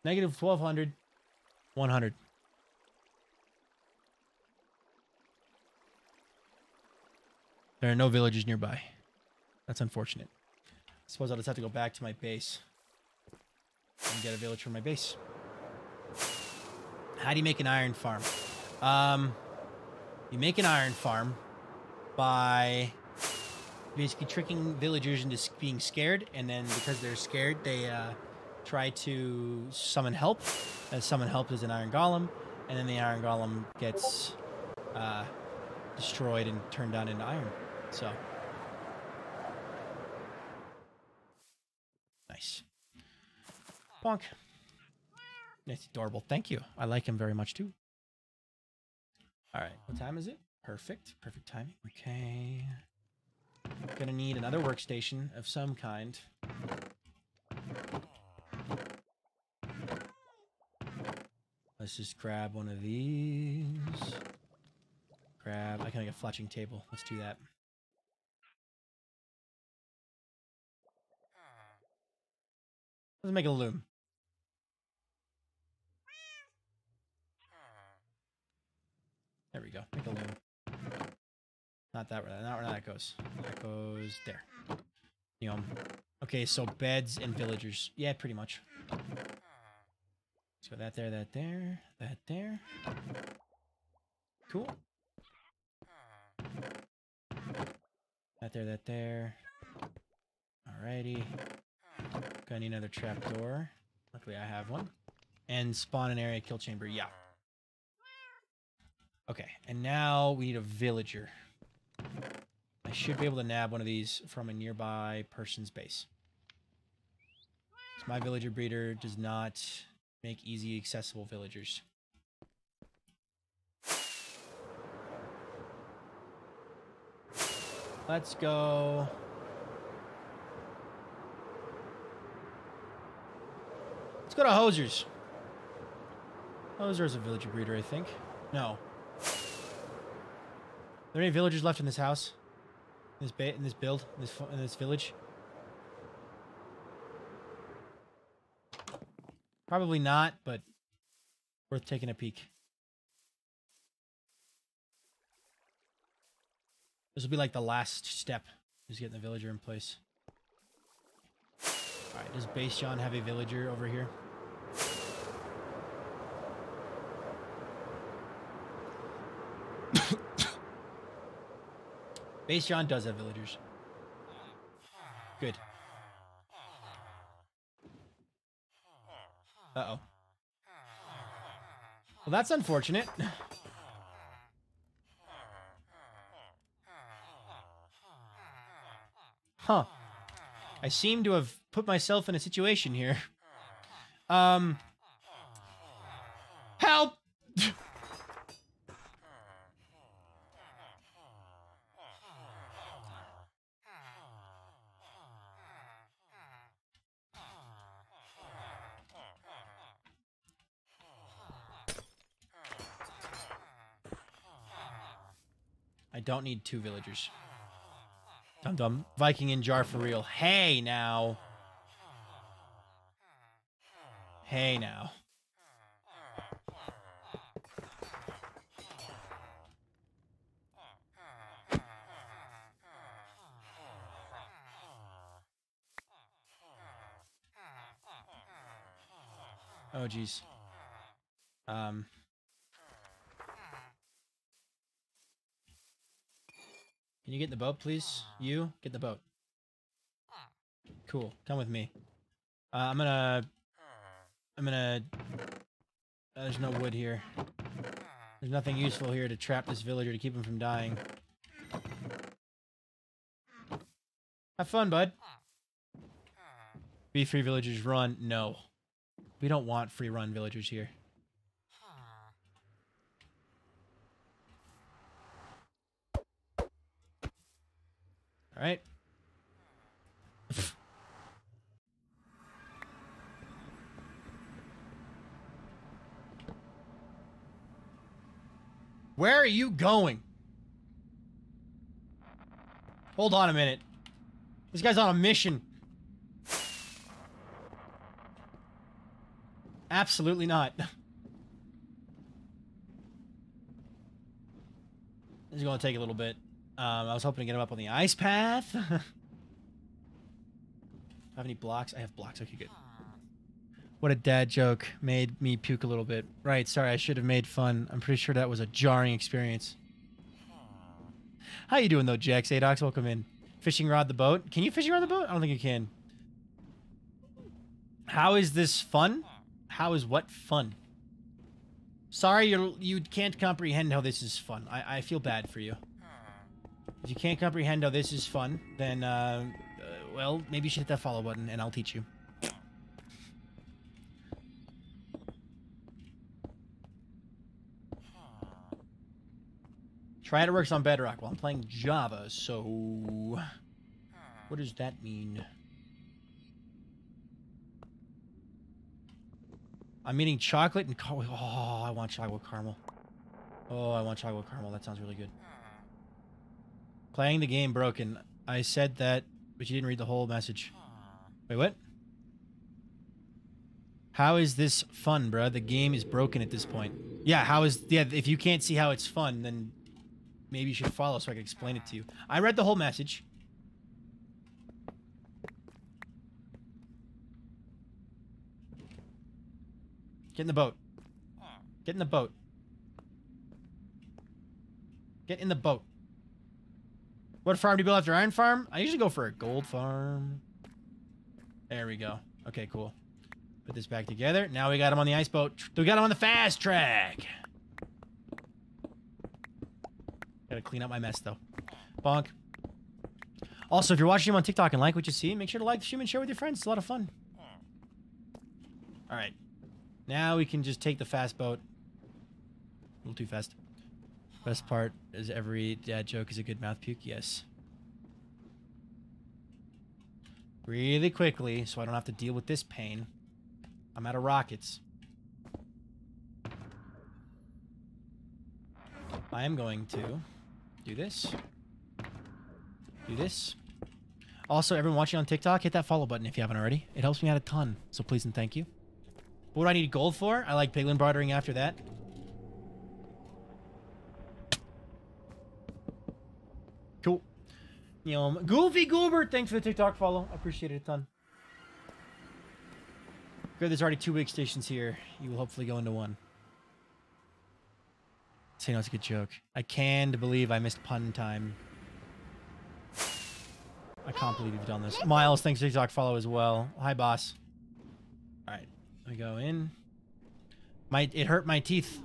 -1,200, 100. There are no villages nearby. That's unfortunate. I suppose I'll just have to go back to my base and get a village from my base. How do you make an iron farm? You make an iron farm by basically tricking villagers into being scared, and then because they're scared, they try to summon help. As summon help is an iron golem, and then the iron golem gets destroyed and turned down into iron. So nice. Bonk. That's adorable. Thank you. I like him very much too. All right. What time is it? Perfect. Perfect timing. Okay. I'm gonna need another workstation of some kind. Let's just grab one of these. Grab. I can make a fletching table. Let's do that. Let's make a loom. There we go. Make a loom. Not where that goes. That goes there. Yum. Okay, so beds and villagers. Yeah, pretty much. So that there, that there, that there. Cool. That there, that there. Alrighty. Gonna need another trapdoor. Luckily, I have one. And spawn an area kill chamber. Yeah. Okay, and now we need a villager. I should be able to nab one of these from a nearby person's base. So my villager breeder does not make easy accessible villagers. Let's go. Let's go to Hoser's. Hoser's a villager breeder, I think. No. Are there any villagers left in this house? In this build? In this village? Probably not, but worth taking a peek. This will be like the last step, is getting the villager in place. All right, does Base John have a villager over here? Base John does have villagers. Good. Uh-oh. Well, that's unfortunate. Huh. I seem to have put myself in a situation here. Help! I don't need two villagers. Dum-dum. Viking in jar for real. Hey, now. Hey, now. Oh, geez. Can you get in the boat, please? You? Get in the boat. Cool. Come with me. There's no wood here. There's nothing useful here to trap this villager to keep him from dying. Have fun, bud. Be free villagers, run. No. We don't want free run villagers here. All right. Where are you going? Hold on a minute. This guy's on a mission. Absolutely not. This is going to take a little bit. I was hoping to get him up on the ice path. Do I have any blocks? I have blocks. Okay, good. What a dad joke. Made me puke a little bit. Right, sorry, I should have made fun. I'm pretty sure that was a jarring experience. How you doing, though, Jax? Adox, welcome in. Fishing rod the boat. Can you fishing rod the boat? I don't think you can. How is this fun? How is what fun? Sorry, you can't comprehend how this is fun. I feel bad for you. If you can't comprehend how this is fun, then, well, maybe you should hit that follow button, and I'll teach you. Try it, it works on Bedrock. Well, I'm playing Java, so... What does that mean? I'm eating chocolate and... Oh, I want chocolate caramel. Oh, I want chocolate caramel. That sounds really good. Playing the game broken. I said that, but you didn't read the whole message. Wait, what? How is this fun, bruh? The game is broken at this point. Yeah, how is... Yeah, if you can't see how it's fun, then maybe you should follow so I can explain it to you. I read the whole message. Get in the boat. Get in the boat. Get in the boat. What farm do you build after iron farm? I usually go for a gold farm. There we go. Okay, cool. Put this back together. Now we got him on the ice boat. We got him on the fast track. Gotta clean up my mess, though. Bonk. Also, if you're watching him on TikTok and like what you see, make sure to like the stream and share with your friends. It's a lot of fun. All right. Now we can just take the fast boat. A little too fast. Best part is every dad joke is a good mouth puke. Yes. Really quickly, so I don't have to deal with this pain. I'm out of rockets. I am going to do this. Do this. Also, everyone watching on TikTok, hit that follow button if you haven't already. It helps me out a ton, so please and thank you. What do I need gold for? I like piglin bartering after that. Cool. Goofy Goober, thanks for the TikTok follow. I appreciate it a ton. Good, there's already 2 big stations here. You will hopefully go into one. Say no, it's a good joke. I can't believe I missed pun time. I can't believe you've done this. Miles, thanks for TikTok follow as well. Hi, boss. Alright, I go in. It hurt my teeth.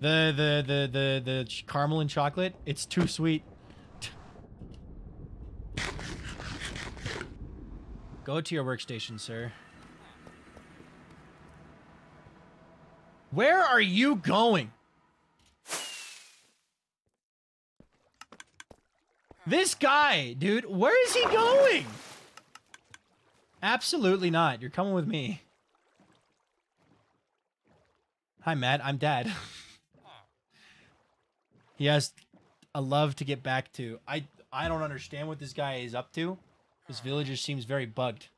The caramel and chocolate, it's too sweet. Go to your workstation, sir. Where are you going? This guy, dude, where is he going? Absolutely not. You're coming with me. Hi, Matt. I'm Dad. He has a love to get back to. I don't understand what this guy is up to. This villager seems very bugged.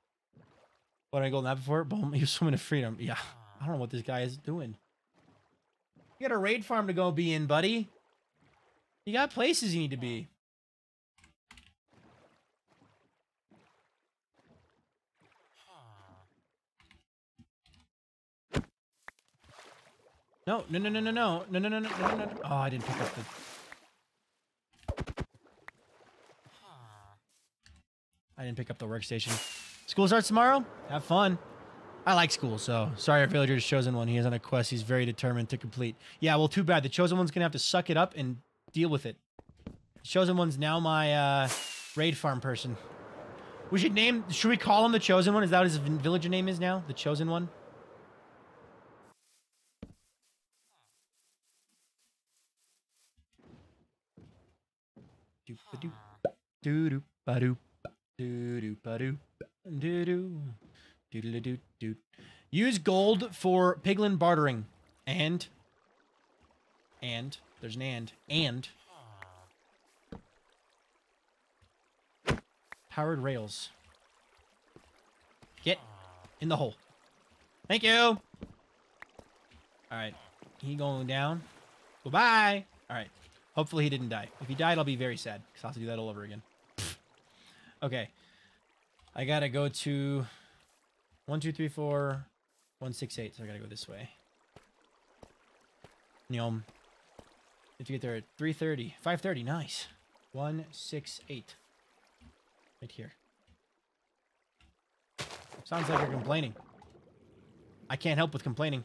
What, did I go on that before? Boom, he was swimming to freedom. Yeah. I don't know what this guy is doing. You got a raid farm to go be in, buddy. You got places you need to be. No. Oh, I didn't pick up the... I didn't pick up the workstation. School starts tomorrow. Have fun. I like school, so sorry our villager's chosen one. He is on a quest he's very determined to complete. Yeah, well, too bad. The chosen one's gonna have to suck it up and deal with it. The chosen one's now my raid farm person. We should name... Should we call him the chosen one? Is that what his villager name is now? The chosen one? Use gold for piglin bartering. And there's an and powered rails. Get in the hole. Thank you. All right. He going down. Goodbye. All right. Hopefully he didn't die. If he died, I'll be very sad, because I'll have to do that all over again. Okay. I gotta go to 1, 2, 3, 4, 1, 6, 8, so I gotta go this way. Nyom. If you get there at 3:30. 5:30, nice. 1, 6, 8. Right here. Sounds like you're complaining. I can't help with complaining.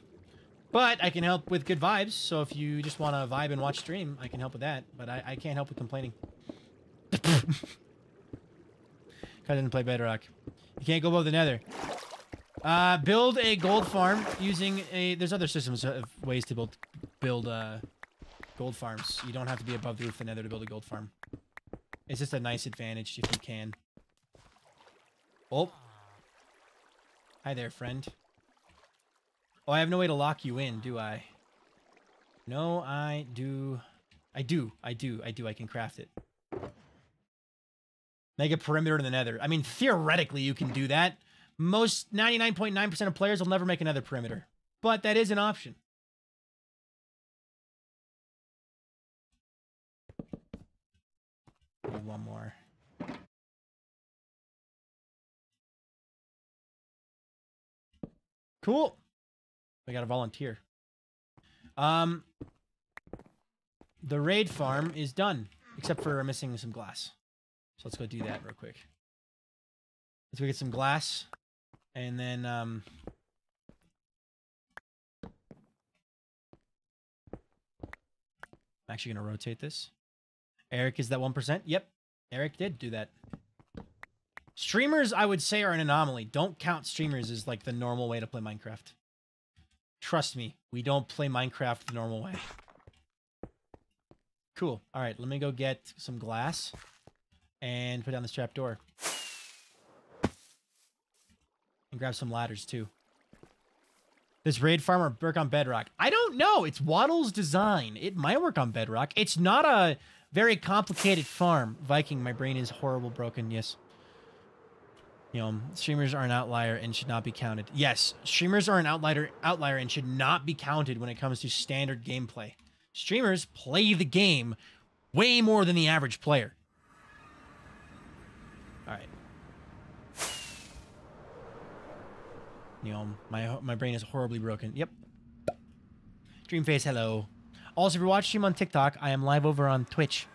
But I can help with good vibes, so if you just want to vibe and watch stream, I can help with that. But I can't help with complaining. Because I didn't play Bedrock. You can't go above the nether. Build a gold farm using a... There's other systems of ways to build gold farms. You don't have to be above the roof of the nether to build a gold farm. It's just a nice advantage if you can. Oh. Hi there, friend. Oh, I have no way to lock you in, do I? No, I do. I do. I can craft it. Make a perimeter to the nether. I mean, theoretically, you can do that. Most 99.9% of players will never make another perimeter. But that is an option. One more. Cool. I gotta volunteer. The raid farm is done, except for missing some glass. So let's go do that real quick. Let's go get some glass, and then I'm actually gonna rotate this. Eric is that 1%? Yep, Eric did do that. Streamers, I would say, are an anomaly. Don't count streamers as like the normal way to play Minecraft. Trust me, we don't play Minecraft the normal way. Cool. All right, let me go get some glass and put down this trap door. And grab some ladders, too. Does raid farmer work on Bedrock? I don't know. It's Wattles' design. It might work on Bedrock. It's not a very complicated farm. Viking, my brain is horrible broken. Yes. You know, streamers are an outlier and should not be counted. Yes, streamers are an outlier and should not be counted when it comes to standard gameplay. Streamers play the game way more than the average player. All right. You know, my brain is horribly broken. Yep. Dreamface, hello. Also, if you watch stream on TikTok, I am live over on Twitch.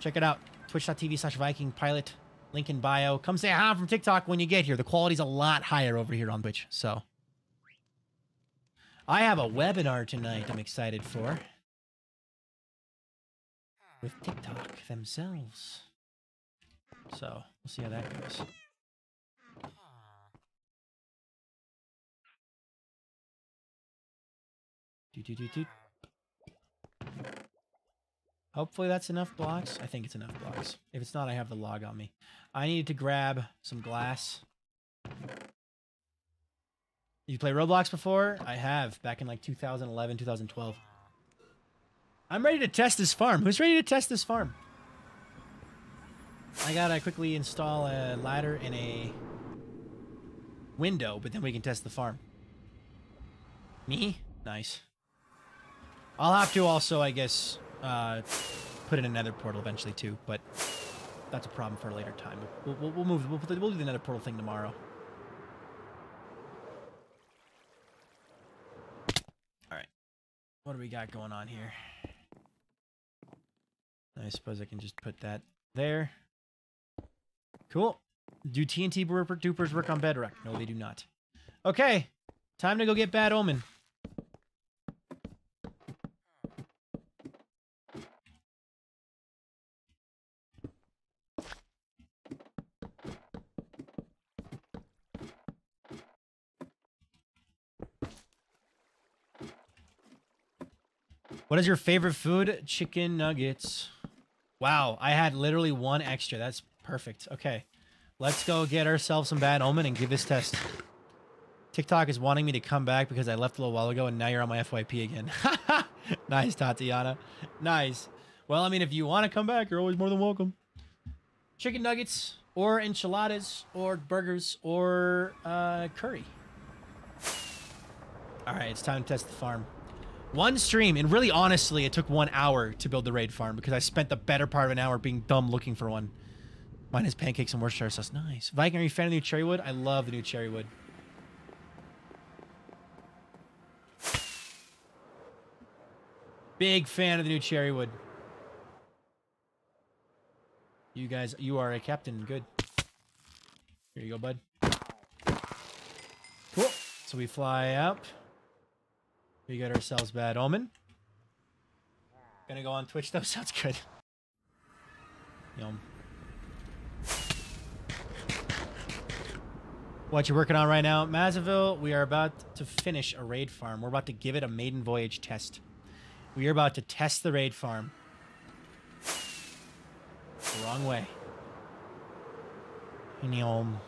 Check it out. Twitch.tv/VikingPilot. Link in bio. Come say hi from TikTok when you get here. The quality's a lot higher over here on Twitch, so. I have a webinar tonight I'm excited for. With TikTok themselves. So, we'll see how that goes. Hopefully that's enough blocks. I think it's enough blocks. If it's not, I have the log on me. I needed to grab some glass. You play Roblox before? I have, back in like 2011, 2012. I'm ready to test this farm. Who's ready to test this farm? I gotta quickly install a ladder and a window, but then we can test the farm. Me? Nice. I'll have to also, I guess, put in another portal eventually too, but that's a problem for a later time. We'll do the nether portal thing tomorrow. All right, what do we got going on here? I suppose I can just put that there. Cool. Do TNT dupers work on bedrock? No, they do not. Okay, time to go get Bad Omen. What is your favorite food? Chicken nuggets. Wow, I had literally one extra. That's perfect. Okay, let's go get ourselves some Bad Omen and give this test. TikTok is wanting me to come back because I left a little while ago and now you're on my FYP again. Nice, Tatiana. Nice. Well, I mean, if you want to come back, you're always more than welcome. Chicken nuggets or enchiladas or burgers or curry. All right, it's time to test the farm. One stream, and really honestly, it took 1 hour to build the raid farm because I spent the better part of an hour being dumb looking for one. Mine is pancakes and Worcestershire sauce. Nice. Viking, are you a fan of the new cherry wood? I love the new cherry wood. Big fan of the new cherry wood. You guys, you are a captain. Good. Here you go, bud. Cool. So we fly up. We got ourselves Bad Omen. Gonna go on Twitch though, sounds good. Yum. What you working on right now? Mazaville, we are about to finish a raid farm. We're about to give it a maiden voyage test. We are about to test the raid farm. The wrong way. Yum.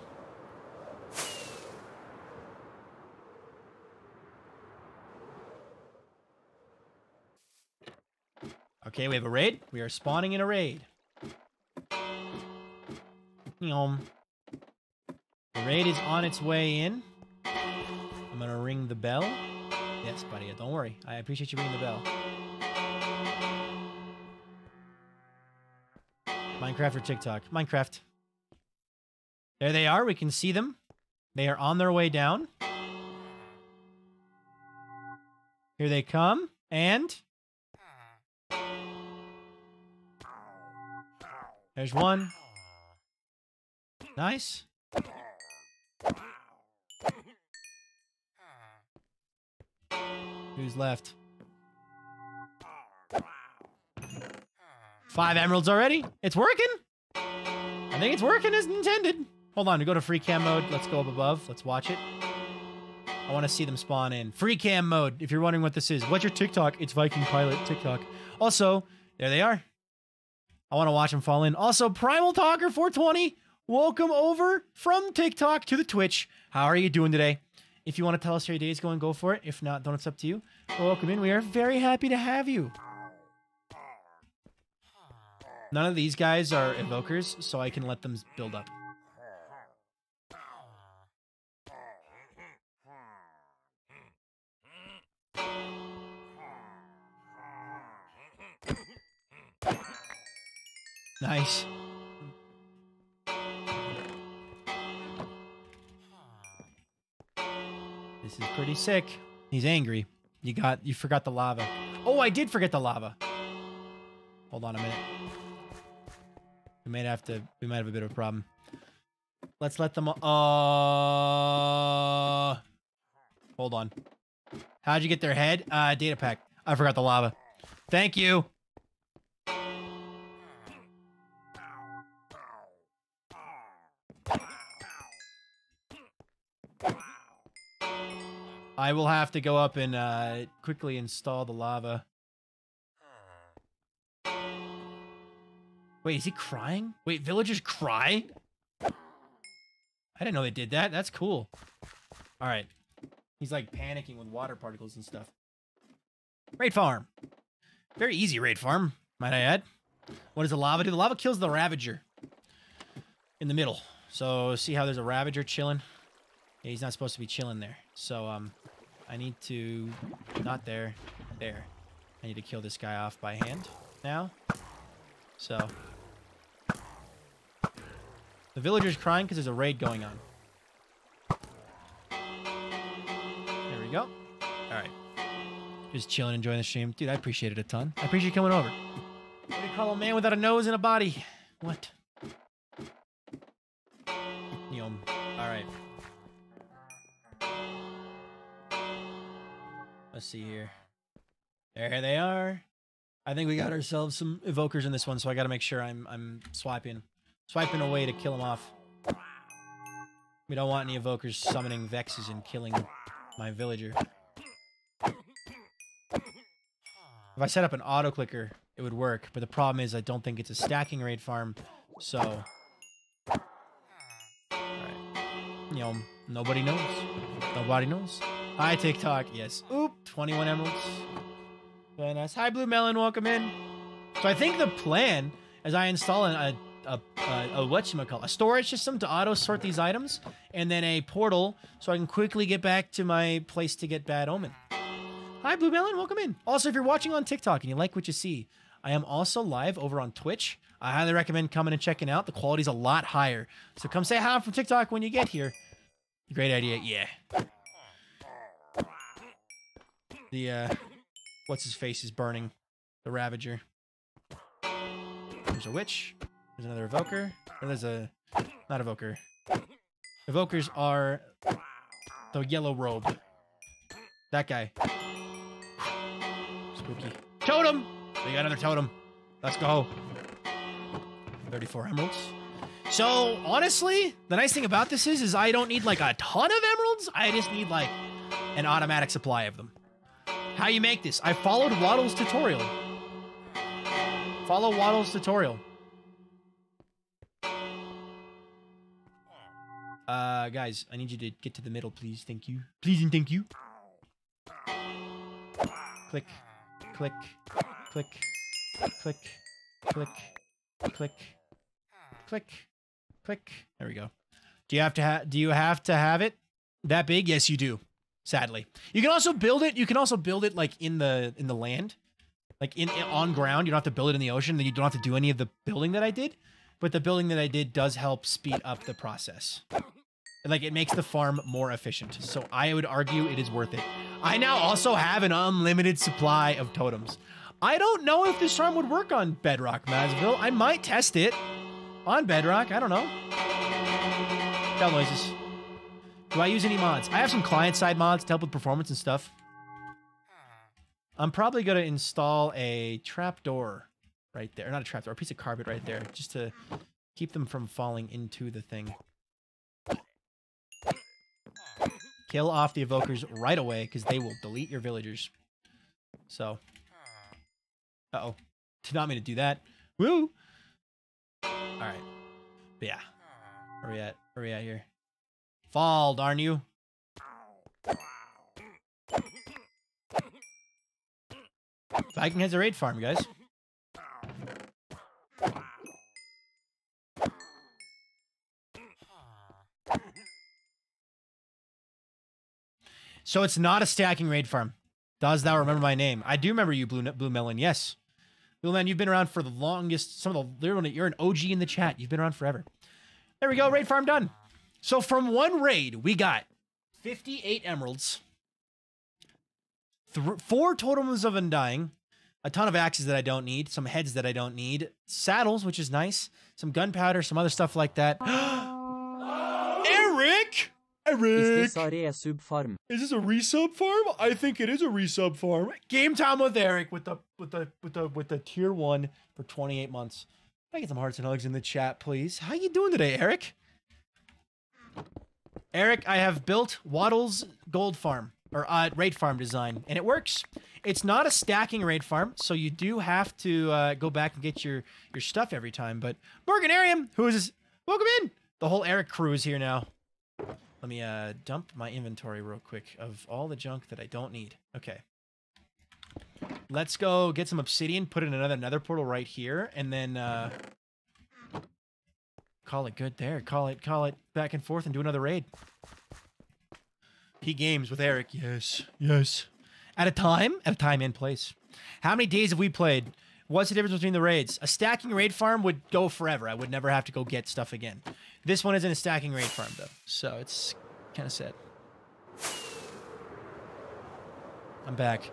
Okay, we have a raid. We are spawning in a raid. The raid is on its way in. I'm gonna ring the bell. Yes, buddy, don't worry. I appreciate you ringing the bell. Minecraft or TikTok? Minecraft. There they are. We can see them. They are on their way down. Here they come. And... there's one. Nice. Who's left? 5 emeralds already? It's working? I think it's working as intended. Hold on, we go to free cam mode. Let's go up above. Let's watch it. I want to see them spawn in. Free cam mode, if you're wondering what this is. What's your TikTok? It's VikingPilot TikTok. Also, there they are. I want to watch them fall in. Also, Primal Talker 420, welcome over from TikTok to the Twitch. How are you doing today? If you want to tell us how your day is going, go for it. If not, don't, it's up to you. Welcome in. We are very happy to have you. None of these guys are invokers, so I can let them build up. Nice. This is pretty sick. He's angry. You forgot the lava. Oh, I did forget the lava. Hold on a minute. We might have a bit of a problem. Let's let them, hold on. How'd you get their head? Data pack. I forgot the lava. Thank you. I will have to go up and quickly install the lava. Wait, is he crying? Wait, villagers cry? I didn't know they did that. That's cool. All right. He's like panicking with water particles and stuff. Raid farm. Very easy raid farm, might I add. What does the lava do? The lava kills the Ravager in the middle. So see how there's a Ravager chilling? Yeah, he's not supposed to be chilling there. So I need to... Not there. There. I need to kill this guy off by hand now. So... The villager's crying because there's a raid going on. There we go. Alright. Just chilling, enjoying the stream. Dude, I appreciate it a ton. I appreciate you coming over. What do you call a man without a nose and a body? What? Yum. Alright. Let's see here. There they are. I think we got ourselves some evokers in this one, so I gotta make sure I'm swiping away to kill them off. We don't want any evokers summoning vexes and killing my villager. If I set up an auto clicker, it would work, but the problem is I don't think it's a stacking raid farm, so all right. You know, nobody knows. Nobody knows. Hi, TikTok. Yes. Oop, 21 emeralds. Very nice. Hi, Blue Melon. Welcome in. So I think the plan is I install a storage system to auto sort these items, and then a portal so I can quickly get back to my place to get Bad Omen. Hi, Blue Melon. Welcome in. Also, if you're watching on TikTok and you like what you see, I am also live over on Twitch. I highly recommend coming and checking out. The quality's a lot higher. So come say hi from TikTok when you get here. Great idea. Yeah. The, what's-his-face is burning. The Ravager. There's a witch. There's another evoker. Or there's a... Not evoker. Evokers are... The yellow robe. That guy. Spooky. Totem! We got another totem. Let's go. 34 emeralds. So, honestly, the nice thing about this is I don't need, like, a ton of emeralds. I just need, like, an automatic supply of them. How you make this? I followed Wattles' tutorial. Follow Wattles' tutorial. Guys, I need you to get to the middle, please. Thank you. Please and thank you. Click. Click. Click. Click. Click. Click. Click. Click. There we go. Do you have to have it that big? Yes, you do. Sadly, you can also build it. You can also build it like in the land, like on ground. You don't have to build it in the ocean. Then you don't have to do any of the building that I did, but the building that I did does help speed up the process. Like it makes the farm more efficient. So I would argue it is worth it. I now also have an unlimited supply of totems. I don't know if this farm would work on Bedrock, Masville. I might test it on Bedrock. I don't know. Bell noises. Do I use any mods? I have some client-side mods to help with performance and stuff. I'm probably going to install a trapdoor right there. Not a trapdoor, a piece of carpet right there, just to keep them from falling into the thing. Kill off the evokers right away, because they will delete your villagers. So. Uh-oh. Did not mean to do that. Woo! Alright. But yeah. Where we at? Where we at here? Fall, darn you. Viking has a raid farm, guys. So it's not a stacking raid farm. Does thou remember my name? I do remember you, Blue Melon, yes. Well, man, you've been around for the longest. You're an OG in the chat. You've been around forever. There we go. Raid farm done. So from one raid, we got 58 emeralds, 4 totems of undying, a ton of axes that I don't need, some heads that I don't need, saddles, which is nice, some gunpowder, some other stuff like that. Eric! Eric! Is this a sub farm? Is this a resub farm? I think it is a resub farm. Game time with Eric with the tier 1 for 28 months. Can I get some hearts and hugs in the chat, please? How you doing today, Eric? Eric, I have built Wattles Gold Farm or raid farm design, and it works. It's not a stacking raid farm, so you do have to go back and get your stuff every time. But Morganarium, who is welcome in. The whole Eric crew is here now. Let me dump my inventory real quick of all the junk that I don't need. Okay. Let's go get some obsidian, put in another nether portal right here, and then call it good there. Call it back and forth and do another raid. P games with Eric. Yes. Yes. At a time in place. How many days have we played? What's the difference between the raids? A stacking raid farm would go forever. I would never have to go get stuff again. This one isn't a stacking raid farm, though, so it's kind of sad. I'm back.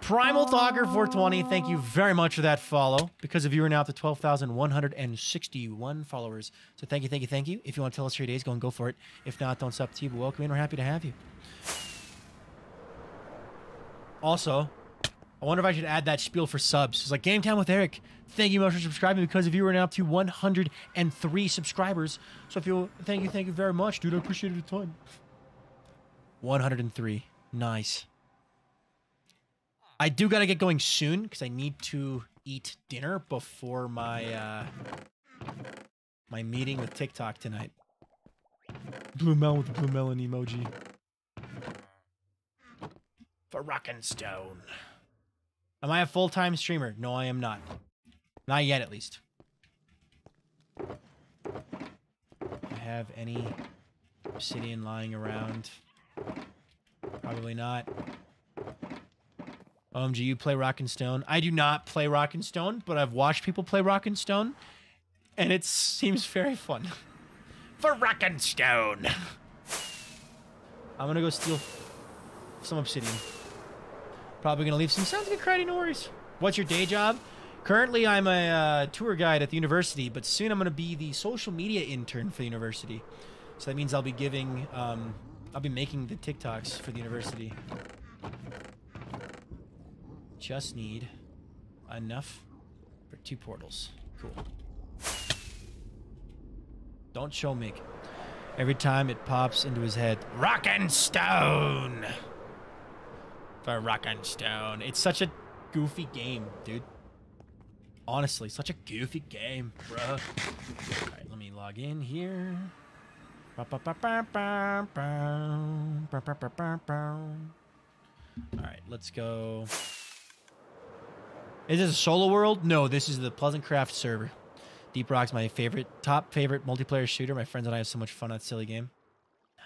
Primal Dogger 420, thank you very much for that follow. Because of you are now up to 12,161 followers. So thank you, thank you, thank you. If you want to tell us your days, go and go for it. If not, don't stop to you, but welcome in. We're happy to have you. Also, I wonder if I should add that spiel for subs. It's like Game Time with Eric. Thank you much for subscribing because of you are now up to 103 subscribers. So if you thank you very much, dude. I appreciate it a ton. 103. Nice. I do gotta get going soon because I need to eat dinner before my my meeting with TikTok tonight. Blue Mel with the blue melon emoji. For Rockin' Stone. Am I a full-time streamer? No, I am not. Not yet, at least. Do I have any obsidian lying around? Probably not. OMG, you play Rockin' Stone? I do not play Rockin' Stone, but I've watched people play Rockin' Stone, and it seems very fun. For Rockin' Stone! I'm gonna go steal some obsidian. Probably gonna leave some. Sounds like a crying, no worries. What's your day job? Currently, I'm a tour guide at the university, but soon I'm gonna be the social media intern for the university. So that means I'll be giving, I'll be making the TikToks for the university. Just need enough for 2 portals. Cool. Don't show me. Every time it pops into his head. Rockin' Stone! For Rockin' Stone. It's such a goofy game, dude. Honestly, such a goofy game, bruh. Alright, let me log in here. Alright, let's go. Is this a solo world? No, this is the PleasantCraft server. Deep Rock's my favorite, top favorite multiplayer shooter. My friends and I have so much fun on that silly game.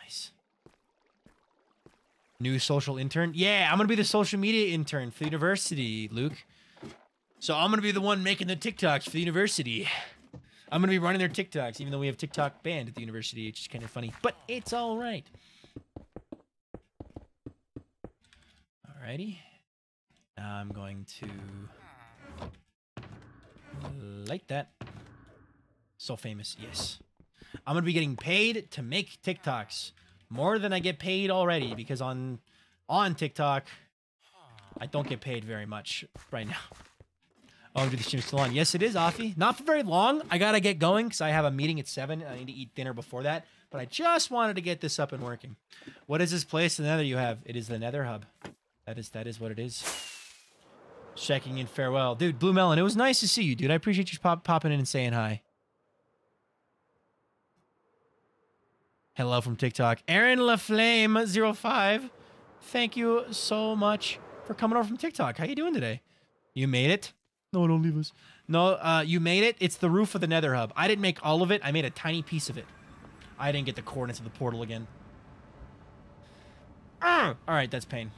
Nice. New social intern? Yeah, I'm gonna be the social media intern for the university, Luke. So I'm gonna be the one making the TikToks for the university. I'm gonna be running their TikToks, even though we have TikTok banned at the university. It's just kind of funny, but it's all right. Alrighty. Now I'm going to like that. So famous, yes. I'm gonna be getting paid to make TikToks. More than I get paid already, because on TikTok, I don't get paid very much right now. Oh, the stream's still on. Yes, it is, Afi. Not for very long. I gotta get going, because I have a meeting at 7. I need to eat dinner before that. But I just wanted to get this up and working. What is this place in the nether you have? It is the nether hub. That is what it is. Checking in farewell. Dude, Blue Melon, it was nice to see you, dude. I appreciate you popping in and saying hi. Hello from TikTok. Aaron LaFlame05. Thank you so much for coming over from TikTok. How you doing today? You made it? No, don't leave us. No, you made it. It's the roof of the nether hub. I didn't make all of it. I made a tiny piece of it. I didn't get the coordinates of the portal again. All right, that's pain.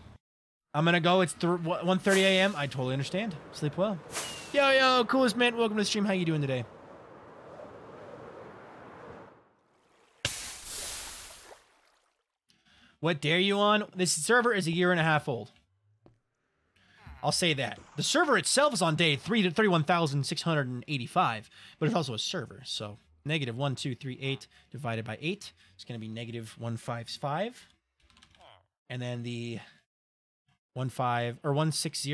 I'm going to go. It's 1:30 a.m. I totally understand. Sleep well. Yo, yo, coolest man, welcome to the stream. How you doing today? What dare you on? This server is 1.5 years old. I'll say that. The server itself is on day 31,685, but it's also a server. So negative 1238 divided by 8. It's going to be negative 155. And then the 160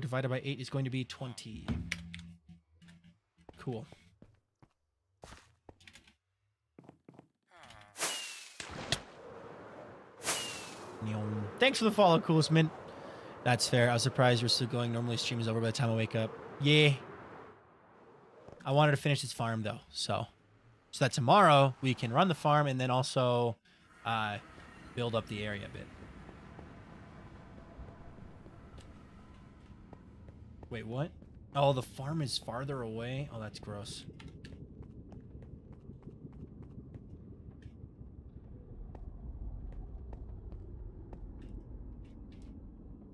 divided by 8 is going to be 20. Cool. Thanks for the follow, coolest mint. That's fair. I was surprised we're still going. Normally stream is over by the time I wake up. Yeah. I wanted to finish this farm though, so that tomorrow we can run the farm and then also build up the area a bit. Wait, what? Oh, the farm is farther away. Oh, that's gross.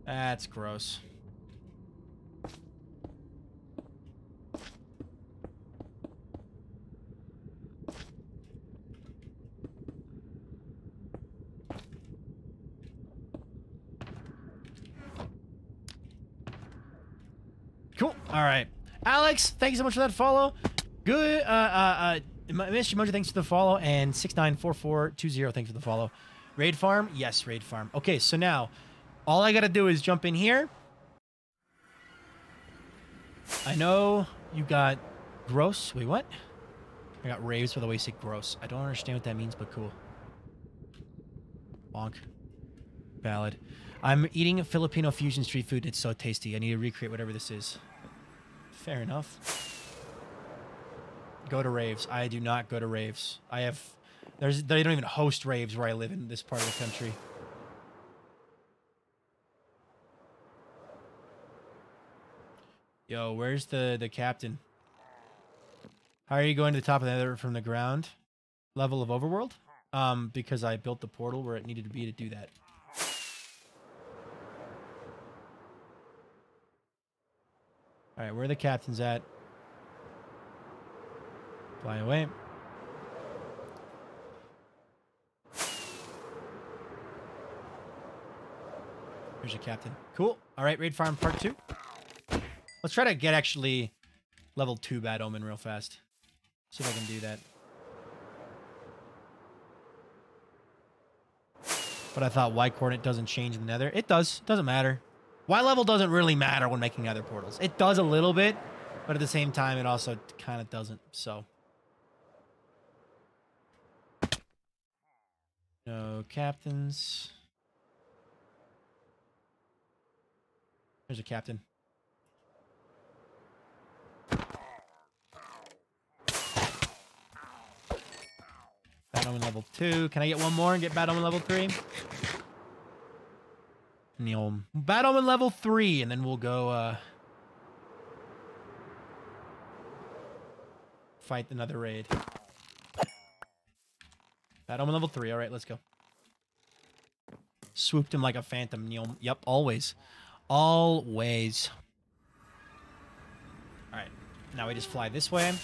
That's gross. Cool. All right. Alex, thank you so much for that follow. Good. Mr. Mojo, thanks for the follow. And 694420, thanks for the follow. Raid farm? Yes, raid farm. Okay, so now... all I gotta do is jump in here. I know you got gross. Wait, what? I got raves for the wasted gross. I don't understand what that means, but cool. Bonk. Ballad. I'm eating Filipino fusion street food. It's so tasty. I need to recreate whatever this is. Fair enough. Go to raves. I do not go to raves. I have... They don't even host raves where I live in this part of the country. Yo, where's the captain? How are you going to the top of the other from the ground level of Overworld? Because I built the portal where it needed to be to do that. All right, where are the captains at? Fly away. Where's your captain? Cool. All right, raid farm part 2. Let's try to get actually level 2 Bad Omen real fast. See if I can do that. But I thought Y coordinate doesn't change in the nether. It does. It doesn't matter. Y level doesn't really matter when making nether portals. It does a little bit, but at the same time, it also kind of doesn't. So. No captains. There's a captain. Battle on level 2. Can I get one more and get battle on level 3? Battle on level 3, and then we'll go fight another raid. Battle on level 3. All right, let's go. Swooped him like a phantom. Yep, always, always. All right, now we just fly this way.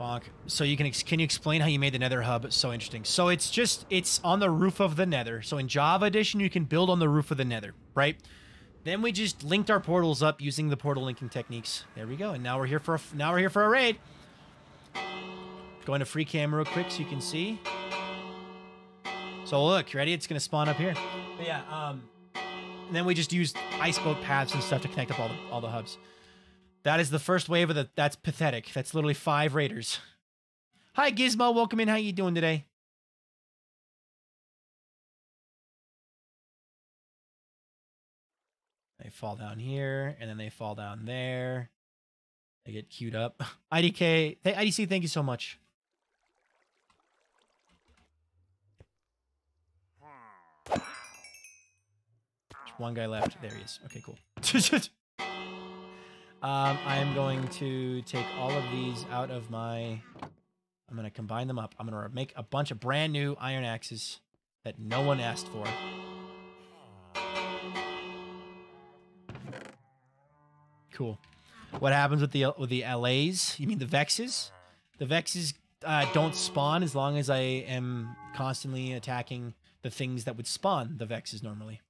Bonk. So you can you explain how you made the nether hub? It's so interesting. So it's on the roof of the nether. So in Java Edition, you can build on the roof of the nether, right? Then we just linked our portals up using the portal linking techniques. There we go. And now we're here for a raid. Going to free cam real quick so you can see. So look, you ready? It's gonna spawn up here. But yeah. And then we just used iceboat paths and stuff to connect up all the hubs. That is the first wave of the... That's pathetic. That's literally 5 raiders. Hi, Gizmo. Welcome in. How you doing today? They fall down here, and then they fall down there. They get queued up. IDK. IDC, thank you so much. There's one guy left. There he is. Okay, cool. I am going to take all of these out of my... I'm going to combine them up. I'm going to make a bunch of brand new iron axes that no one asked for. Cool. What happens with the LAs? You mean the Vexes? The Vexes don't spawn as long as I am constantly attacking the things that would spawn the Vexes normally.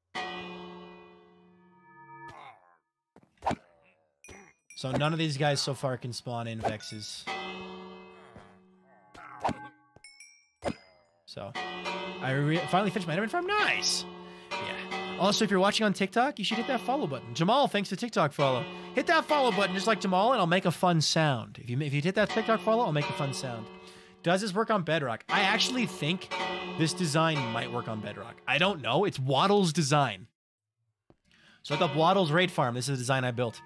So none of these guys so far can spawn in Vexes. So I finally finished my Enderman farm. Nice. Yeah. Also, if you're watching on TikTok, you should hit that follow button. Jamal, thanks for TikTok follow. Hit that follow button just like Jamal, and I'll make a fun sound. If you hit that TikTok follow, I'll make a fun sound. Does this work on Bedrock? I actually think this design might work on Bedrock. I don't know. It's Wattles' design. So look up Wattles Raid Farm. This is the design I built.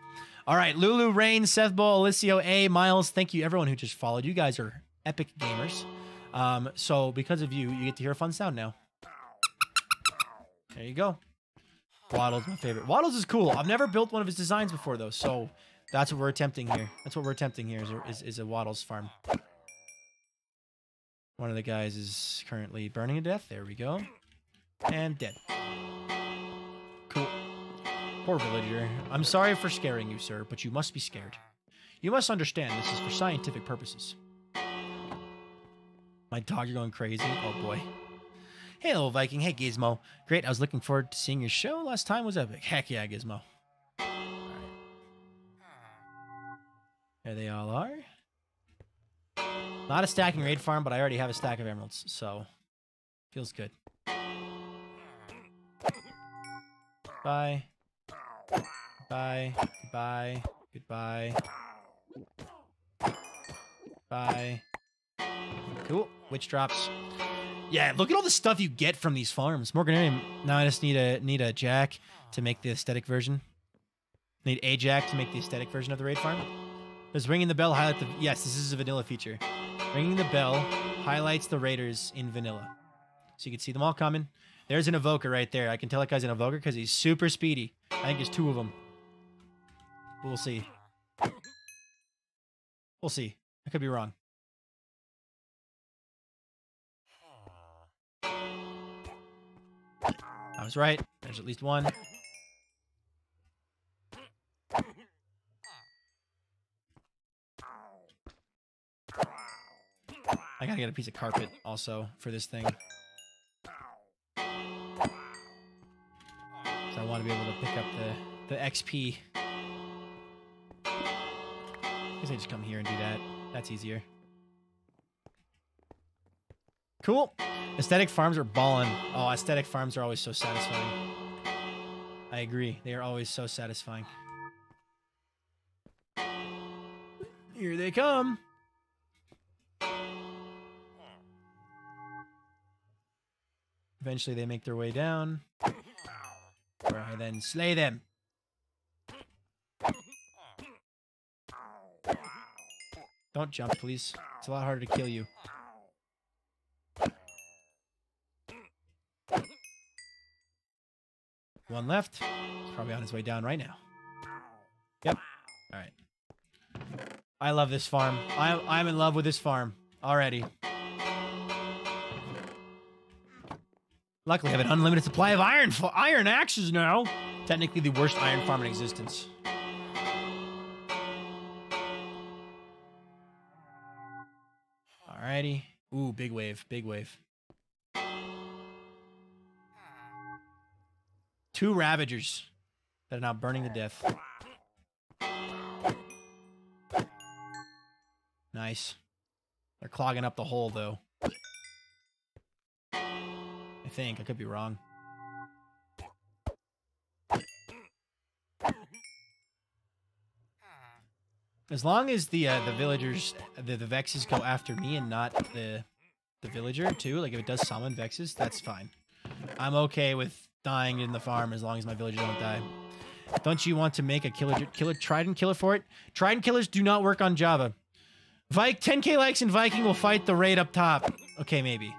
All right. Lulu, Rain, Seth Ball, Alessio, A, Miles. Thank you, everyone who just followed. You guys are epic gamers. So because of you, you get to hear a fun sound now. There you go. Wattles, my favorite. Wattles is cool. I've never built one of his designs before, though. So that's what we're attempting here. That's what we're attempting here is a Wattles farm. One of the guys is currently burning to death. There we go. And dead. Cool. Poor villager. I'm sorry for scaring you, sir, but you must be scared. You must understand this is for scientific purposes. My dog, you're going crazy. Oh, boy. Hey, little Viking. Hey, Gizmo. Great. I was looking forward to seeing your show. Last time was epic. Heck yeah, Gizmo. All right. There they all are. Not a stacking raid farm, but I already have a stack of emeralds, so feels good. Bye. Bye. Goodbye. Goodbye. Bye. Cool. Witch drops. Yeah, look at all the stuff you get from these farms. Morganarium. Now I just need a jack to make the aesthetic version. Need a jack to make the aesthetic version of the raid farm. Does ringing the bell highlight the... Yes, this is a vanilla feature. Ringing the bell highlights the raiders in vanilla. So you can see them all coming. There's an evoker right there. I can tell that guy's an evoker because he's super speedy. I think there's two of them. We'll see. We'll see. I could be wrong. I was right. There's at least one. I gotta get a piece of carpet also for this thing. So I want to be able to pick up the XP. I guess I just come here and do that. That's easier. Cool. Aesthetic farms are ballin'. Oh, aesthetic farms are always so satisfying. I agree. They are always so satisfying. Here they come. Eventually they make their way down, where I then slay them. Don't jump, please. It's a lot harder to kill you. One left. He's probably on his way down right now. Yep. All right. I love this farm. I'm in love with this farm already. Luckily, I have an unlimited supply of iron axes now. Technically, the worst iron farm in existence. Alrighty. Ooh, big wave, big wave. 2 Ravagers that are now burning to death. Nice. They're clogging up the hole, though. I think. I could be wrong. As long as the villagers, the Vexes go after me and not the villager too, like if it does summon Vexes, that's fine. I'm okay with dying in the farm as long as my villagers don't die. Don't you want to make a killer Trident killer for it? Trident killers do not work on Java. Vike, 10k likes and Viking will fight the raid up top. Okay, maybe.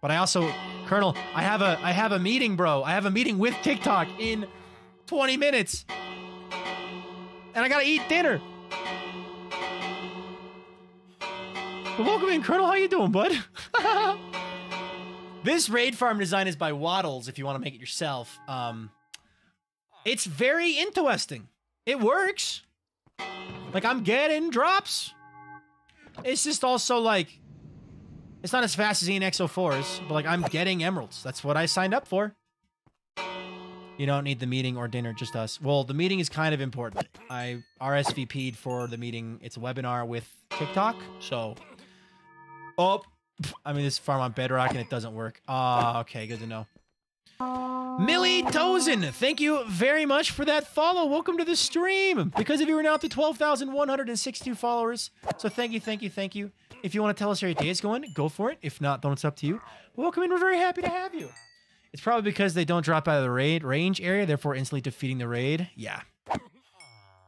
But I also, Colonel, I have a meeting, bro. I have a meeting with TikTok in 20 minutes. And I gotta eat dinner. But welcome in, Colonel. How you doing, bud? This raid farm design is by Wattles if you want to make it yourself. It's very interesting. It works. Like, I'm getting drops. It's just also like, it's not as fast as EnXO4's, but like, I'm getting emeralds. That's what I signed up for. You don't need the meeting or dinner, just us. Well, the meeting is kind of important. I RSVP'd for the meeting. It's a webinar with TikTok. So, oh, I mean, this farm on Bedrock and it doesn't work. Okay, good to know. Millie Dozen, thank you very much for that follow. Welcome to the stream. Because if you were now up to 12,162 followers. So thank you, thank you, thank you. If you want to tell us how your day is going, go for it. If not, don't, it's up to you. Welcome and we're very happy to have you. It's probably because they don't drop out of the raid range area, therefore instantly defeating the raid. Yeah.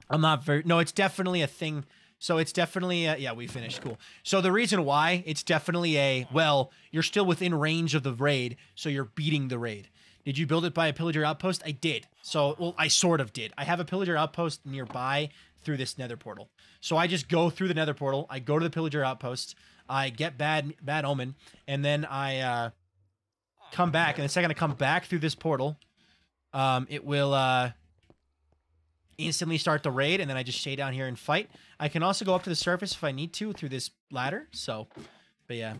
I'm not very, no, it's definitely a thing. So it's definitely, yeah, we finished, cool. So the reason why, it's definitely a, well, you're still within range of the raid, so you're beating the raid. Did you build it by a pillager outpost? I did. So, well, I sort of did. I have a pillager outpost nearby through this nether portal. So I just go through the nether portal, I go to the pillager outpost, I get bad omen, and then I come back, and the second I come back through this portal, it will instantly start the raid, and then I just stay down here and fight. I can also go up to the surface if I need to through this ladder, so, but yeah.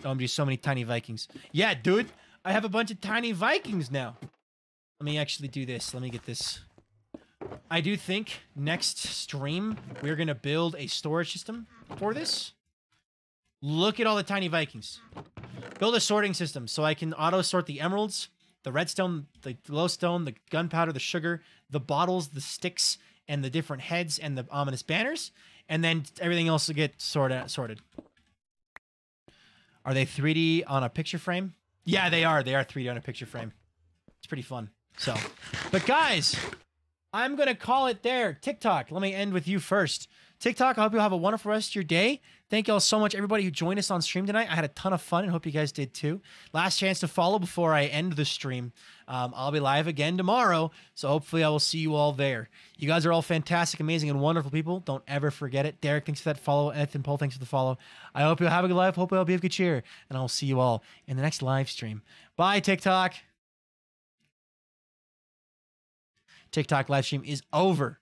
OMG, so many tiny Vikings. Yeah, dude! I have a bunch of tiny Vikings now. Let me actually do this. Let me get this. I do think next stream, we're going to build a storage system for this. Look at all the tiny Vikings. Build a sorting system so I can auto-sort the emeralds, the redstone, the glowstone, the gunpowder, the sugar, the bottles, the sticks, and the different heads and the ominous banners. And then everything else will get sorted. Are they 3D on a picture frame? Yeah, they are. They are 3D on a picture frame. It's pretty fun. So, but guys, I'm going to call it there. TikTok, let me end with you first. TikTok, I hope you have a wonderful rest of your day. Thank you all so much, everybody who joined us on stream tonight. I had a ton of fun and hope you guys did too. Last chance to follow before I end the stream. I'll be live again tomorrow, so hopefully I will see you all there. You guys are all fantastic, amazing, and wonderful people. Don't ever forget it. Derek, thanks for that follow. Ethan Paul, thanks for the follow. I hope you'll have a good life. Hope you'll be of good cheer. And I'll see you all in the next live stream. Bye, TikTok. TikTok live stream is over.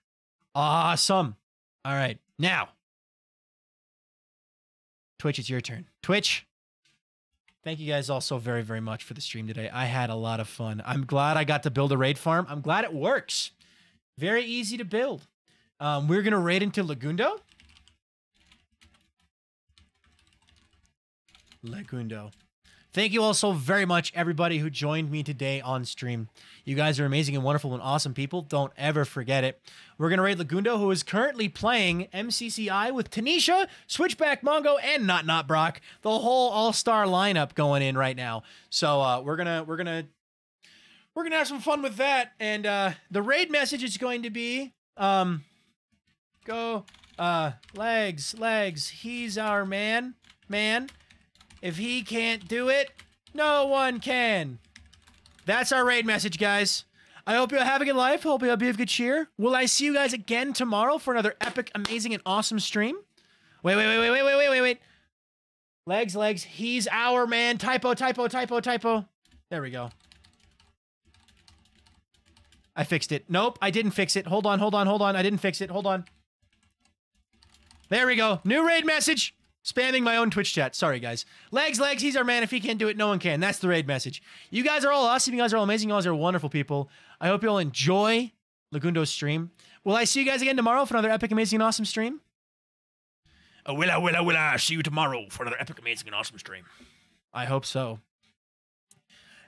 Awesome. All right. Now, Twitch, it's your turn. Twitch, thank you guys all so very, very much for the stream today. I had a lot of fun. I'm glad I got to build a raid farm. I'm glad it works. Very easy to build. We're going to raid into Lagundo. Thank you all so very much, everybody who joined me today on stream. You guys are amazing and wonderful and awesome people. Don't ever forget it. We're going to raid Lagundo, who is currently playing MCCI with Taneesha, Switchback Mongo, and Not Brock. The whole all-star lineup going in right now. So we're gonna have some fun with that. And the raid message is going to be go legs. He's our man. If he can't do it, no one can. That's our raid message, guys. I hope you'll have a good life. Hope you'll be of good cheer. Will I see you guys again tomorrow for another epic, amazing, and awesome stream? Wait. Legs. He's our man. Typo. There we go. I fixed it. Nope, I didn't fix it. Hold on. I didn't fix it. Hold on. There we go. New raid message. Spamming my own Twitch chat. Sorry, guys. Legs, he's our man. If he can't do it, no one can. That's the raid message. You guys are all awesome. You guys are all amazing. You guys are wonderful people. I hope you all enjoy Lagundo's stream. Will I see you guys again tomorrow for another epic, amazing, and awesome stream? Will I see you tomorrow for another epic, amazing, and awesome stream? I hope so.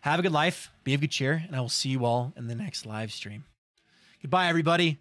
Have a good life. Be of good cheer. And I will see you all in the next live stream. Goodbye, everybody.